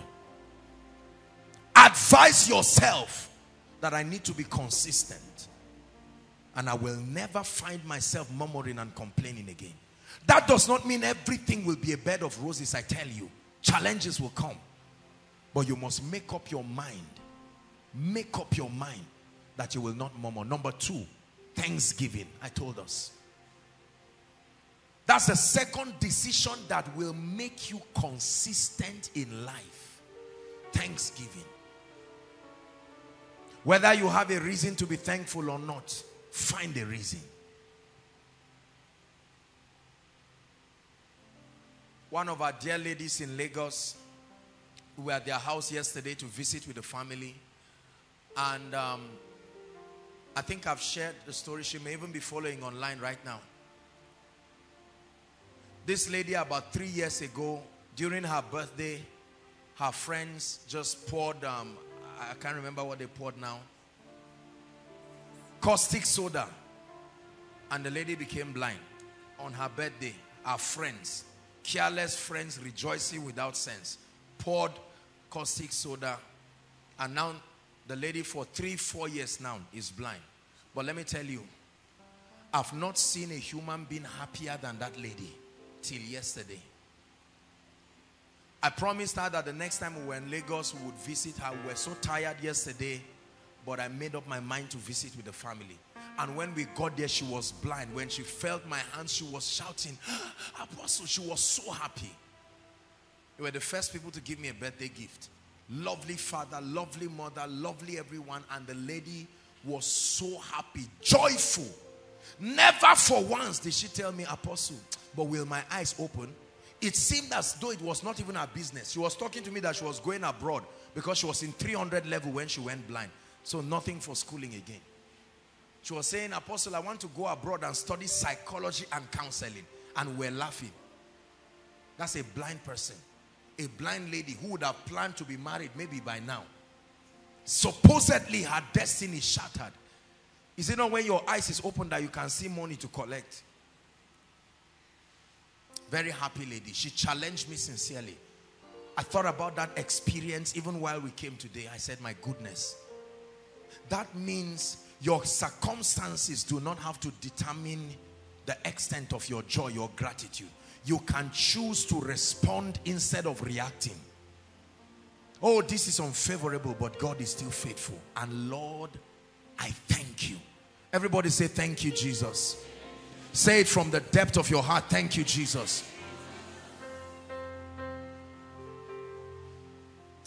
Advise yourself that I need to be consistent, and I will never find myself murmuring and complaining again. That does not mean everything will be a bed of roses, I tell you. Challenges will come. But you must make up your mind. Make up your mind that you will not murmur. Number two, thanksgiving. I told us. That's the second decision that will make you consistent in life. Thanksgiving. Whether you have a reason to be thankful or not, find a reason. One of our dear ladies in Lagos, we were at their house yesterday to visit with the family. And I think I've shared the story. She may even be following online right now. This lady, about 3 years ago, during her birthday, her friends just poured, I can't remember what they poured now, caustic soda. And the lady became blind on her birthday. Her friends, careless friends, rejoicing without sense, poured caustic soda. And now the lady for 3-4 years now is blind. But let me tell you, I've not seen a human being happier than that lady till yesterday. I promised her that the next time we were in Lagos, we would visit her. We were so tired yesterday, but I made up my mind to visit with the family. And when we got there, she was blind. When she felt my hands, she was shouting, Apostle, she was so happy. They were the first people to give me a birthday gift. Lovely father, lovely mother, lovely everyone. And the lady was so happy, joyful. Never for once did she tell me, Apostle, but will my eyes open? It seemed as though it was not even her business. She was talking to me that she was going abroad because she was in 300 level when she went blind. So nothing for schooling again. She was saying, Apostle, I want to go abroad and study psychology and counseling. And we're laughing. That's a blind person. A blind lady who would have planned to be married maybe by now. Supposedly her destiny shattered. Is it not when your eyes is open that you can see money to collect? Very happy lady. She challenged me sincerely. I thought about that experience even while we came today. I said, my goodness. That means your circumstances do not have to determine the extent of your joy, your gratitude. You can choose to respond instead of reacting. Oh, this is unfavorable, but God is still faithful. And Lord, I thank you. Everybody say, thank you, Jesus. Say it from the depth of your heart. Thank you, Jesus.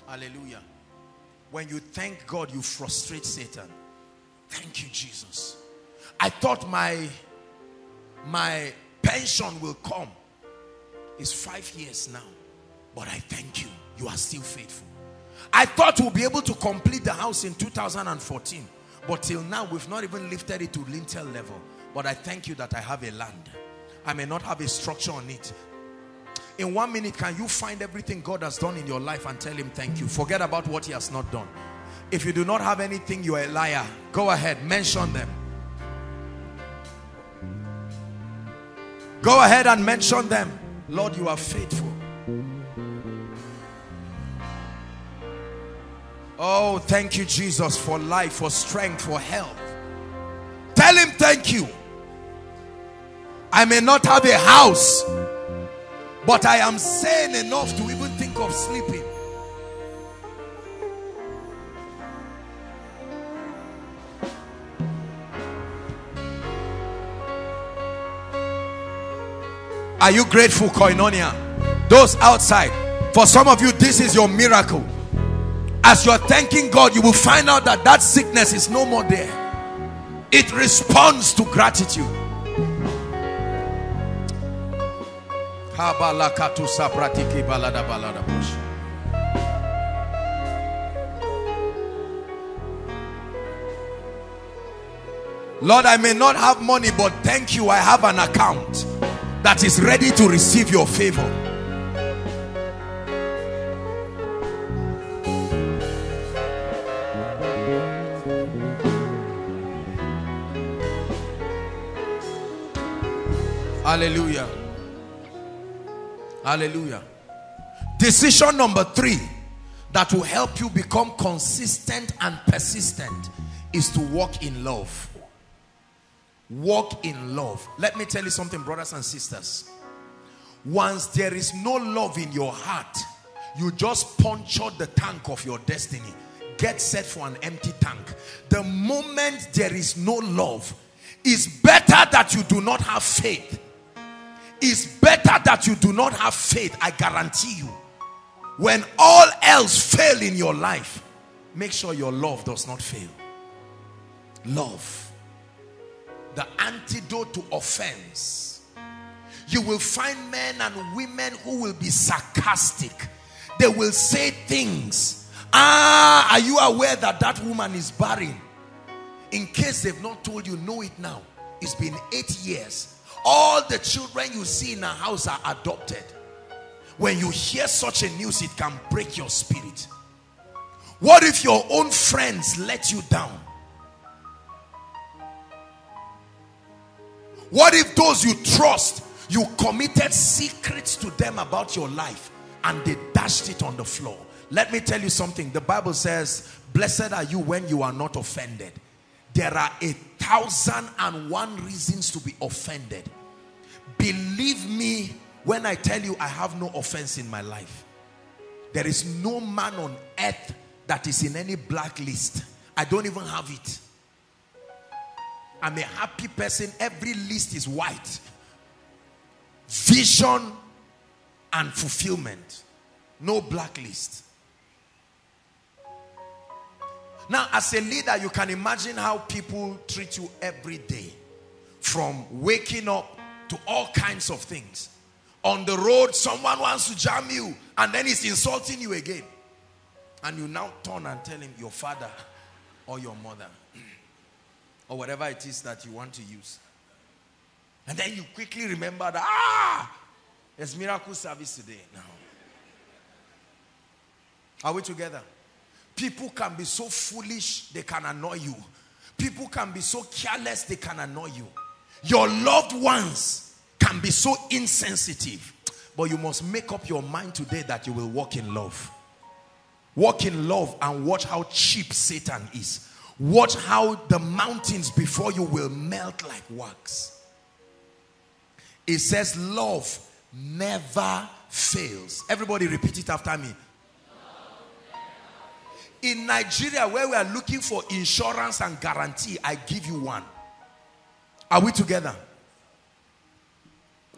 Hallelujah. When you thank God, you frustrate Satan. Thank you, Jesus. I thought my pension will come. It's 5 years now. But I thank you. You are still faithful. I thought we'll be able to complete the house in 2014. But till now, we've not even lifted it to lintel level. But I thank you that I have a land. I may not have a structure on it. In 1 minute, can you find everything God has done in your life and tell him thank you? Forget about what he has not done. If you do not have anything, you are a liar. Go ahead, mention them. Go ahead and mention them. Lord, you are faithful. Oh, thank you, Jesus, for life, for strength, for health. Tell him thank you. I may not have a house, but I am sane enough to even think of sleeping. Are you grateful, Koinonia? Those outside, for some of you, this is your miracle. As you are thanking God, you will find out that that sickness is no more there. It responds to gratitude. Lord, I may not have money, but thank you, I have an account that is ready to receive your favor. Hallelujah. Hallelujah. Decision number 3 that will help you become consistent and persistent is to walk in love. Walk in love. Let me tell you something, brothers and sisters. Once there is no love in your heart, you just punctured the tank of your destiny. Get set for an empty tank. The moment there is no love, it's better that you do not have faith. It's better that you do not have faith, I guarantee you. When all else fails in your life, make sure your love does not fail. Love. The antidote to offense. You will find men and women who will be sarcastic. They will say things. Ah, are you aware that that woman is barren? In case they've not told you, know it now. It's been 8 years. All the children you see in a house are adopted. When you hear such a news, it can break your spirit. What if your own friends let you down? What if those you trust, you committed secrets to them about your life and they dashed it on the floor? Let me tell you something. The Bible says, blessed are you when you are not offended. There are 1,001 reasons to be offended. Believe me when I tell you I have no offense in my life. There is no man on earth that is in any blacklist. I don't even have it. I'm a happy person. Every list is white. Vision and fulfillment. No blacklist. Now, as a leader, you can imagine how people treat you every day. From waking up to all kinds of things. On the road, someone wants to jam you and then he's insulting you again. And you now turn and tell him, your father or your mother, or whatever it is that you want to use. And then you quickly remember that, there's miracle service today now. Are we together? People can be so foolish, they can annoy you. People can be so careless, they can annoy you. Your loved ones can be so insensitive. But you must make up your mind today that you will walk in love. Walk in love and watch how cheap Satan is. Watch how the mountains before you will melt like wax. It says love never fails. Everybody repeat it after me. In Nigeria, where we are looking for insurance and guarantee, I give you one. Are we together?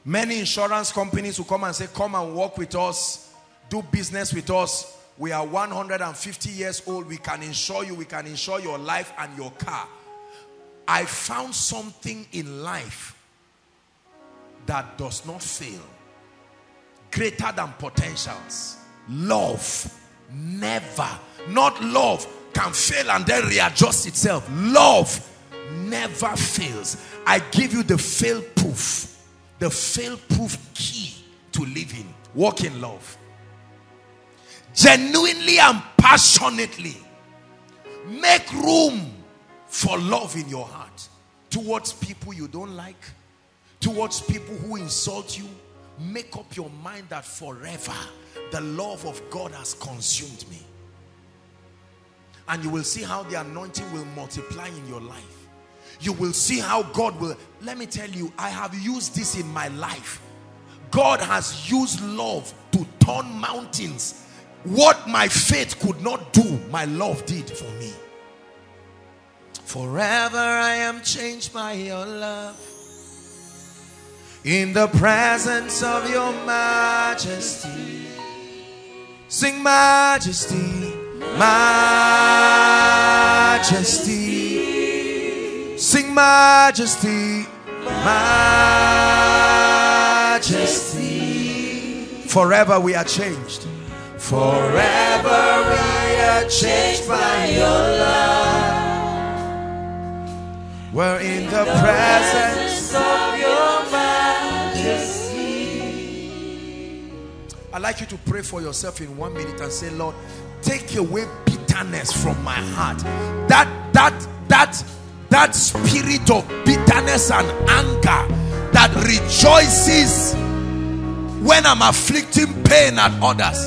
Many insurance companies will come and say, come and work with us, do business with us. We are 150 years old. We can insure you. We can insure your life and your car. I found something in life that does not fail. Greater than potentials. Love. Never. Not love can fail and then readjust itself. Love never fails. I give you the fail-proof. The fail-proof key to living. Walk in love. Genuinely and passionately make room for love in your heart towards people you don't like, towards people who insult you. Make up your mind that forever the love of God has consumed me, and you will see how the anointing will multiply in your life. You will see how God will. Let me tell you, I have used this in my life. God has used love to turn mountains. What my faith could not do, my love did for me. Forever I am changed by your love. in the presence of your majesty. Sing majesty, majesty. Sing majesty, majesty. Forever we are changed. Forever we are changed by your love. We're in the presence of your majesty. I'd like you to pray for yourself in 1 minute and say, Lord, take away bitterness from my heart. That spirit of bitterness and anger that rejoices when I'm afflicting pain at others.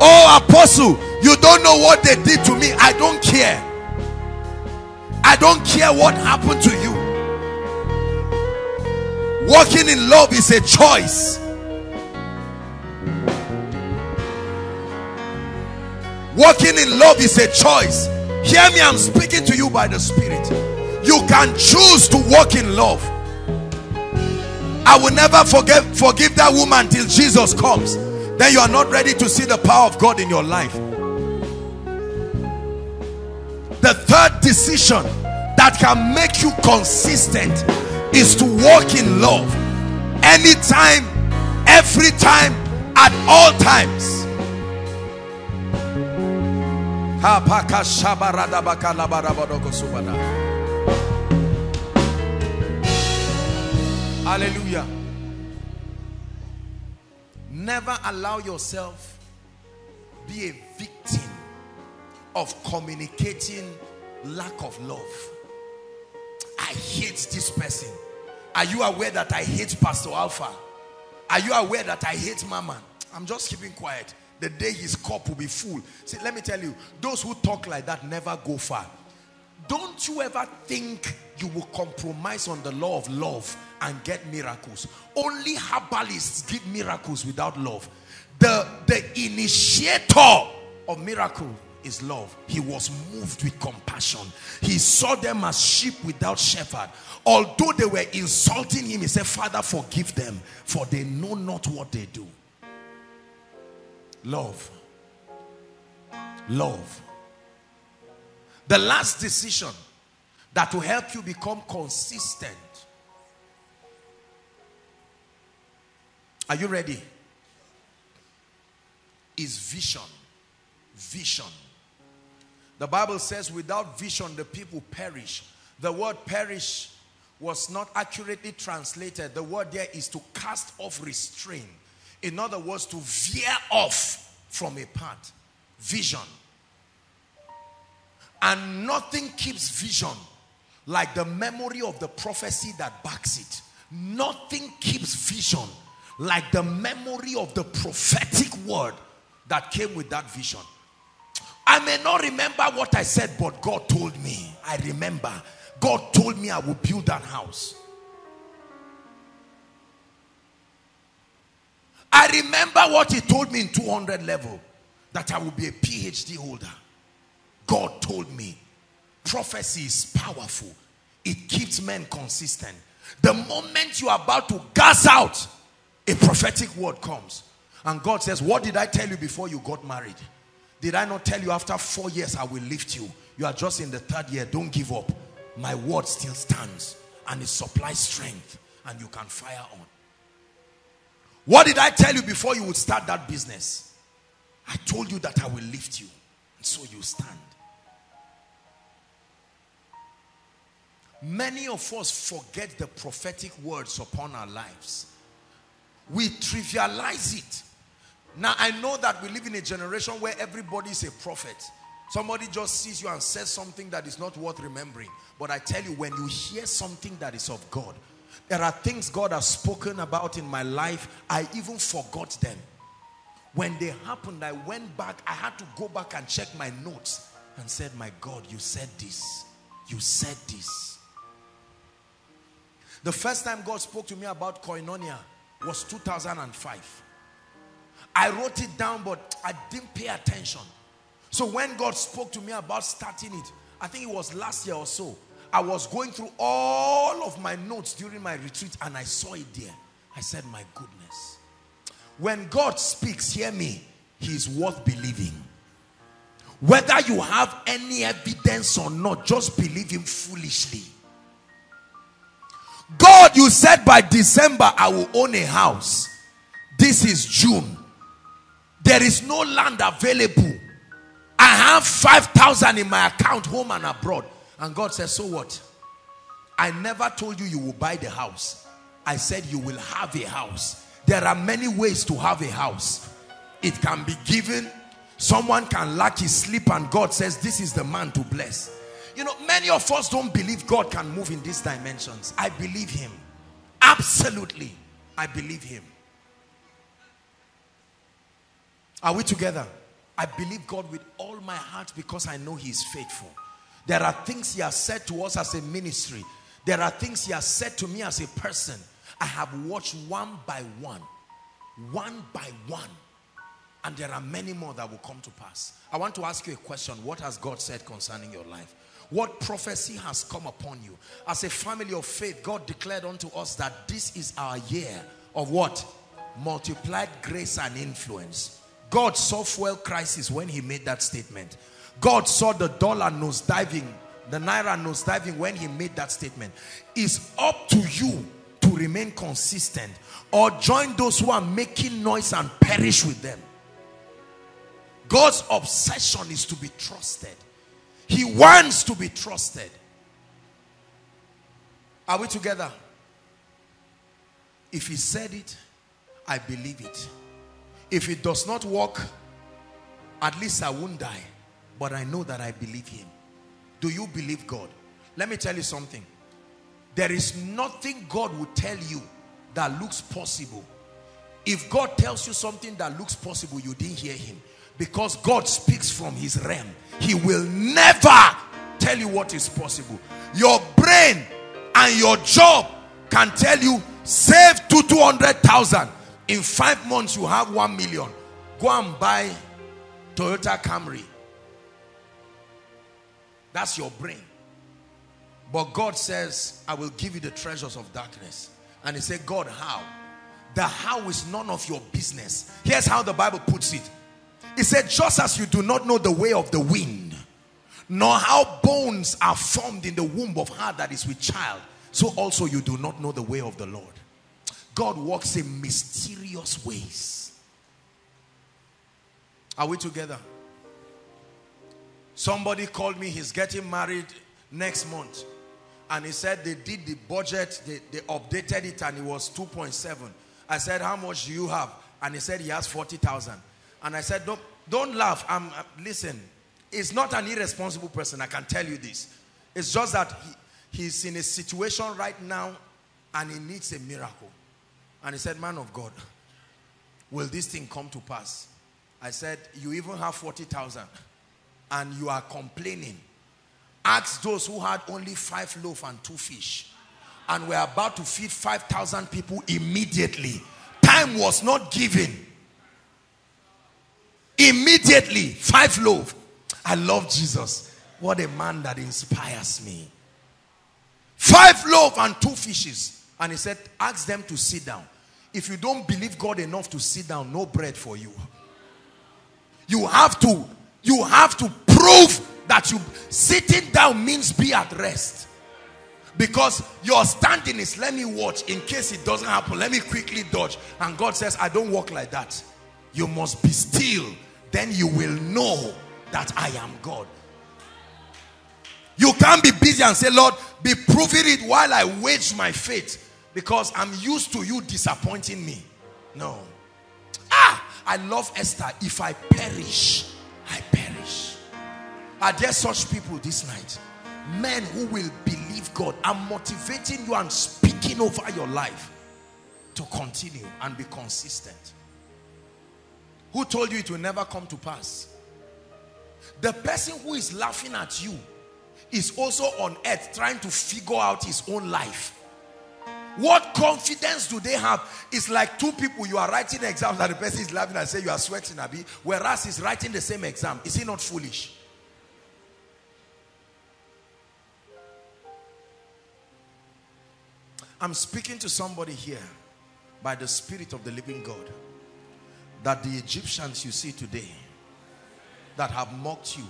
Oh, Apostle, you don't know what they did to me. I don't care. I don't care what happened to you. Walking in love is a choice. Walking in love is a choice. Hear me, I'm speaking to you by the Spirit. You can choose to walk in love. I will never forgive that woman till Jesus comes. Then you are not ready to see the power of God in your life. The third decision that can make you consistent is to walk in love. Anytime, every time, at all times. Hallelujah. Never allow yourself be a victim of communicating lack of love. I hate this person. Are you aware that I hate Pastor Alpha? Are you aware that I hate Mama? I'm just keeping quiet. The day his cup will be full. See, let me tell you, those who talk like that never go far. Don't you ever think you will compromise on the law of love and get miracles? Only herbalists give miracles without love. The initiator of miracle is love. He was moved with compassion. He saw them as sheep without shepherd. Although they were insulting him, he said, Father, forgive them, for they know not what they do. Love. Love. The last decision that will help you become consistent. Are you ready? Is vision. Vision. The Bible says without vision the people perish. The word perish was not accurately translated. The word there is to cast off restraint. In other words, to veer off from a path. Vision. And nothing keeps vision like the memory of the prophecy that backs it. Nothing keeps vision like the memory of the prophetic word that came with that vision. I may not remember what I said, but God told me. I remember. God told me I will build that house. I remember what he told me in 200 level, that I will be a PhD holder. God told me. Prophecy is powerful. It keeps men consistent. The moment you are about to gas out, a prophetic word comes. And God says, what did I tell you before you got married? Did I not tell you after 4 years I will lift you? You are just in the 3rd year. Don't give up. My word still stands. And it supplies strength. And you can fire on. What did I tell you before you would start that business? I told you that I will lift you. And so you stand. Many of us forget the prophetic words upon our lives. We trivialize it. Now, I know that we live in a generation where everybody is a prophet. Somebody just sees you and says something that is not worth remembering. But I tell you, when you hear something that is of God, there are things God has spoken about in my life. I even forgot them. When they happened, I went back. I had to go back and check my notes and said, my God, you said this. You said this. The first time God spoke to me about Koinonia was 2005. I wrote it down, but I didn't pay attention. So when God spoke to me about starting it, I think it was last year or so, I was going through all of my notes during my retreat and I saw it there. I said, my goodness. When God speaks, hear me, he is worth believing. Whether you have any evidence or not, just believe him foolishly. God, you said by December, I will own a house. This is June. There is no land available. I have 5,000 in my account, home and abroad. And God says, so what? I never told you you will buy the house. I said you will have a house. There are many ways to have a house. It can be given. Someone can lack his sleep and God says, this is the man to bless. You know, many of us don't believe God can move in these dimensions. I believe him. Absolutely. I believe him. Are we together? I believe God with all my heart because I know he is faithful. There are things he has said to us as a ministry. There are things he has said to me as a person. I have watched one by one. One by one. And there are many more that will come to pass. I want to ask you a question. What has God said concerning your life? What prophecy has come upon you? As a family of faith, God declared unto us that this is our year of what? Multiplied grace and influence. God saw fuel crisis when he made that statement. God saw the dollar nosediving, the naira nosediving when he made that statement. It's up to you to remain consistent or join those who are making noise and perish with them. God's obsession is to be trusted. He wants to be trusted. Are we together? If he said it, I believe it. If it does not work, at least I won't die. But I know that I believe him. Do you believe God? Let me tell you something. There is nothing God will tell you that looks possible. If God tells you something that looks possible, you didn't hear him. Because God speaks from his realm. He will never tell you what is possible. Your brain and your job can tell you, save to 200,000. In 5 months, you have 1 million. Go and buy Toyota Camry. That's your brain. But God says, I will give you the treasures of darkness. And he said, God, how? The how is none of your business. Here's how the Bible puts it. It said, just as you do not know the way of the wind, nor how bones are formed in the womb of her that is with child, so also you do not know the way of the Lord. God walks in mysterious ways. Are we together? Somebody called me, he's getting married next month. And he said they did the budget, they updated it and it was 2.7. I said, how much do you have? And he said he has 40,000. And I said, don't laugh. Listen, it's not an irresponsible person, I can tell you this. It's just that he's in a situation right now and he needs a miracle. And he said, man of God, will this thing come to pass? I said, you even have 40,000. And you are complaining. Ask those who had only 5 loaves and 2 fish. And were about to feed 5,000 people immediately. Time was not given. Immediately, 5 loaves. I love Jesus. What a man that inspires me. 5 loaves and 2 fishes. And he said, ask them to sit down. If you don't believe God enough to sit down, no bread for you. You have to prove that you sitting down means be at rest. Because your standing is, let me watch in case it doesn't happen. Let me quickly dodge. And God says, I don't walk like that. You must be still. Then you will know that I am God. You can't be busy and say, Lord, be proving it while I wage my faith. Because I'm used to you disappointing me. No. I love Esther. If I perish, I perish. Are there such people this night? Men who will believe God. I'm motivating you and speaking over your life to continue and be consistent. Who told you it will never come to pass? The person who is laughing at you is also on earth trying to figure out his own life. What confidence do they have? It's like two people, you are writing exams and the person is laughing and say you are sweating, Abi, whereas he's writing the same exam. Is he not foolish? I'm speaking to somebody here. by the Spirit of the living God, that the Egyptians you see today that have mocked you,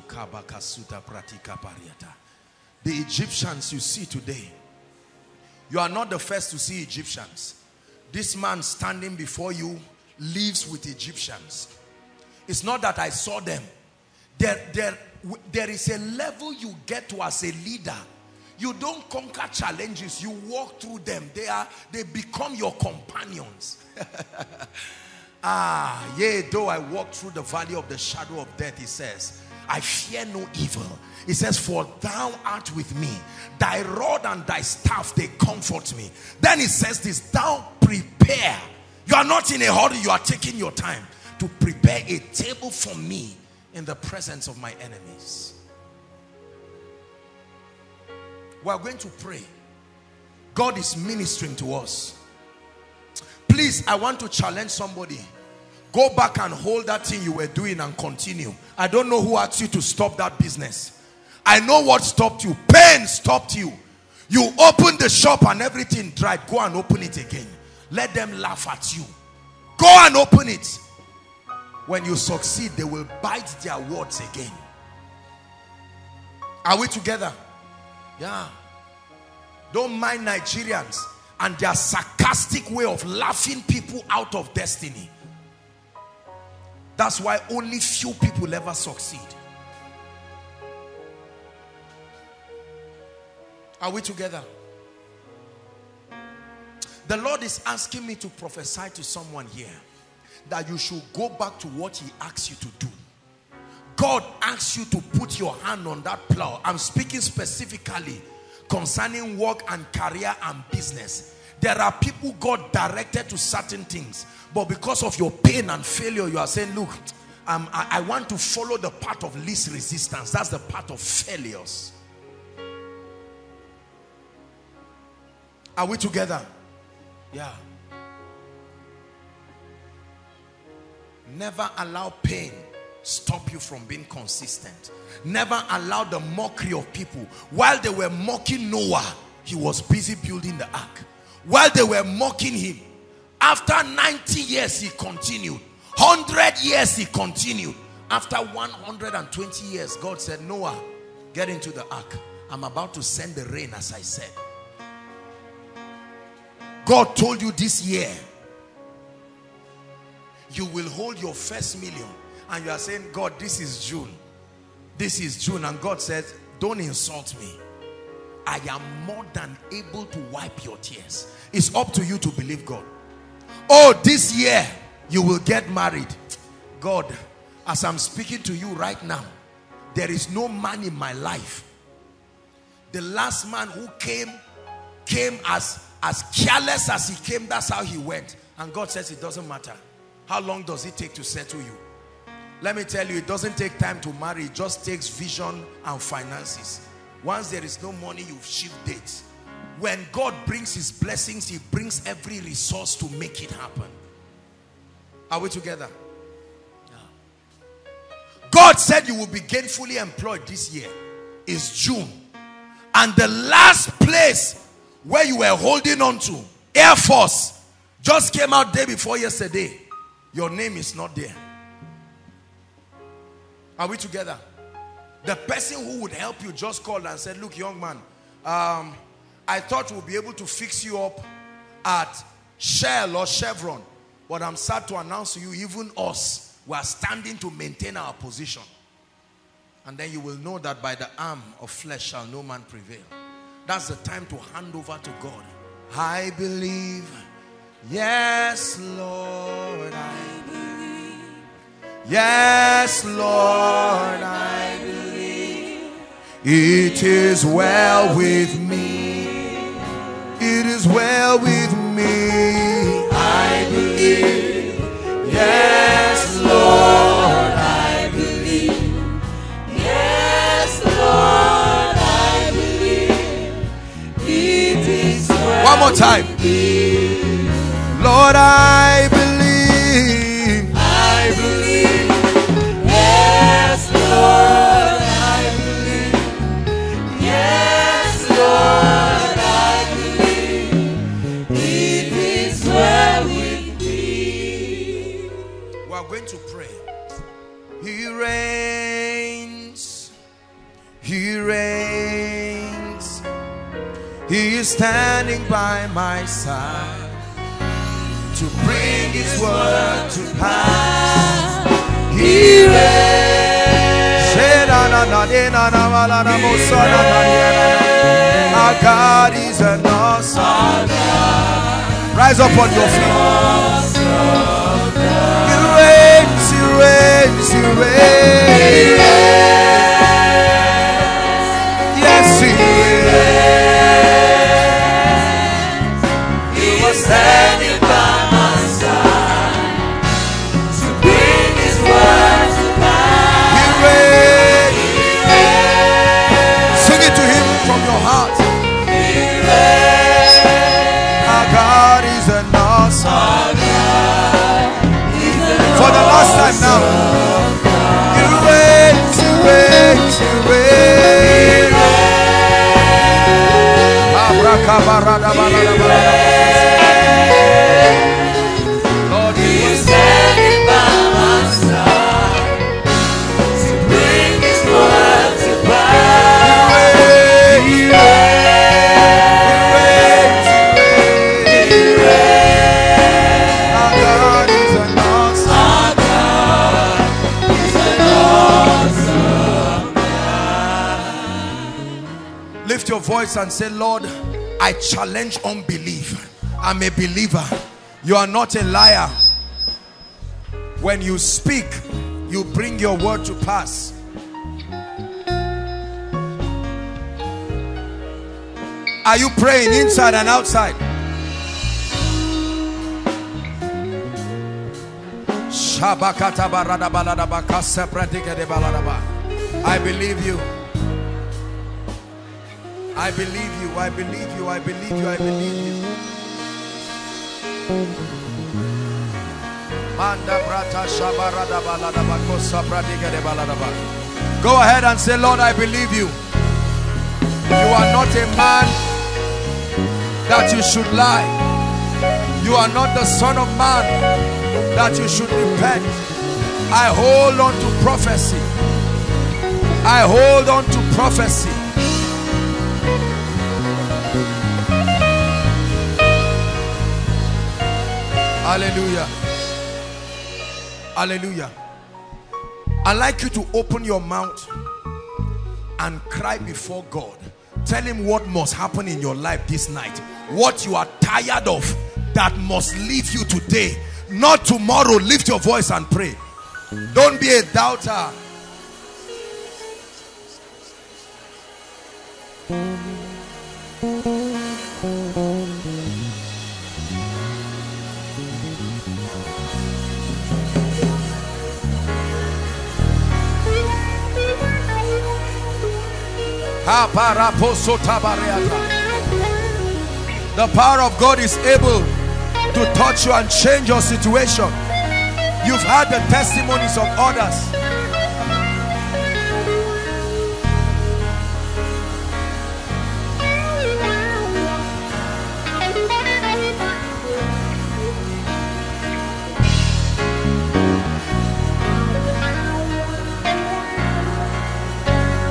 the Egyptians you see today, you are not the first to see Egyptians. This man standing before you lives with Egyptians. It's not that I saw them. There is a level you get to as a leader. You don't conquer challenges. You walk through them. They become your companions. Ah, yea, though I walk through the valley of the shadow of death, he says, I fear no evil. He says, for thou art with me. Thy rod and thy staff, they comfort me. Then he says this, thou prepare. You are not in a hurry. You are taking your time to prepare a table for me in the presence of my enemies. We are going to pray. God is ministering to us. Please, I want to challenge somebody. Go back and hold that thing you were doing and continue. I don't know who asked you to stop that business. I know what stopped you. Pain stopped you. You opened the shop and everything dried. Go and open it again. Let them laugh at you. Go and open it. When you succeed, they will bite their words again. Are we together? Yeah. Don't mind Nigerians and their sarcastic way of laughing people out of destiny. That's why only few people ever succeed. Are we together? The Lord is asking me to prophesy to someone here that you should go back to what he asks you to do. God asks you to put your hand on that plow. I'm speaking specifically concerning work and career and business. There are people God directed to certain things, but because of your pain and failure, you are saying, look, I want to follow the path of least resistance. That's the path of failures. Are we together? Yeah. Never allow pain stop you from being consistent. Never allow the mockery of people. While they were mocking Noah, he was busy building the ark. While they were mocking him, after 90 years he continued. 100 years he continued. After 120 years, God said, Noah, get into the ark. I'm about to send the rain as I said. God told you this year you will hold your first million, and you are saying, God, this is June. This is June. And God says, don't insult me. I am more than able to wipe your tears. It's up to you to believe God. Oh, this year you will get married. God, as I'm speaking to you right now, there is no man in my life. The last man who came as careless as he came. That's how he went. And God says, it doesn't matter. How long does it take to settle you? Let me tell you, it doesn't take time to marry. It just takes vision and finances. Once there is no money, you shift dates. When God brings his blessings, he brings every resource to make it happen. Are we together? Yeah. God said you will be gainfully employed this year. It's June. And the last place where you were holding on to, Air Force, just came out day before yesterday. Your name is not there. Are we together? The person who would help you just called and said, look, young man, I thought we'll be able to fix you up at Shell or Chevron, but I'm sad to announce to you, even us, we are standing to maintain our position. And then you will know that by the arm of flesh shall no man prevail. That's the time to hand over to God. I believe. Yes, Lord, I believe. Yes, Lord, I believe. It is well with me. It is well with me. I believe. Yes, Lord, I believe. Yes, Lord, I believe. It is well. One more time. Lord, I believe. I believe. Yes, Lord, I believe. Yes, Lord, I believe. It is well with standing by my side to bring his word to pass. He reigns. Our God is an awesome God. Rise up on your feet. He reigns, he reigns, he reigns. Yes, he reigns. He was standing by my side to bring his word to pass. He reigns. Sing it to him from your heart. He reigns. Our God is an awesome God. For the last time now, you wait, you wait, you wait. Lord, you are standing by my side to bring this world to pass. You wait, you wait, you wait. Lift your voice and say, Lord, I challenge unbelief. I'm a believer. You are not a liar. When you speak, you bring your word to pass. Are you praying inside and outside? I believe you. I believe you, I believe you, I believe you, I believe you. Go ahead and say, Lord, I believe you. You are not a man that you should lie. You are not the son of man that you should repent. I hold on to prophecy. I hold on to prophecy. Hallelujah. Hallelujah. I'd like you to open your mouth and cry before God. Tell him what must happen in your life this night. What you are tired of that must leave you today. Not tomorrow. Lift your voice and pray. Don't be a doubter. The power of God is able to touch you and change your situation. You've heard the testimonies of others.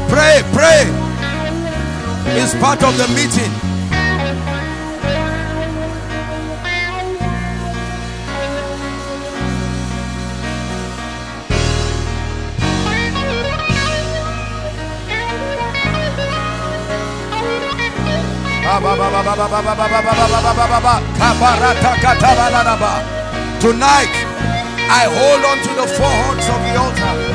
Pray, pray. It's part of the meeting. Tonight, I hold on to the four horns of the altar.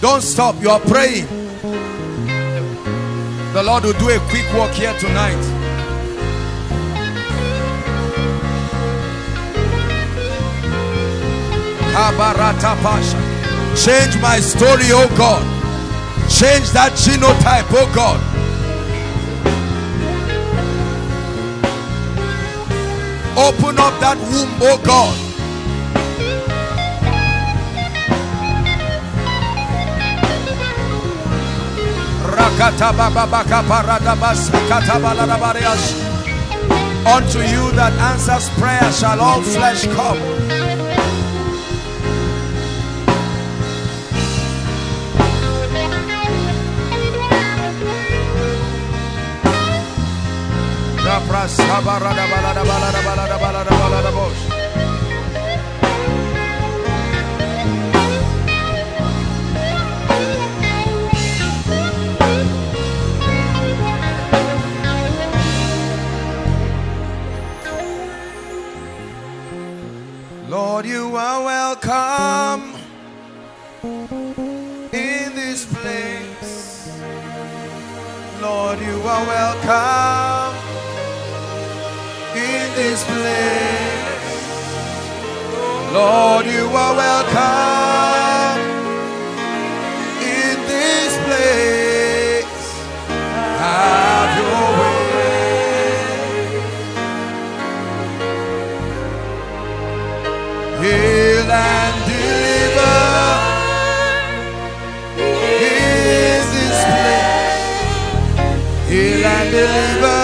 Don't stop, you are praying. The Lord will do a quick walk here tonight. Change my story, oh God. Change that genotype, oh God. Open up that womb, oh God. Unto you that answers prayer shall all flesh come. Lord, you are welcome in this place. Lord, you are welcome in this place. Lord, you are welcome in this place. Have your way. Heal and deliver is this place. Heal and deliver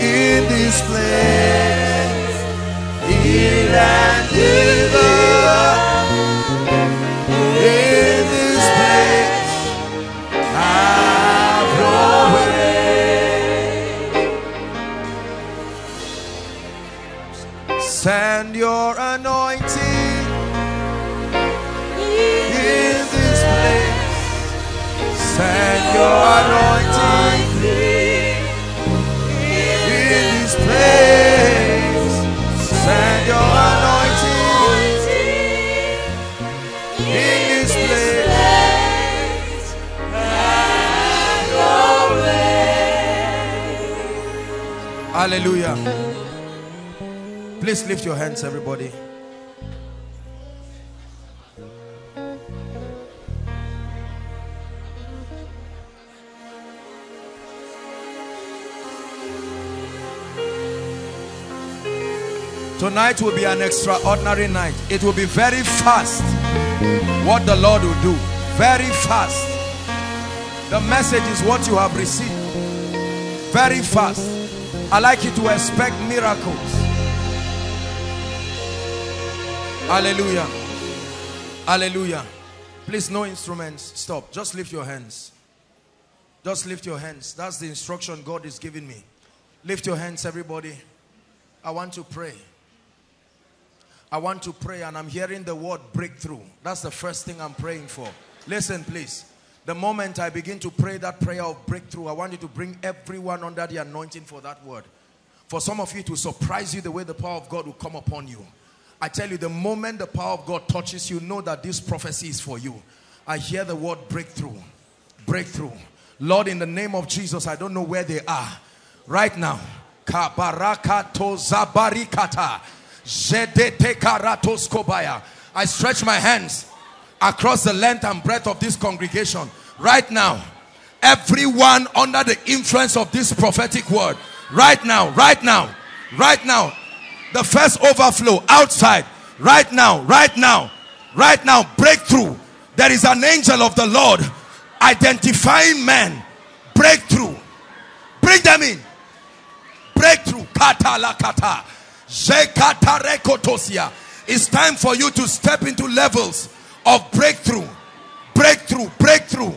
in this place. Heal and deliver in this place. Have your way. Send your anointing in this place. Send your anointing place. Send your anointing in this place. Have your way. Hallelujah. Please lift your hands, everybody. Tonight will be an extraordinary night. It will be very fast. What the Lord will do. Very fast. The message is what you have received. Very fast. I like you to expect miracles. Hallelujah. Hallelujah. Please, no instruments. Stop. Just lift your hands. Just lift your hands. That's the instruction God is giving me. Lift your hands, everybody. I want to pray. I want to pray, and I'm hearing the word breakthrough. That's the first thing I'm praying for. Listen, please. The moment I begin to pray that prayer of breakthrough, I want you to bring everyone under the anointing for that word. For some of you, it will surprise you the way the power of God will come upon you. I tell you, the moment the power of God touches you, know that this prophecy is for you. I hear the word breakthrough. Breakthrough. Lord, in the name of Jesus, I don't know where they are right now. Kabarakato zabarikata. I stretch my hands across the length and breadth of this congregation. Right now, everyone under the influence of this prophetic word, right now, right now, right now, the first overflow outside, right now, right now, right now, breakthrough. There is an angel of the Lord identifying men. Breakthrough. Bring them in. Breakthrough. Kata la kata. It's time for you to step into levels of breakthrough. Breakthrough, breakthrough.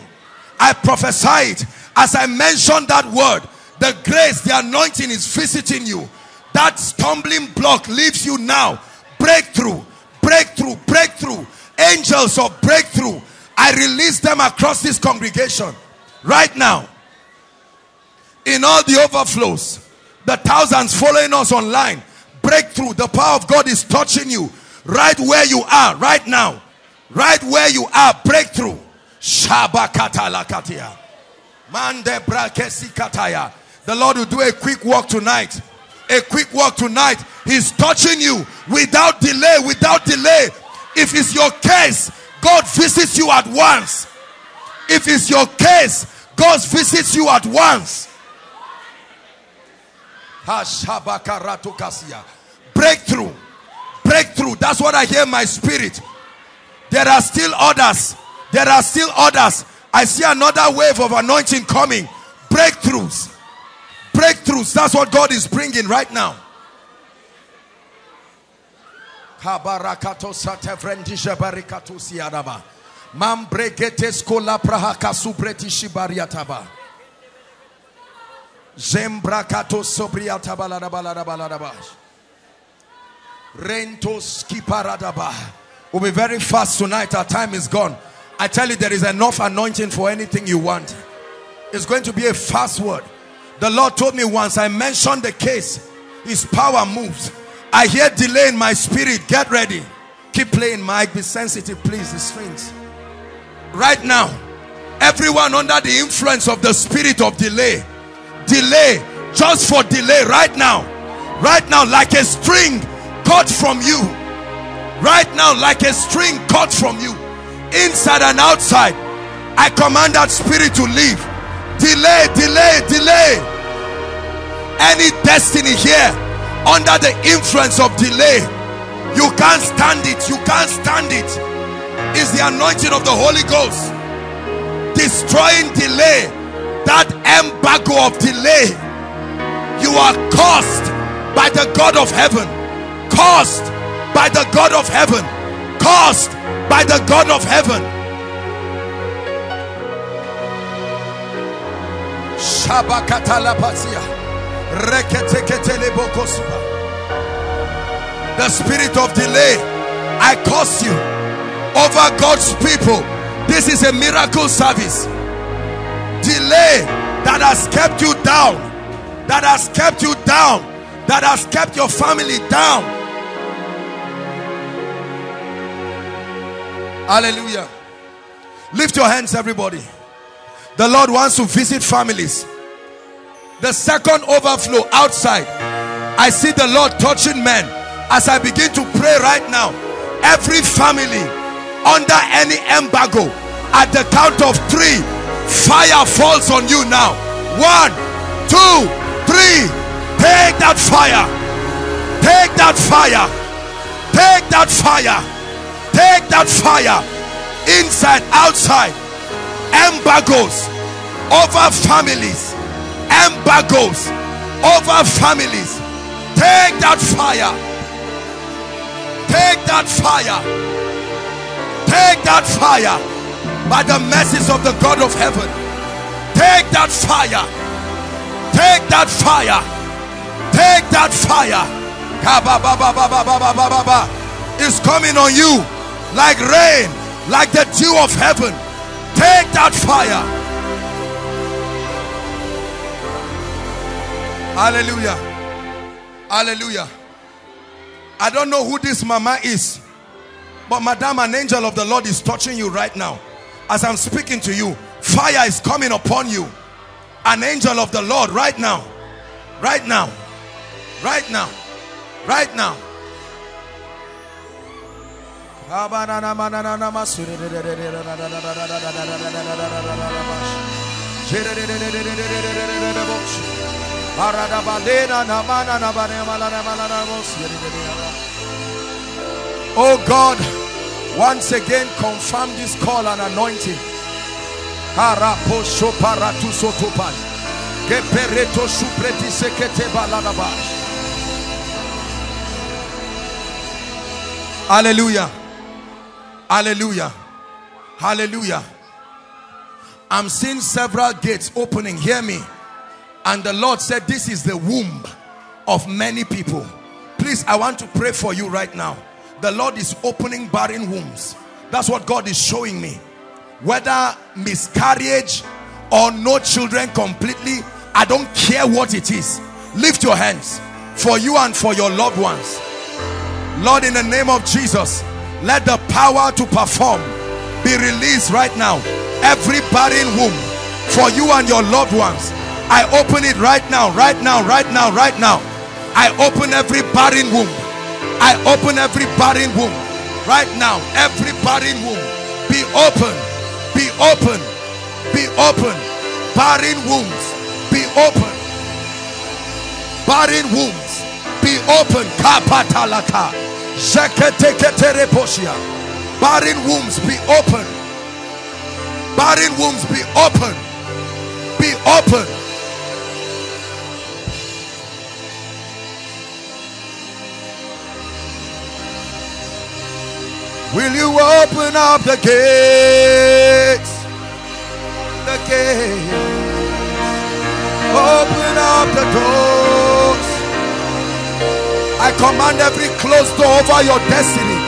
I prophesied as I mentioned that word. The grace, the anointing is visiting you. That stumbling block leaves you now. Breakthrough, breakthrough, breakthrough. Angels of breakthrough. I release them across this congregation. Right now. In all the overflows. The thousands following us online. Breakthrough. The power of God is touching you right where you are right now, right where you are. Breakthrough. The Lord will do a quick walk tonight, a quick walk tonight. He's touching you without delay, without delay. If it's your case, God visits you at once. If it's your case, God visits you at once. Breakthrough. Breakthrough. That's what I hear in my spirit. There are still others. There are still others. I see another wave of anointing coming. Breakthroughs. Breakthroughs. That's what God is bringing right now. We'll be very fast tonight. Our time is gone. I tell you, there is enough anointing for anything you want. It's going to be a fast word. The Lord told me once, I mentioned the case, his power moves. I hear delay in my spirit. Get ready. Keep playing, Mike. Be sensitive, please. The strings. Right now, everyone under the influence of the spirit of delay. Delay. Just for delay. Right now. Right now, like a string cut from you. Right now, like a string cut from you. Inside and outside. I command that spirit to leave. Delay, delay, delay. Any destiny here under the influence of delay, you can't stand it. You can't stand it. It's the anointing of the Holy Ghost destroying delay. That embargo of delay. You are cursed by the God of heaven. Cursed by the God of heaven. Cursed by the God of heaven. The spirit of delay, I curse you over God's people. This is a miracle service. Delay that has kept you down, that has kept you down, that has kept your family down. Hallelujah. Lift your hands, everybody. The Lord wants to visit families. The second overflow outside. I see the Lord touching men. As I begin to pray right now, every family under any embargo, at the count of 3, fire falls on you now. 1, 2, 3. Take that fire. Take that fire. Take that fire. Take that fire. Inside, outside. Embargoes over families. Embargoes over families. Take that fire. Take that fire. Take that fire. By the mercies of the God of heaven. Take that fire. Take that fire. Take that fire. It's coming on you like rain, like the dew of heaven. Take that fire. Hallelujah. Hallelujah. I don't know who this mama is, but madam, an angel of the Lord is touching you right now. As I'm speaking to you, fire is coming upon you. An angel of the Lord right now. Right now. Right now. Right now. Oh God, once again confirm this call and anointing. Hallelujah. Hallelujah. Hallelujah. I'm seeing several gates opening. Hear me. And the Lord said, this is the womb of many people. Please, I want to pray for you right now. The Lord is opening barren wombs. That's what God is showing me. Whether miscarriage or no children completely, I don't care what it is. Lift your hands for you and for your loved ones. Lord, in the name of Jesus, let the power to perform be released right now. Every barren womb for you and your loved ones, I open it right now, right now, right now, right now. I open every barren womb. I open every barren womb right now. Every barren womb. Be open. Be open. Be open. Barren wombs. Be open. Barren wombs. Be open. Kapatalaka. Jeketeketereposhia. Barren wombs. Be open. Barren wombs. Be open. Be open. Will you open up the gates? The gates. Open up the doors. I command every closed door over your destiny.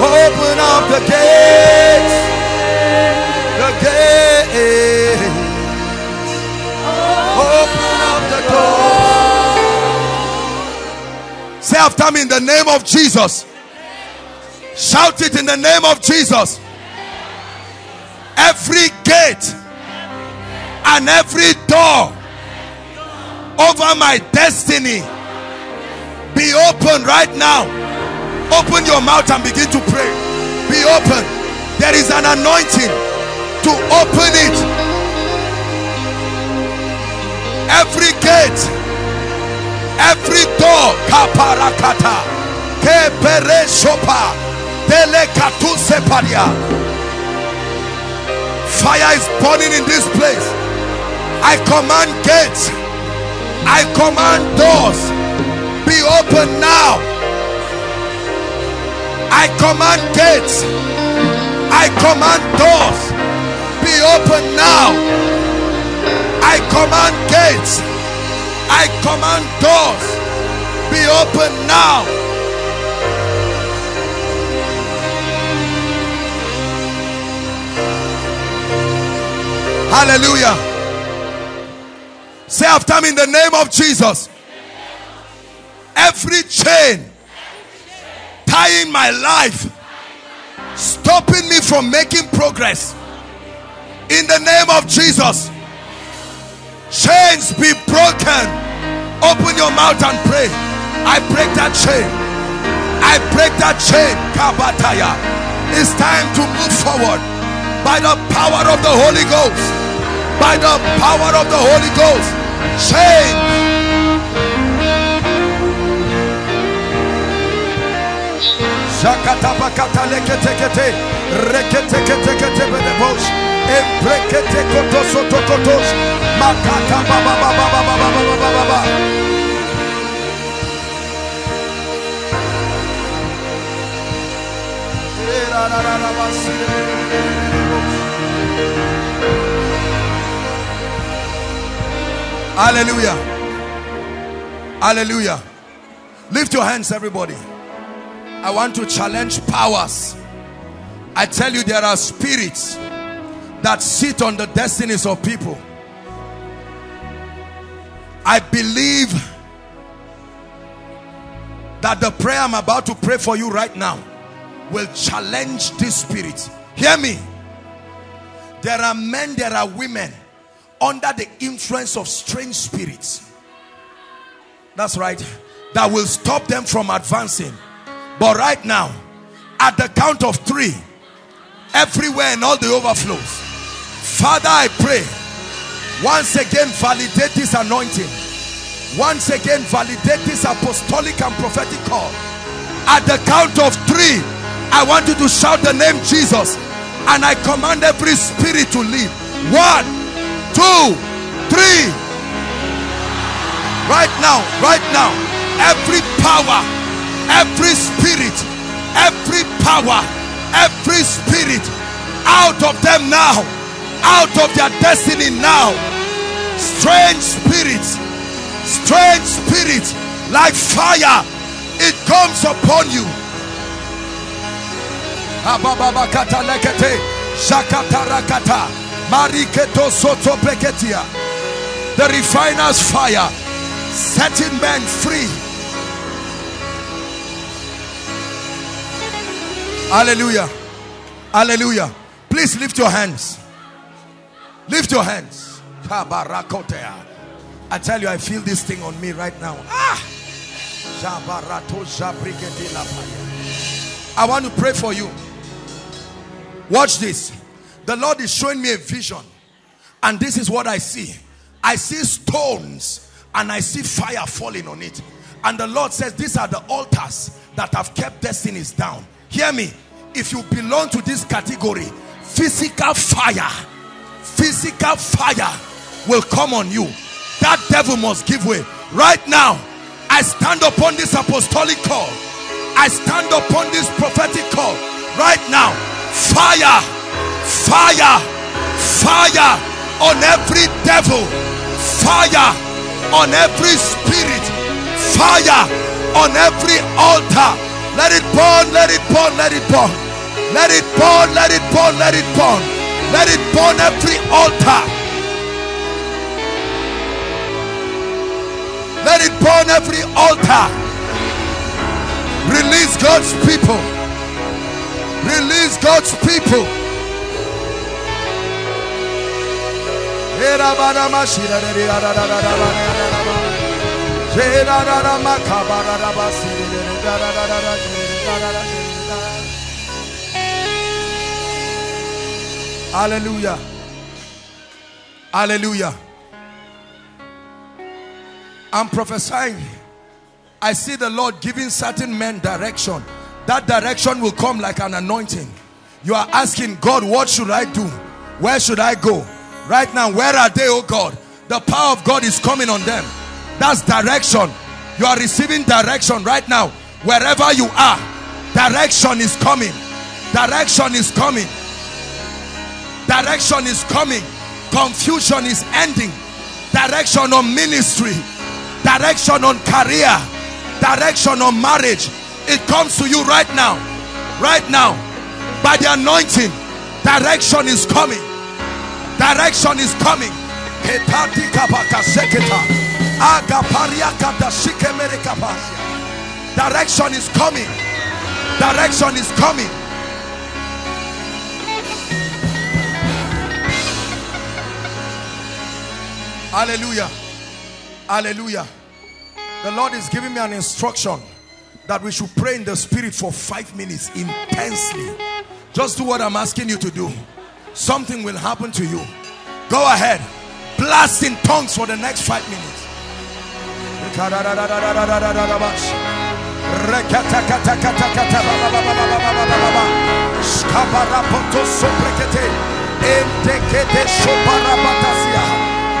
Open up the gates. The gates. Open up the doors. Say after me, in the name of Jesus. Shout it, in the name of Jesus. Every gate and every door over my destiny be open right now. Open your mouth and begin to pray. Be open. There is an anointing to open it. Every gate, every door. Kaparakata. Kepere shopa. Fire is burning in this place. I command gates, I command doors, be open now. I command gates, I command doors, be open now. I command gates, I command doors, be open now. Hallelujah. Say after me, in the name of Jesus. Every chain tying my life, stopping me from making progress, in the name of Jesus. Chains be broken. Open your mouth and pray. I break that chain. I break that chain. Kabataya. It's time to move forward by the power of the Holy Ghost. By the power of the Holy Ghost, change. Hallelujah. Hallelujah. Lift your hands, everybody. I want to challenge powers. I tell you, there are spirits that sit on the destinies of people. I believe that the prayer I'm about to pray for you right now will challenge this spirit. Hear me. There are men, there are women under the influence of strange spirits. That's right. That will stop them from advancing. But right now, at the count of 3, everywhere and all the overflows, Father, I pray, once again validate this anointing. Once again validate this apostolic and prophetic call. At the count of 3, I want you to shout the name Jesus, and I command every spirit to leave. 1, 2, 3. Right now, every power, every spirit, every power, every spirit, out of them now, out of their destiny now. Strange spirits, like fire, it comes upon you. The refiner's fire, setting men free. Hallelujah. Hallelujah. Please lift your hands. Lift your hands. I tell you, I feel this thing on me right now. Ah! I want to pray for you. Watch this. The Lord is showing me a vision, and this is what I see. I see stones and I see fire falling on it. And the Lord says, these are the altars that have kept destinies down. Hear me. If you belong to this category, physical fire will come on you. That devil must give way. Right now, I stand upon this apostolic call. I stand upon this prophetic call. Right now, fire, fire, fire on every devil, fire on every spirit, fire on every altar. Let it burn, let it burn, let it burn. Let it burn, let it burn, let it burn. Let it burn every altar. Let it burn every altar. Release God's people. Release God's people. Hallelujah. Hallelujah. I'm prophesying. I see the Lord giving certain men direction. That direction will come like an anointing. You are asking God, what should I do? Where should I go? Right now, where are they, oh God? The power of God is coming on them. That's direction. You are receiving direction right now. Wherever you are, direction is coming. Direction is coming. Direction is coming. Confusion is ending. Direction on ministry. Direction on career. Direction on marriage. It comes to you right now. Right now. By the anointing, direction is coming. Direction is coming. Direction is coming. Direction is coming. Hallelujah. Hallelujah. The Lord is giving me an instruction that we should pray in the spirit for 5 minutes intensely. Just do what I'm asking you to do. Something will happen to you. Go ahead. Blast in tongues for the next 5 minutes.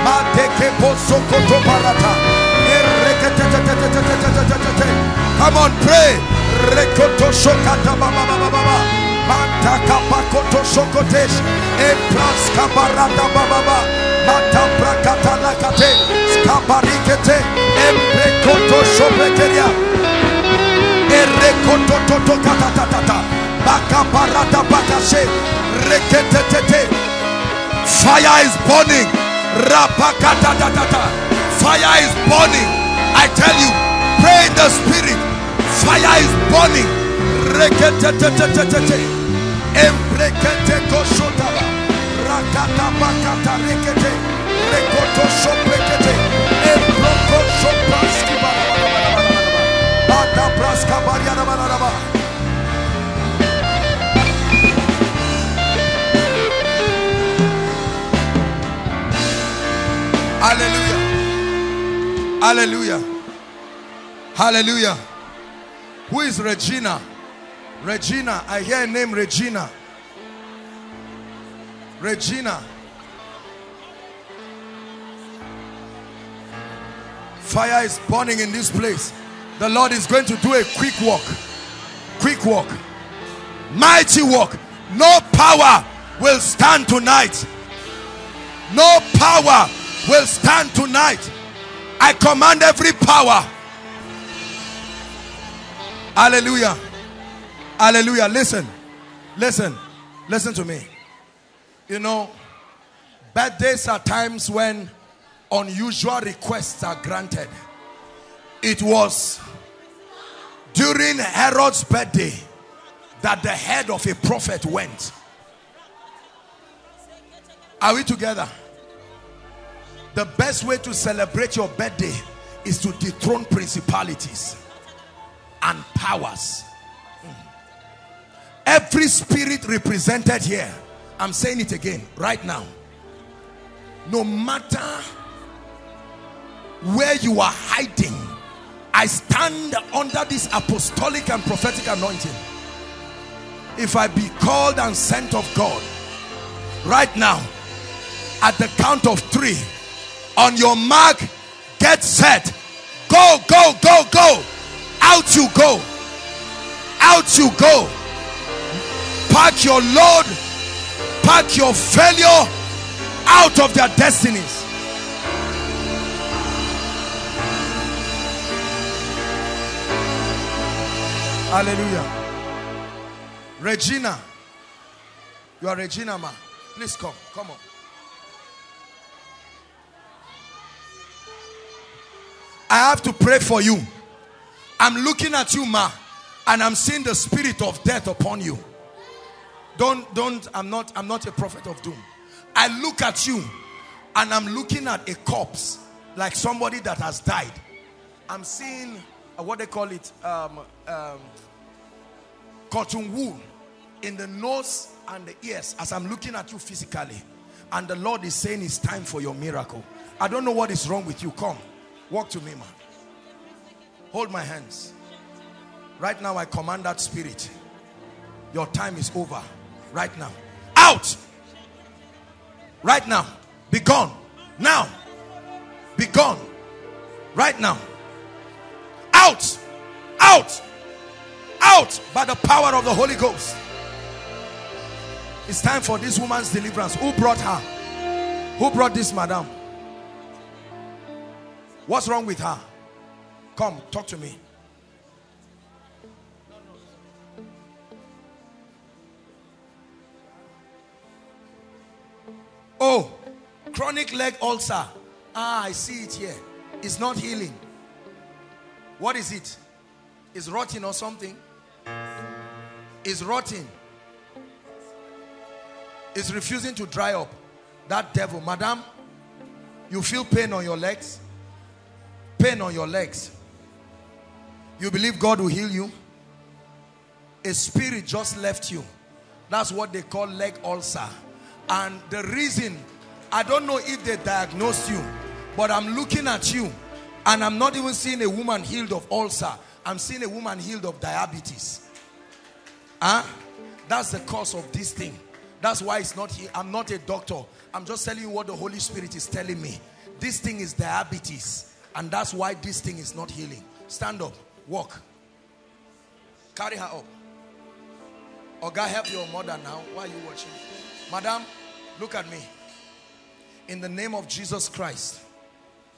Come on, pray. Fire is burning. Fire is burning. I tell you, pray in the spirit. Fire is burning. Hallelujah. Hallelujah. Hallelujah. Who is Regina? Regina, I hear a name, Regina. Regina. Fire is burning in this place. The Lord is going to do a quick walk. Quick walk. Mighty walk. No power will stand tonight. No power will stand tonight. I command every power. Hallelujah. Hallelujah. Listen. Listen. Listen to me. You know, birthdays are times when unusual requests are granted. It was during Herod's birthday that the head of a prophet went. Are we together? The best way to celebrate your birthday is to dethrone principalities and powers. Every spirit represented here, I'm saying it again right now, no matter where you are hiding, I stand under this apostolic and prophetic anointing. If I be called and sent of God right now, at the count of 3, on your mark, get set, go, go, go, go, out you go, out you go. Pack your load, pack your failure out of their destinies. Hallelujah. Regina, you are Regina, ma. Please come, come on. I have to pray for you. I'm looking at you, ma, and I'm seeing the spirit of death upon you. I'm not a prophet of doom. I look at you and I'm looking at a corpse, like somebody that has died. I'm seeing what they call it, cotton wool in the nose and the ears as I'm looking at you physically. And the Lord is saying it's time for your miracle. I don't know what is wrong with you. Come, walk to me, man. Hold my hands. Right now I command that spirit. Your time is over. Right now. Out! Right now. Be gone. Now. Be gone. Right now. Out! Out! Out! By the power of the Holy Ghost. It's time for this woman's deliverance. Who brought her? Who brought this madam? What's wrong with her? Come, talk to me. Oh, chronic leg ulcer. Ah, I see it here. It's not healing. What is it? It's rotting or something? It's rotting. It's refusing to dry up. That devil. Madam, you feel pain on your legs? Pain on your legs. You believe God will heal you? A spirit just left you. That's what they call leg ulcer. And the reason, I don't know if they diagnosed you, but I'm looking at you and I'm not even seeing a woman healed of ulcer. I'm seeing a woman healed of diabetes. Huh? That's the cause of this thing. That's why it's not here. I'm not a doctor. I'm just telling you what the Holy Spirit is telling me. This thing is diabetes, and that's why this thing is not healing. Stand up, walk. Carry her up. Oh, God, help your mother now. Why are you watching? Madam, look at me. In the name of Jesus Christ.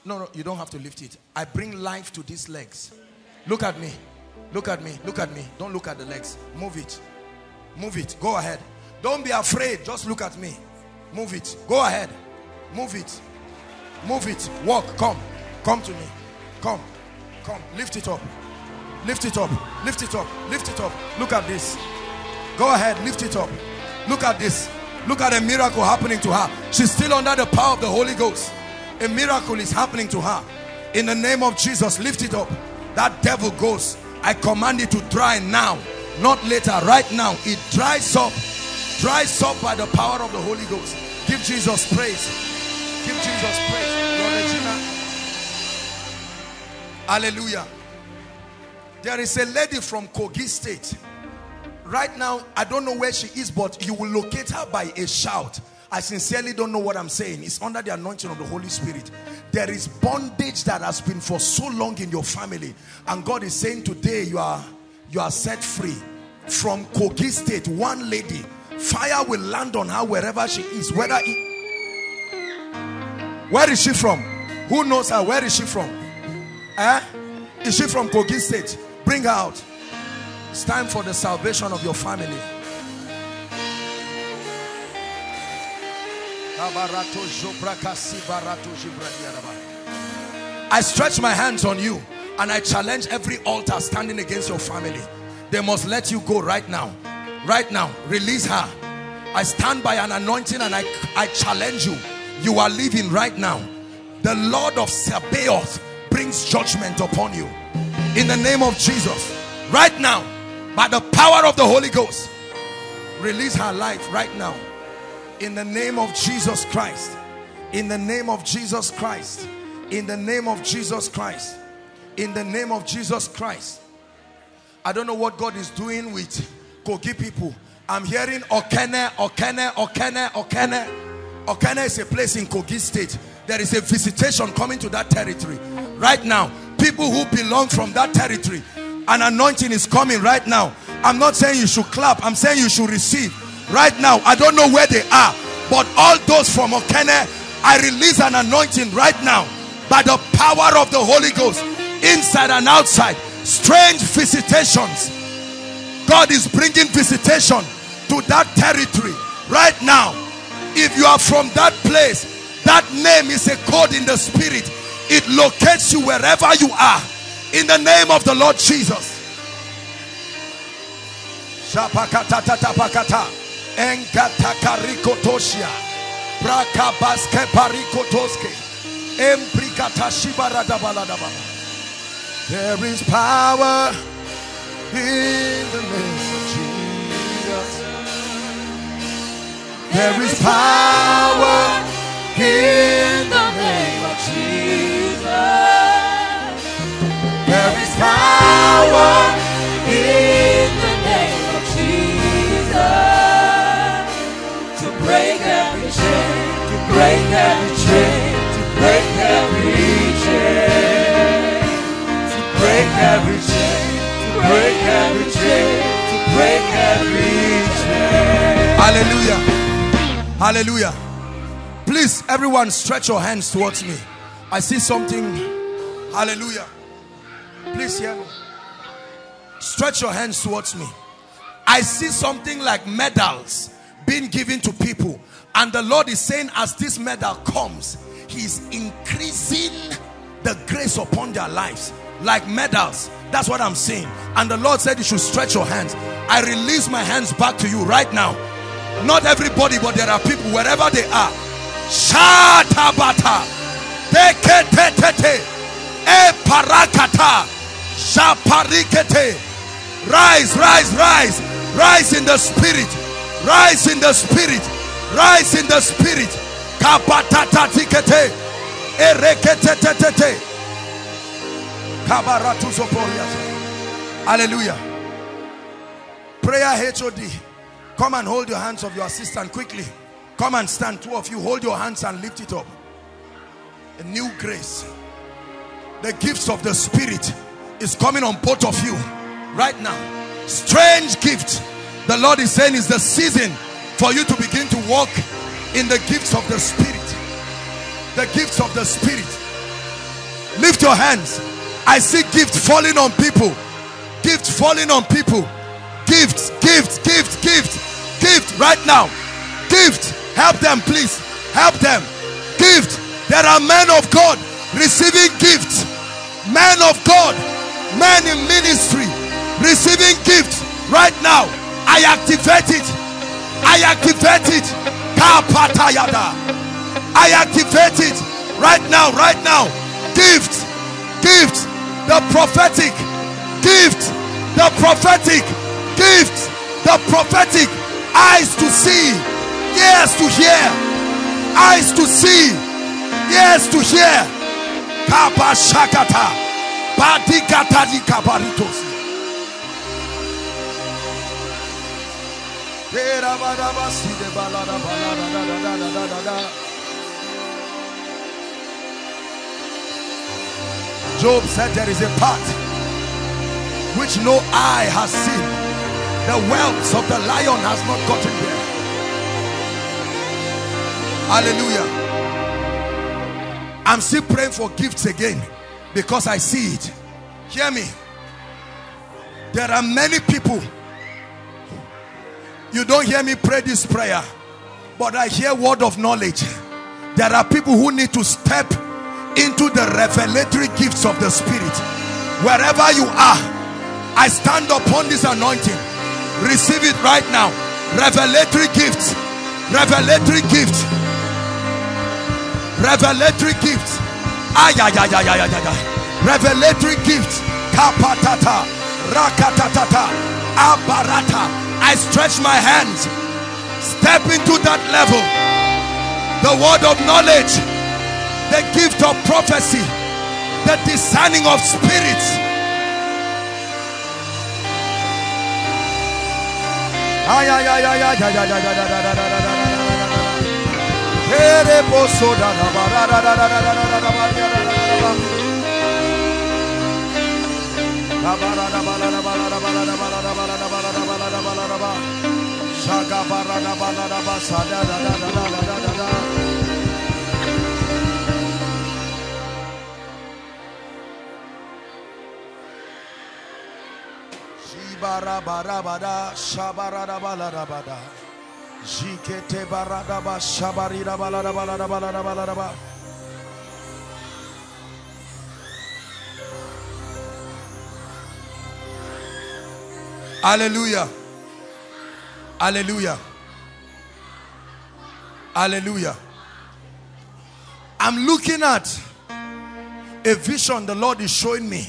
No, no, you don't have to lift it. I bring life to these legs. Look at me. Look at me. Look at me. Don't look at the legs. Move it. Move it. Go ahead. Don't be afraid. Just look at me. Move it. Go ahead. Move it. Move it. Walk. Come. Come to me. Come. Come. Lift it up. Lift it up. Lift it up. Lift it up. Look at this. Go ahead. Lift it up. Look at this. Look at a miracle happening to her. She's still under the power of the Holy Ghost. A miracle is happening to her. In the name of Jesus, lift it up. That devil goes. I command it to dry now. Not later, right now. It dries up. Dries up by the power of the Holy Ghost. Give Jesus praise. Give Jesus praise. Lord Regina. Hallelujah. There is a lady from Kogi State. Right now, I don't know where she is, but you will locate her by a shout. I sincerely don't know what I'm saying. It's under the anointing of the Holy Spirit. There is bondage that has been for so long in your family. And God is saying today, you are set free. From Kogi State, one lady. Fire will land on her wherever she is. Where is she from? Who knows her? Where is she from? Eh? Is she from Kogi State? Bring her out. It's time for the salvation of your family. I stretch my hands on you and I challenge every altar standing against your family. They must let you go right now. Right now, release her. I stand by an anointing and I challenge you. You are leaving right now. The Lord of Sabaoth brings judgment upon you. In the name of Jesus. Right now. By the power of the Holy Ghost, Release her life right now. In the name of Jesus Christ. In the name of Jesus Christ. In the name of Jesus Christ. In the name of Jesus Christ. I don't know what God is doing with Kogi people. I'm hearing Okene, Okene, Okene, Okene. Okene is a place in Kogi State. There is a visitation coming to that territory. Right now, people who belong from that territory, an anointing is coming right now. I'm not saying you should clap. I'm saying you should receive. Right now, I don't know where they are, but all those from Okene, I release an anointing right now by the power of the Holy Ghost, inside and outside. Strange visitations. God is bringing visitation to that territory right now. If you are from that place, that name is a code in the spirit. It locates you wherever you are. In the name of the Lord Jesus. There is power in the name of Jesus. There is power in the name of Jesus. There is power in the name of Jesus. To break every chain, to break every chain, to break every chain. Break every chain, to break every chain, to break every chain. Hallelujah. Hallelujah. Please, everyone, stretch your hands towards me. I see something. Hallelujah. Please hear me. Stretch your hands towards me. I see something like medals being given to people. And the Lord is saying, as this medal comes, He's increasing the grace upon their lives. Like medals, that's what I'm seeing. And the Lord said you should stretch your hands. I release my hands back to you right now. Not everybody, but there are people wherever they are. Shatabata, teketetete, eparakata, shaparikete. Rise, rise, rise, rise in the spirit, rise in the spirit, rise in the spirit. Kabatatatikete, ereketetete. Hallelujah. Prayer HOD. Come and hold your hands of your assistant quickly. Come and stand, two of you. Hold your hands and lift it up. A new grace. The gifts of the Spirit is coming on both of you right now. Strange gift. The Lord is saying it's the season for you to begin to walk in the gifts of the Spirit. The gifts of the Spirit. Lift your hands. I see gifts falling on people. Gifts falling on people. Gifts, gifts, gifts, gifts, gifts right now. Gifts. Help them, please. Help them. Gifts. There are men of God receiving gifts. Men of God. Men in ministry receiving gifts right now. I activate it. I activate it. I activate it right now, right now. Gifts. Gifts. The prophetic gift, the prophetic gift, the prophetic. Eyes to see, ears to hear, eyes to see, ears to hear. Kabashakata, badikata di kabaritos. Job said there is a path which no eye has seen. The whelps of the lion has not gotten there. Hallelujah. I'm still praying for gifts again because I see it. Hear me. There are many people. You don't hear me pray this prayer, but I hear word of knowledge. There are people who need to step into the revelatory gifts of the Spirit. Wherever you are, I stand upon this anointing. Receive it right now. Revelatory gifts. Revelatory gifts. Revelatory gifts. Revelatory gifts. Kapatata. Rakatatata. Abarata. I stretch my hands. Step into that level. The word of knowledge, the gift of prophecy, the discerning of spirits. Hallelujah. Hallelujah. Hallelujah. I'm looking at a vision the Lord is showing me,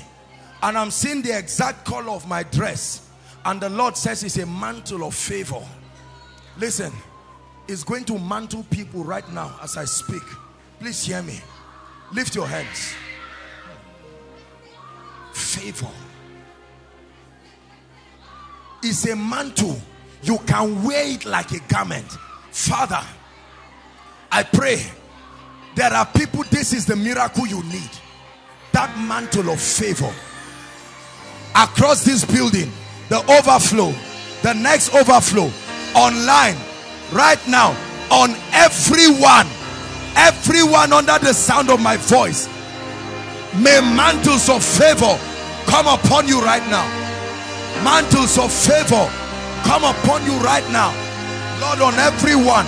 and I'm seeing the exact color of my dress, and the Lord says it's a mantle of favor. Listen, it's going to mantle people right now as I speak. Please hear me. Lift your hands. Favor. It's a mantle. You can wear it like a garment. Father, I pray there are people, this is the miracle you need. That mantle of favor. Across this building, the overflow, the next overflow, online, right now, on everyone under the sound of my voice, may mantles of favor come upon you right now. Mantles of favor come upon you right now. Lord, on everyone,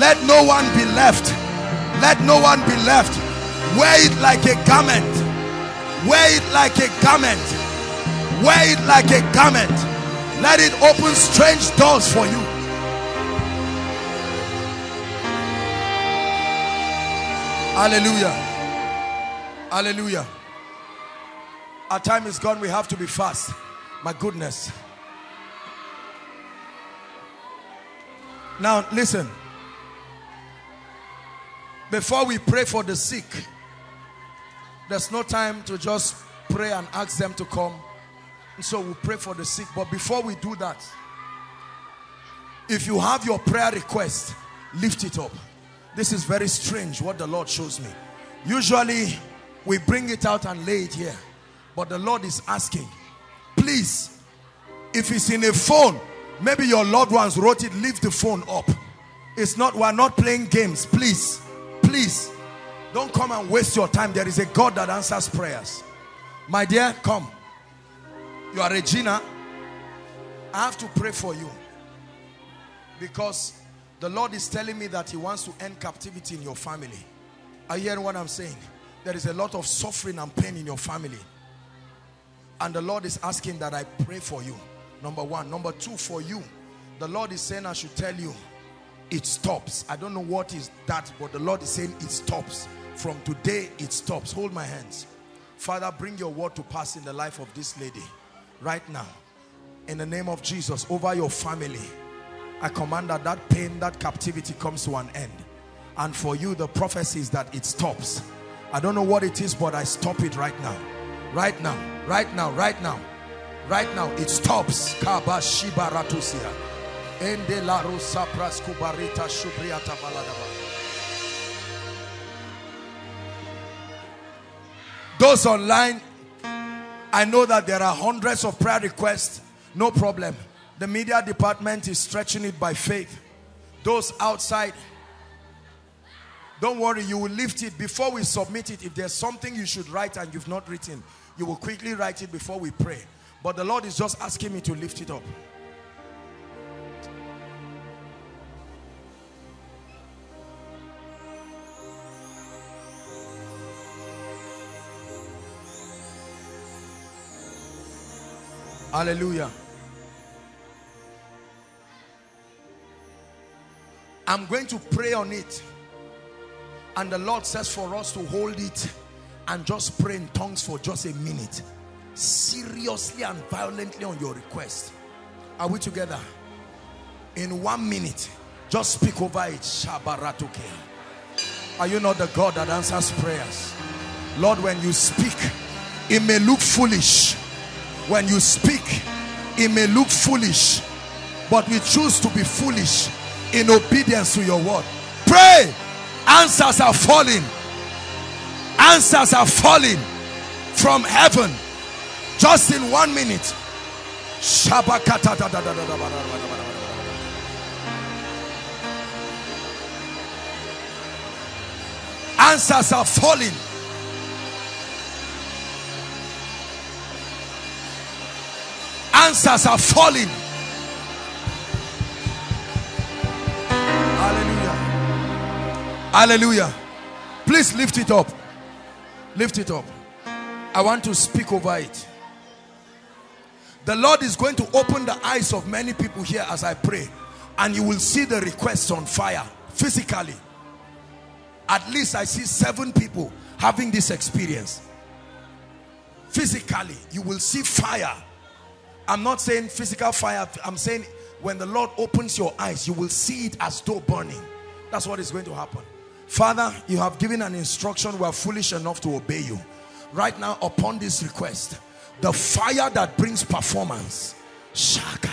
let no one be left. Let no one be left. Wear it like a garment. Wear it like a garment. Wear it like a garment. Let it open strange doors for you. Hallelujah. Hallelujah. Our time is gone. We have to be fast. My goodness. Now listen. Before we pray for the sick, there's no time to just pray and ask them to come. And so we'll pray for the sick. But before we do that, if you have your prayer request, lift it up. This is very strange what the Lord shows me. Usually, we bring it out and lay it here. But the Lord is asking, please, if it's in a phone, maybe your loved ones wrote it, lift the phone up. It's not, we're not playing games. Please, please, don't come and waste your time. There is a God that answers prayers. My dear, come. You are Regina. I have to pray for you because the Lord is telling me that he wants to end captivity in your family. Are you hearing what I'm saying? There is a lot of suffering and pain in your family. And the Lord is asking that I pray for you. Number one. Number two, for you, the Lord is saying I should tell you, it stops. I don't know what is that, but the Lord is saying it stops. From today, it stops. Hold my hands. Father, bring your word to pass in the life of this lady. Right now, in the name of Jesus, over your family, I command that that pain, that captivity comes to an end. And for you, the prophecy is that it stops. I don't know what it is, but I stop it right now. Right now, right now, right now, right now, it stops. Those online, I know that there are hundreds of prayer requests. No problem. The media department is stretching it by faith. Those outside, don't worry, you will lift it before we submit it. If there's something you should write and you've not written, you will quickly write it before we pray. But the Lord is just asking me to lift it up. Hallelujah. I'm going to pray on it. And the Lord says for us to hold it and just pray in tongues for just a minute. Seriously and violently on your request. Are we together? In 1 minute, just speak over it. Shabaratuke. Are you not the God that answers prayers? Lord, when you speak, it may look foolish. When you speak, it may look foolish. But we choose to be foolish in obedience to your word. Pray! Answers are falling. Answers are falling from heaven. Just in 1 minute. Answers are falling. Answers are falling. Hallelujah. Hallelujah. Please lift it up. Lift it up. I want to speak over it. The Lord is going to open the eyes of many people here as I pray, and you will see the requests on fire physically. At least I see 7 people having this experience. Physically, you will see fire. I'm not saying physical fire. I'm saying when the Lord opens your eyes, you will see it as though burning. That's what is going to happen. Father, you have given an instruction. We are foolish enough to obey you. Right now, upon this request, the fire that brings performance. The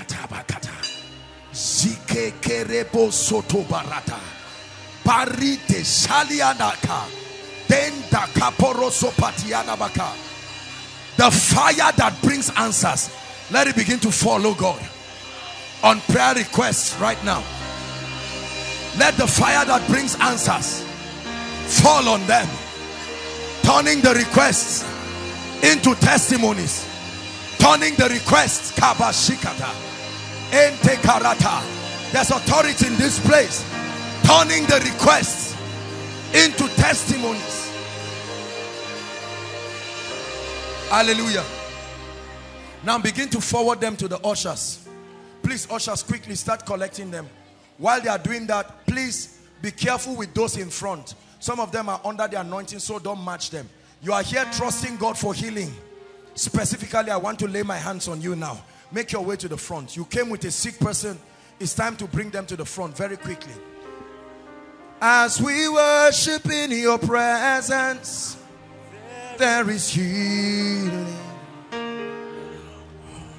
fire that brings answers. Let it begin to follow God on prayer requests right now. Let the fire that brings answers fall on them, turning the requests into testimonies, turning the requests. Kabashikata, ente karata. There's authority in this place, turning the requests into testimonies. Hallelujah. Now begin to forward them to the ushers. Please, ushers, quickly start collecting them. While they are doing that, please be careful with those in front. Some of them are under the anointing, so don't match them. You are here trusting God for healing. Specifically, I want to lay my hands on you now. Make your way to the front. You came with a sick person. It's time to bring them to the front very quickly. As we worship in your presence, there is healing.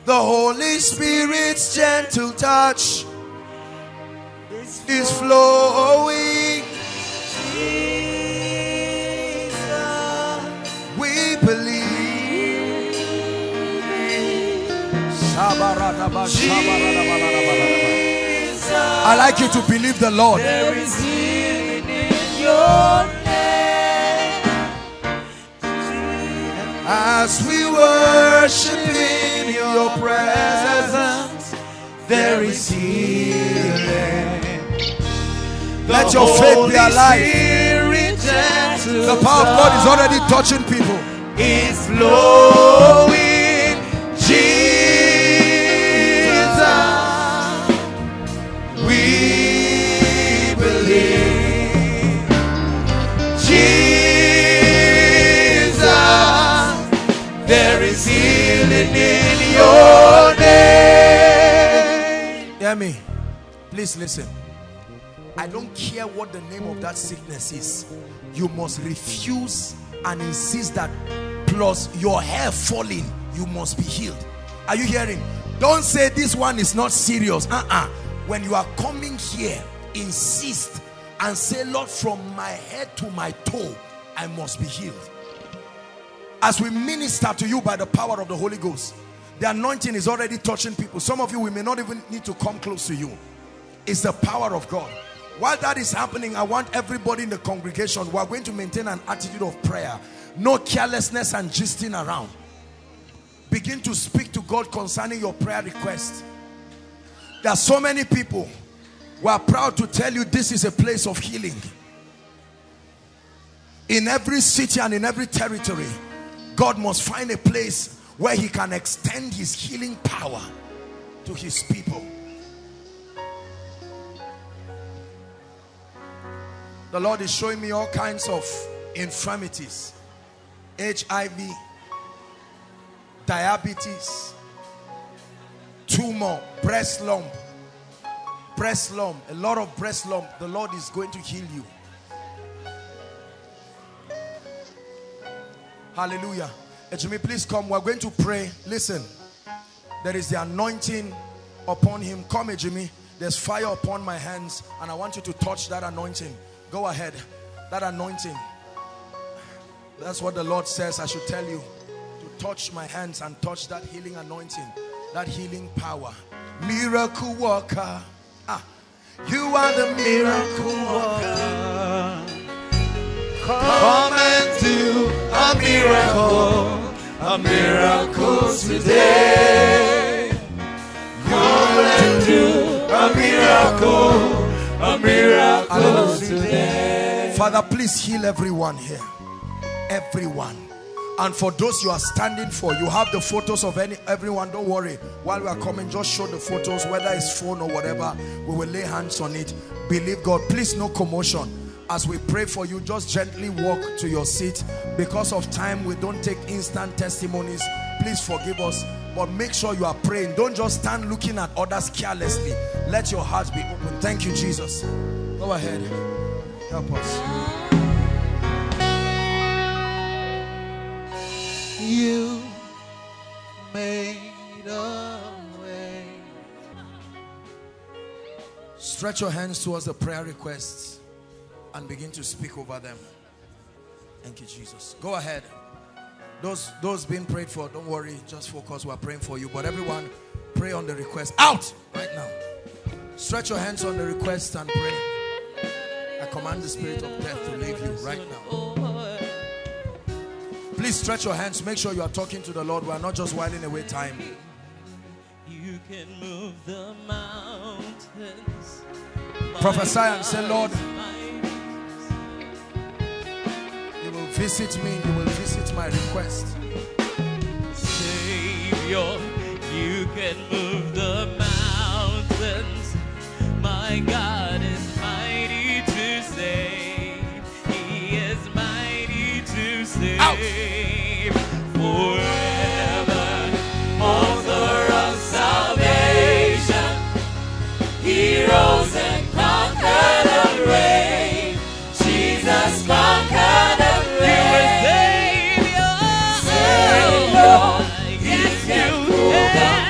The Holy Spirit's gentle touch is flowing. Jesus, we believe. Jesus. I like you to believe the Lord. There is healing in your name. As we worship in your presence, there is healing. Let your faith be alive. The power of God is already touching people. It's flowing. Jesus, we believe. Jesus, there is healing in your name. Hear me. Please listen. I don't care what the name of that sickness is. You must refuse and insist that, plus your hair falling, you must be healed. Are you hearing? Don't say this one is not serious. When you are coming here, insist and say, Lord, from my head to my toe, I must be healed. As we minister to you by the power of the Holy Ghost, the anointing is already touching people. Some of you, we may not even need to come close to you. It's the power of God. While that is happening, I want everybody in the congregation, we are going to maintain an attitude of prayer. No carelessness and gisting around. Begin to speak to God concerning your prayer request. There are so many people who are proud to tell you this is a place of healing. In every city and in every territory, God must find a place where he can extend his healing power to his people. The Lord is showing me all kinds of infirmities. HIV, diabetes, Two more. Breast lump. Breast lump. A lot of breast lump. The Lord is going to heal you. Hallelujah. Ejimi, please come. We're going to pray. Listen. There is the anointing upon him. Come, Ejimi. There's fire upon my hands. And I want you to touch that anointing. Go ahead. That anointing. That's what the Lord says I should tell you. To touch my hands and touch that healing anointing. That healing power. Miracle worker. Ah. You are the miracle worker. Come and do a miracle today. Come and do a miracle today. Father, please heal everyone here. Everyone. And for those you are standing for, you have the photos of everyone. Don't worry. While we are coming, just show the photos, whether it's phone or whatever. We will lay hands on it. Believe God. Please, no commotion. As we pray for you, just gently walk to your seat. Because of time, we don't take instant testimonies. Please forgive us. But make sure you are praying. Don't just stand looking at others carelessly. Let your heart be open. Thank you, Jesus. Go ahead. Help us. You made a way. Stretch your hands towards the prayer requests and begin to speak over them. Thank you, Jesus. Go ahead. Those being prayed for, don't worry, just focus. We're praying for you. But everyone, pray on the request out right now. Stretch your hands on the request and pray. I command the spirit of death to leave you right now. Please stretch your hands. Make sure you are talking to the Lord. We are not just whiling away time. You can move the mountains. Prophesy and say, Lord, you will visit me. You will visit my request. Savior, you can move the mountains. My God is mighty to save. He is mighty to save. Out. Forever, author of salvation, he rose and conquered and reigned. Jesus conquered and reigned. You are Savior, he can move the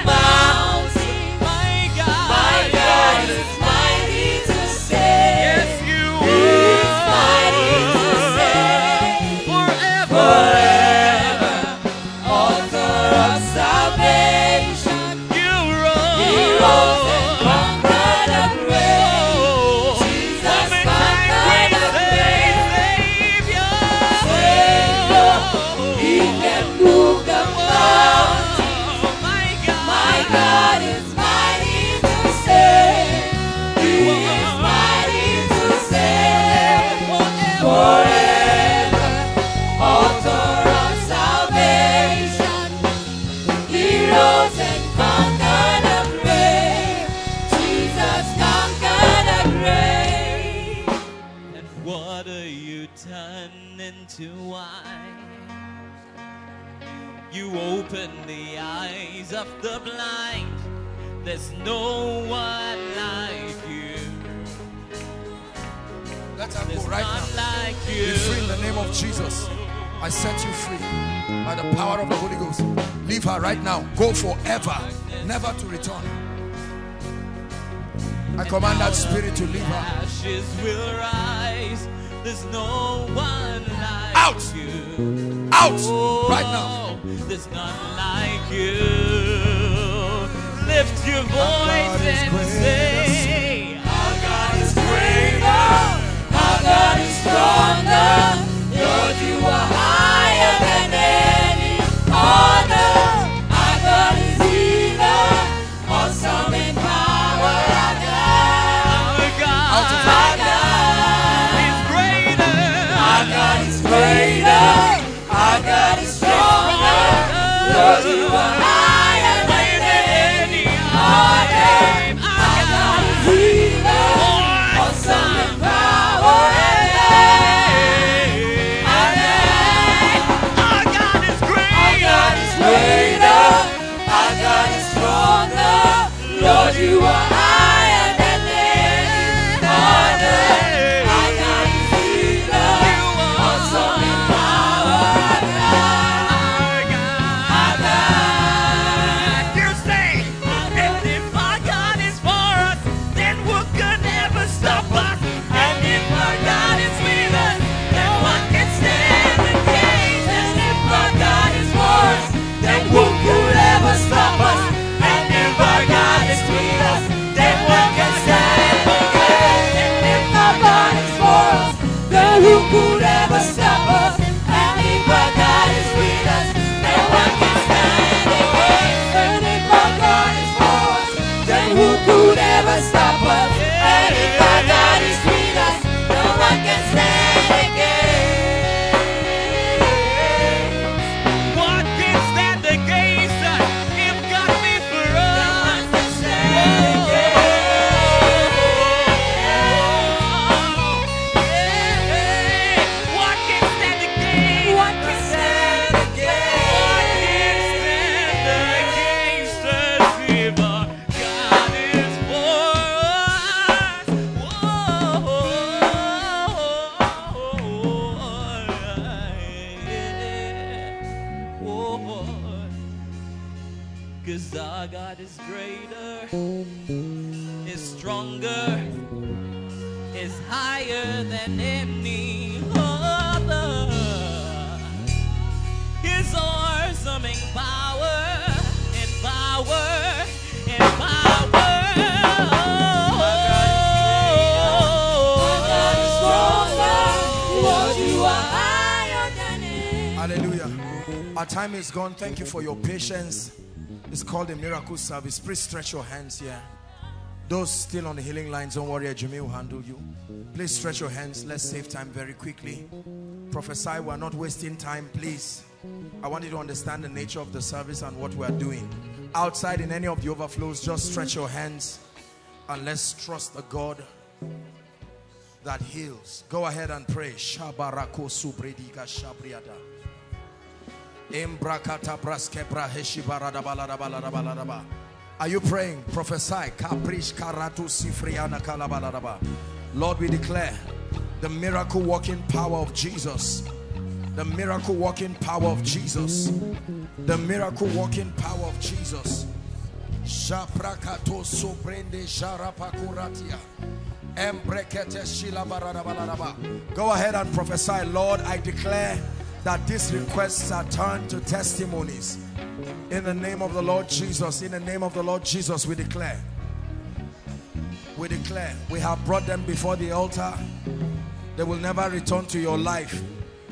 mountain. My God is mighty to save. Yes, you are. He's mighty to save. Forever. Of the blind, there's no one like you. Let her go right now. Be free in the name of Jesus. I set you free by the power of the Holy Ghost. Leave her right now. Go forever, never to return. I command that spirit to leave her. Ashes will rise. There's no one like you. Out! Out! Right now. There's none like you. Lift your voice and say, our God is greater. Our God is stronger. Lord, you are higher than any other. Our God is healer. Awesome in power. Our God is greater. Our God is greater. Our God is stronger. Lord, you are higher than any other. Our God is healer, awesome in power and might. Our God is greater. Our God is stronger. 'Cause our God is greater, is stronger, is higher than any other. His awesoming power and power and power. Our time is gone. Thank you for your patience. It's called a miracle service. Please stretch your hands here. Those still on the healing lines, don't worry, Jimmy will handle you. Please stretch your hands. Let's save time very quickly. Prophesy, we're not wasting time, please. I want you to understand the nature of the service and what we're doing. Outside in any of the overflows, just stretch your hands and let's trust the God that heals. Go ahead and pray. Shabarako subredika shabriada. Are you praying? Prophesy. Lord, we declare the miracle working power of Jesus. The miracle working power of Jesus. The miracle working power of Jesus. Go ahead and prophesy. Lord, I declare that these requests are turned to testimonies. In the name of the Lord Jesus, in the name of the Lord Jesus, we declare. We declare. We have brought them before the altar. They will never return to your life.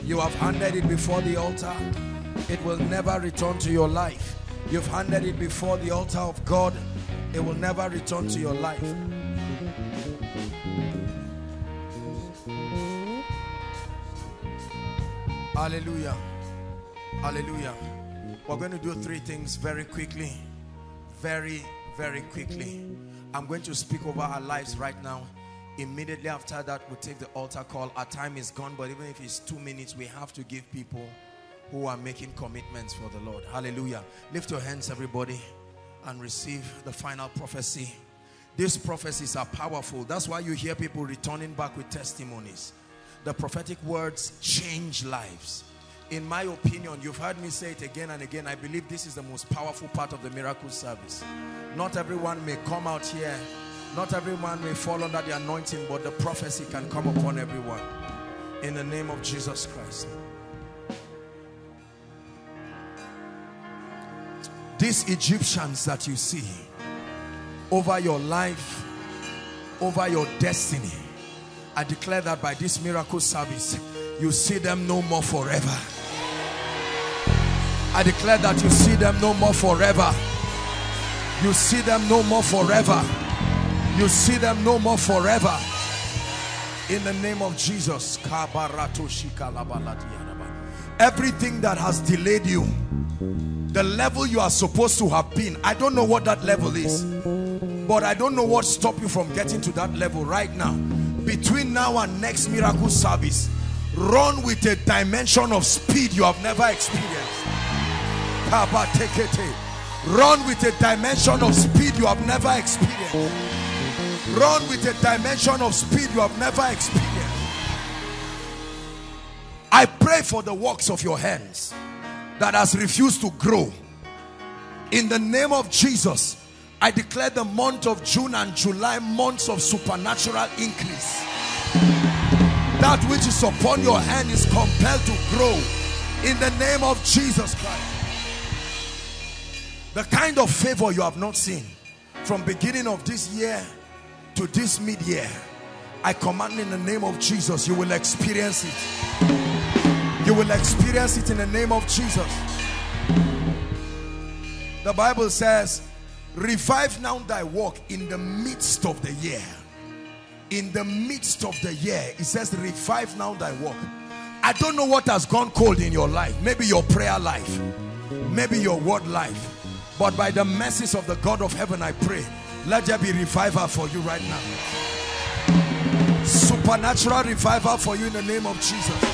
You have handed it before the altar. It will never return to your life. You've handed it before the altar of God. It will never return to your life. Hallelujah. Hallelujah. We're going to do three things very quickly. Very, very quickly. I'm going to speak over our lives right now. Immediately after that, we'll take the altar call. Our time is gone, but even if it's 2 minutes, we have to give people who are making commitments for the Lord. Hallelujah. Lift your hands, everybody, and receive the final prophecy. These prophecies are powerful. That's why you hear people returning back with testimonies. The prophetic words change lives. In my opinion, you've heard me say it again and again, I believe this is the most powerful part of the miracle service. Not everyone may come out here, not everyone may fall under the anointing, but the prophecy can come upon everyone. In the name of Jesus Christ. These Egyptians that you see over your life, over your destiny, I declare that by this miracle service, you see them no more forever. I declare that you see them no more forever. You see them no more forever. You see them no more forever. In the name of Jesus. Everything that has delayed you, the level you are supposed to have been, I don't know what that level is, but I don't know what stopped you from getting to that level right now. Between now and next miracle service, run with a dimension of speed you have never experienced. Run with a dimension of speed you have never experienced. Run with a dimension of speed you have never experienced. I pray for the works of your hands that has refused to grow. In the name of Jesus, I declare the month of June and July months of supernatural increase. That which is upon your hand is compelled to grow in the name of Jesus Christ. The kind of favor you have not seen from beginning of this year to this mid-year, I command in the name of Jesus, you will experience it. You will experience it in the name of Jesus. The Bible says, revive now thy work in the midst of the year. In the midst of the year, it says, revive now thy work. I don't know what has gone cold in your life. Maybe your prayer life, maybe your word life. But by the mercies of the God of heaven, I pray, let there be revival for you right now. Supernatural revival for you in the name of Jesus.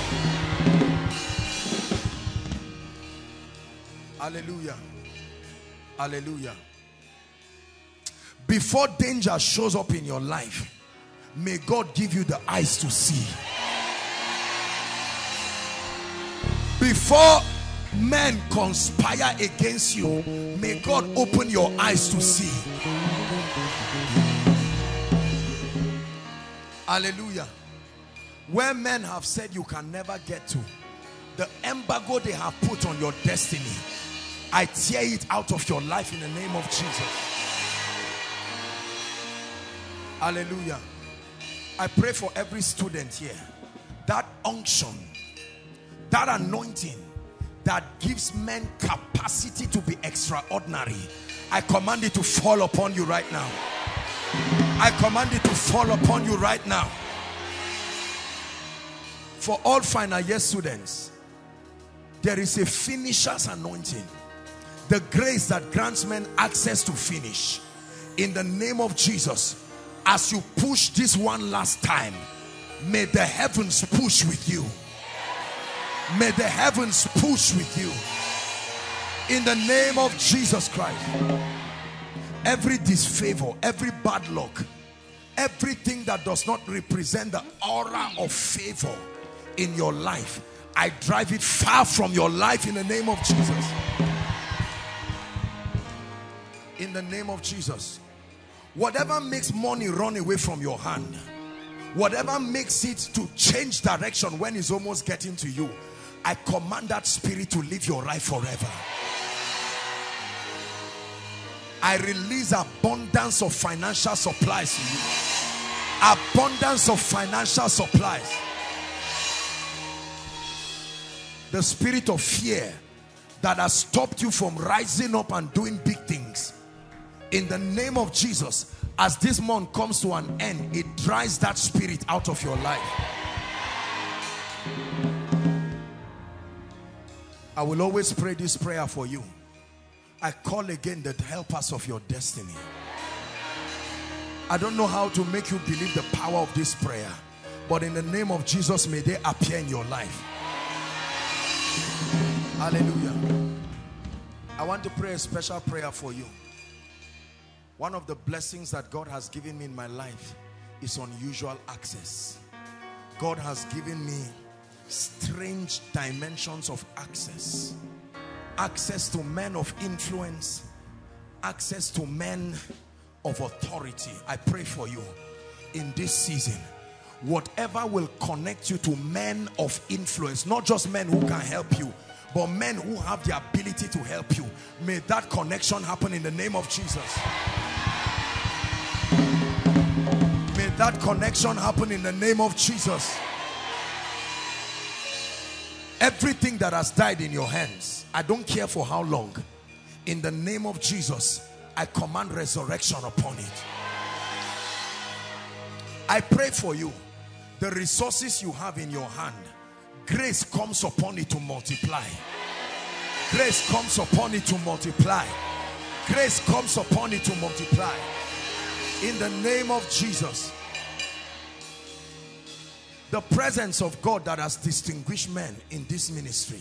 Hallelujah. Hallelujah. Before danger shows up in your life, may God give you the eyes to see. Before men conspire against you, may God open your eyes to see. Hallelujah. Where men have said you can never get to, the embargo they have put on your destiny, I tear it out of your life in the name of Jesus. Hallelujah. I pray for every student here, that unction, that anointing that gives men capacity to be extraordinary, I command it to fall upon you right now. I command it to fall upon you right now. For all final year students, there is a finisher's anointing, the grace that grants men access to finish. In the name of Jesus, as you push this one last time, may the heavens push with you. May the heavens push with you. In the name of Jesus Christ, every disfavor, every bad luck, everything that does not represent the aura of favor in your life, I drive it far from your life in the name of Jesus. In the name of Jesus. Whatever makes money run away from your hand, whatever makes it to change direction when it's almost getting to you, I command that spirit to live your life forever. I release abundance of financial supplies to you. Abundance of financial supplies. The spirit of fear that has stopped you from rising up and doing big things, in the name of Jesus, as this month comes to an end, it drives that spirit out of your life. I will always pray this prayer for you. I call again the helpers of your destiny. I don't know how to make you believe the power of this prayer, but in the name of Jesus, may they appear in your life. Hallelujah. I want to pray a special prayer for you. One of the blessings that God has given me in my life is unusual access. God has given me strange dimensions of access. Access to men of influence, access to men of authority. I pray for you in this season. Whatever will connect you to men of influence, not just men who can help you, but men who have the ability to help you, may that connection happen in the name of Jesus. May that connection happen in the name of Jesus. Everything that has died in your hands, I don't care for how long, in the name of Jesus, I command resurrection upon it. I pray for you, the resources you have in your hand, grace comes upon it to multiply. Grace comes upon it to multiply. Grace comes upon it to multiply. In the name of Jesus. The presence of God that has distinguished men in this ministry,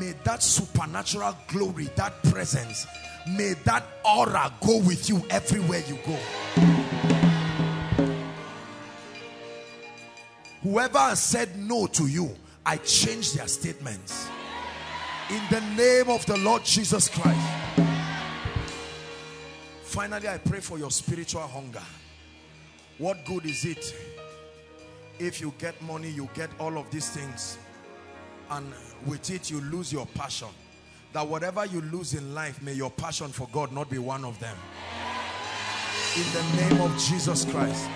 may that supernatural glory, that presence, may that aura go with you everywhere you go. Whoever has said no to you, I change their statements. In the name of the Lord Jesus Christ. Finally, I pray for your spiritual hunger. What good is it if you get money, you get all of these things, and with it you lose your passion? That whatever you lose in life, may your passion for God not be one of them. In the name of Jesus Christ.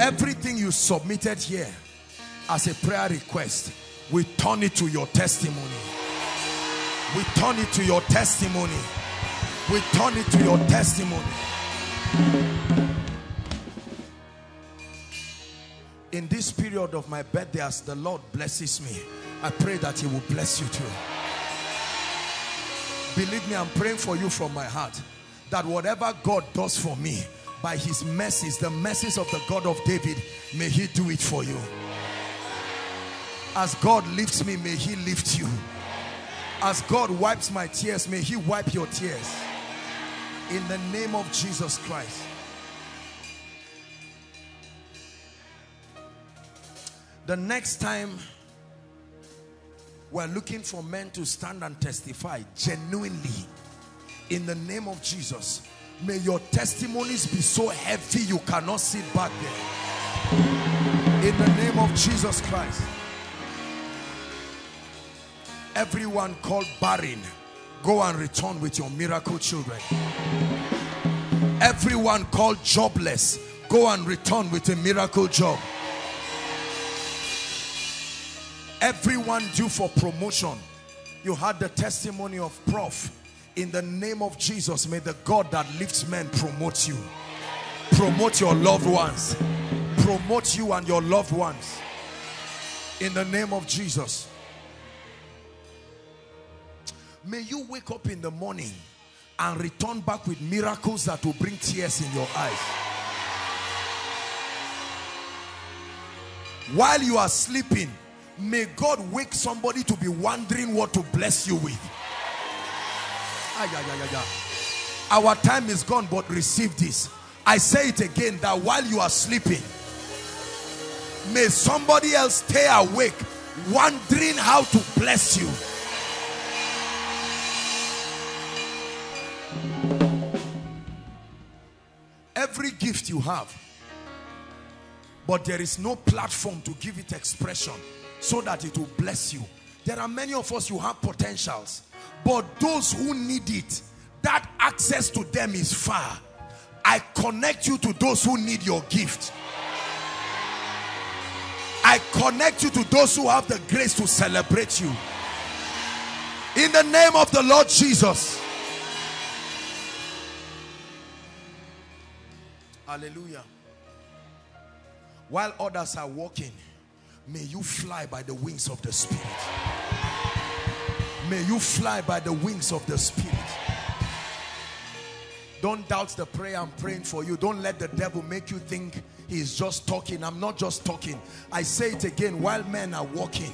Everything you submitted here as a prayer request, we turn it to your testimony. We turn it to your testimony. We turn it to your testimony. In this period of my birthday, as the Lord blesses me, I pray that He will bless you too. Believe me, I'm praying for you from my heart, that whatever God does for me, by His mercies, the mercies of the God of David, may He do it for you. As God lifts me, may He lift you. As God wipes my tears, may He wipe your tears. In the name of Jesus Christ. The next time We're looking for men to stand and testify genuinely. In the name of Jesus, may your testimonies be so heavy you cannot sit back there. In the name of Jesus Christ. Everyone called barren, go and return with your miracle children. Everyone called jobless, go and return with a miracle job. Everyone due for promotion, you had the testimony of Prof. In the name of Jesus, may the God that lifts men promote you. Promote your loved ones. Promote you and your loved ones. In the name of Jesus. May you wake up in the morning and return back with miracles that will bring tears in your eyes. While you are sleeping, may God wake somebody to be wondering what to bless you with. Our time is gone, but receive this. I say it again, that while you are sleeping, may somebody else stay awake wondering how to bless you. Every gift you have, but there is no platform to give it expression so that it will bless you. There are many of us who have potentials, but those who need it, that access to them is far. I connect you to those who need your gift. I connect you to those who have the grace to celebrate you. In the name of the Lord Jesus. Hallelujah. While others are walking, may you fly by the wings of the Spirit. May you fly by the wings of the Spirit. Don't doubt the prayer I'm praying for you. Don't let the devil make you think he's just talking. I'm not just talking. I say it again, while men are walking,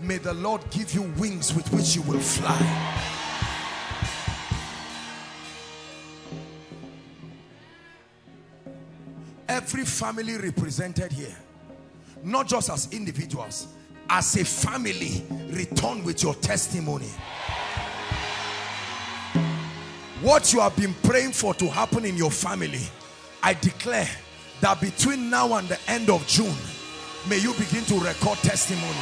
may the Lord give you wings with which you will fly. Every family represented here, not just as individuals, as a family, return with your testimony. What you have been praying for to happen in your family, I declare that between now and the end of June, may you begin to record testimonies.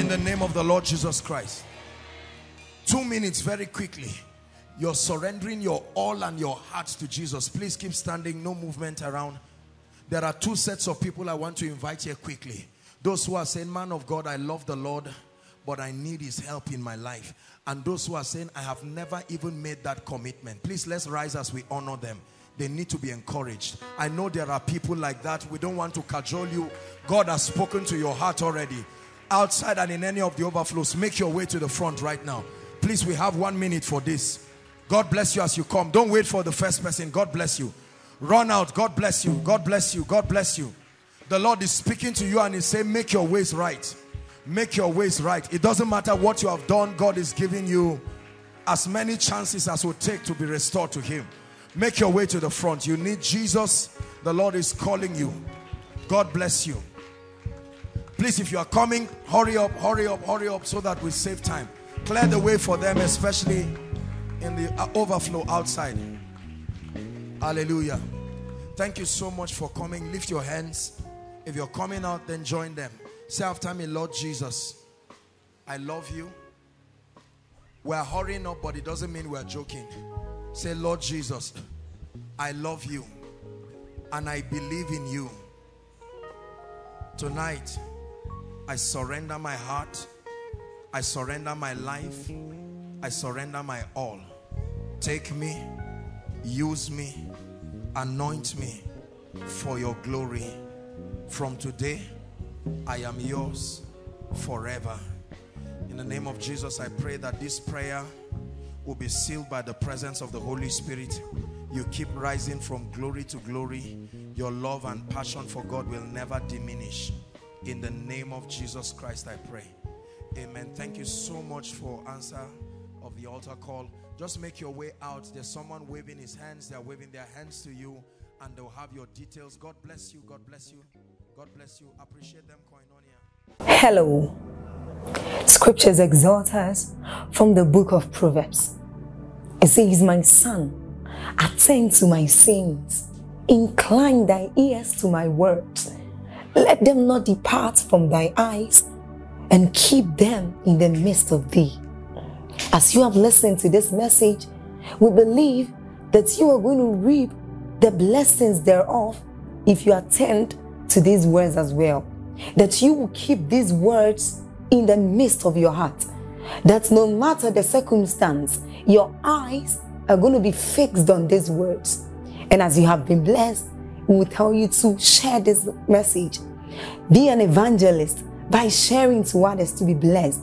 In the name of the Lord Jesus Christ. 2 minutes, very quickly. You're surrendering your all and your hearts to Jesus. Please keep standing, no movement around. There are two sets of people I want to invite here quickly. Those who are saying, man of God, I love the Lord, but I need his help in my life. And those who are saying, I have never even made that commitment. Please, let's rise as we honor them. They need to be encouraged. I know there are people like that. We don't want to cajole you. God has spoken to your heart already. Outside and in any of the overflows, make your way to the front right now. Please, we have 1 minute for this. God bless you as you come. Don't wait for the first person. God bless you. Run out. God bless you. God bless you. God bless you. The Lord is speaking to you and he's saying, make your ways right. Make your ways right. It doesn't matter what you have done. God is giving you as many chances as will take to be restored to him. Make your way to the front. You need Jesus. The Lord is calling you. God bless you. Please, if you are coming, hurry up, hurry up, hurry up, so that we save time. Clear the way for them, especially in the overflow outside. Hallelujah. Thank you so much for coming. Lift your hands. If you're coming out, then join them. Say after me, Lord Jesus, I love you. We're hurrying up, but it doesn't mean we're joking. Say, Lord Jesus, I love you and I believe in you. Tonight, I surrender my heart. I surrender my life. I surrender my all. Take me, use me, anoint me for your glory. From today, I am yours forever. In the name of Jesus, I pray that this prayer will be sealed by the presence of the Holy Spirit. You keep rising from glory to glory. Your love and passion for God will never diminish. In the name of Jesus Christ, I pray. Amen. Thank you so much for answer of the altar call. Just make your way out. There's someone waving his hands. They're waving their hands to you and they'll have your details. God bless you. God bless you. God bless you. Appreciate them, Koinonia. Hello. Scriptures exhort us from the book of Proverbs. It says, my son, attend to my sins. Incline thy ears to my words. Let them not depart from thy eyes, and keep them in the midst of thee. As you have listened to this message, we believe that you are going to reap the blessings thereof if you attend to these words as well. That you will keep these words in the midst of your heart. That no matter the circumstance, your eyes are going to be fixed on these words. And as you have been blessed, we will tell you to share this message. Be an evangelist by sharing to others to be blessed.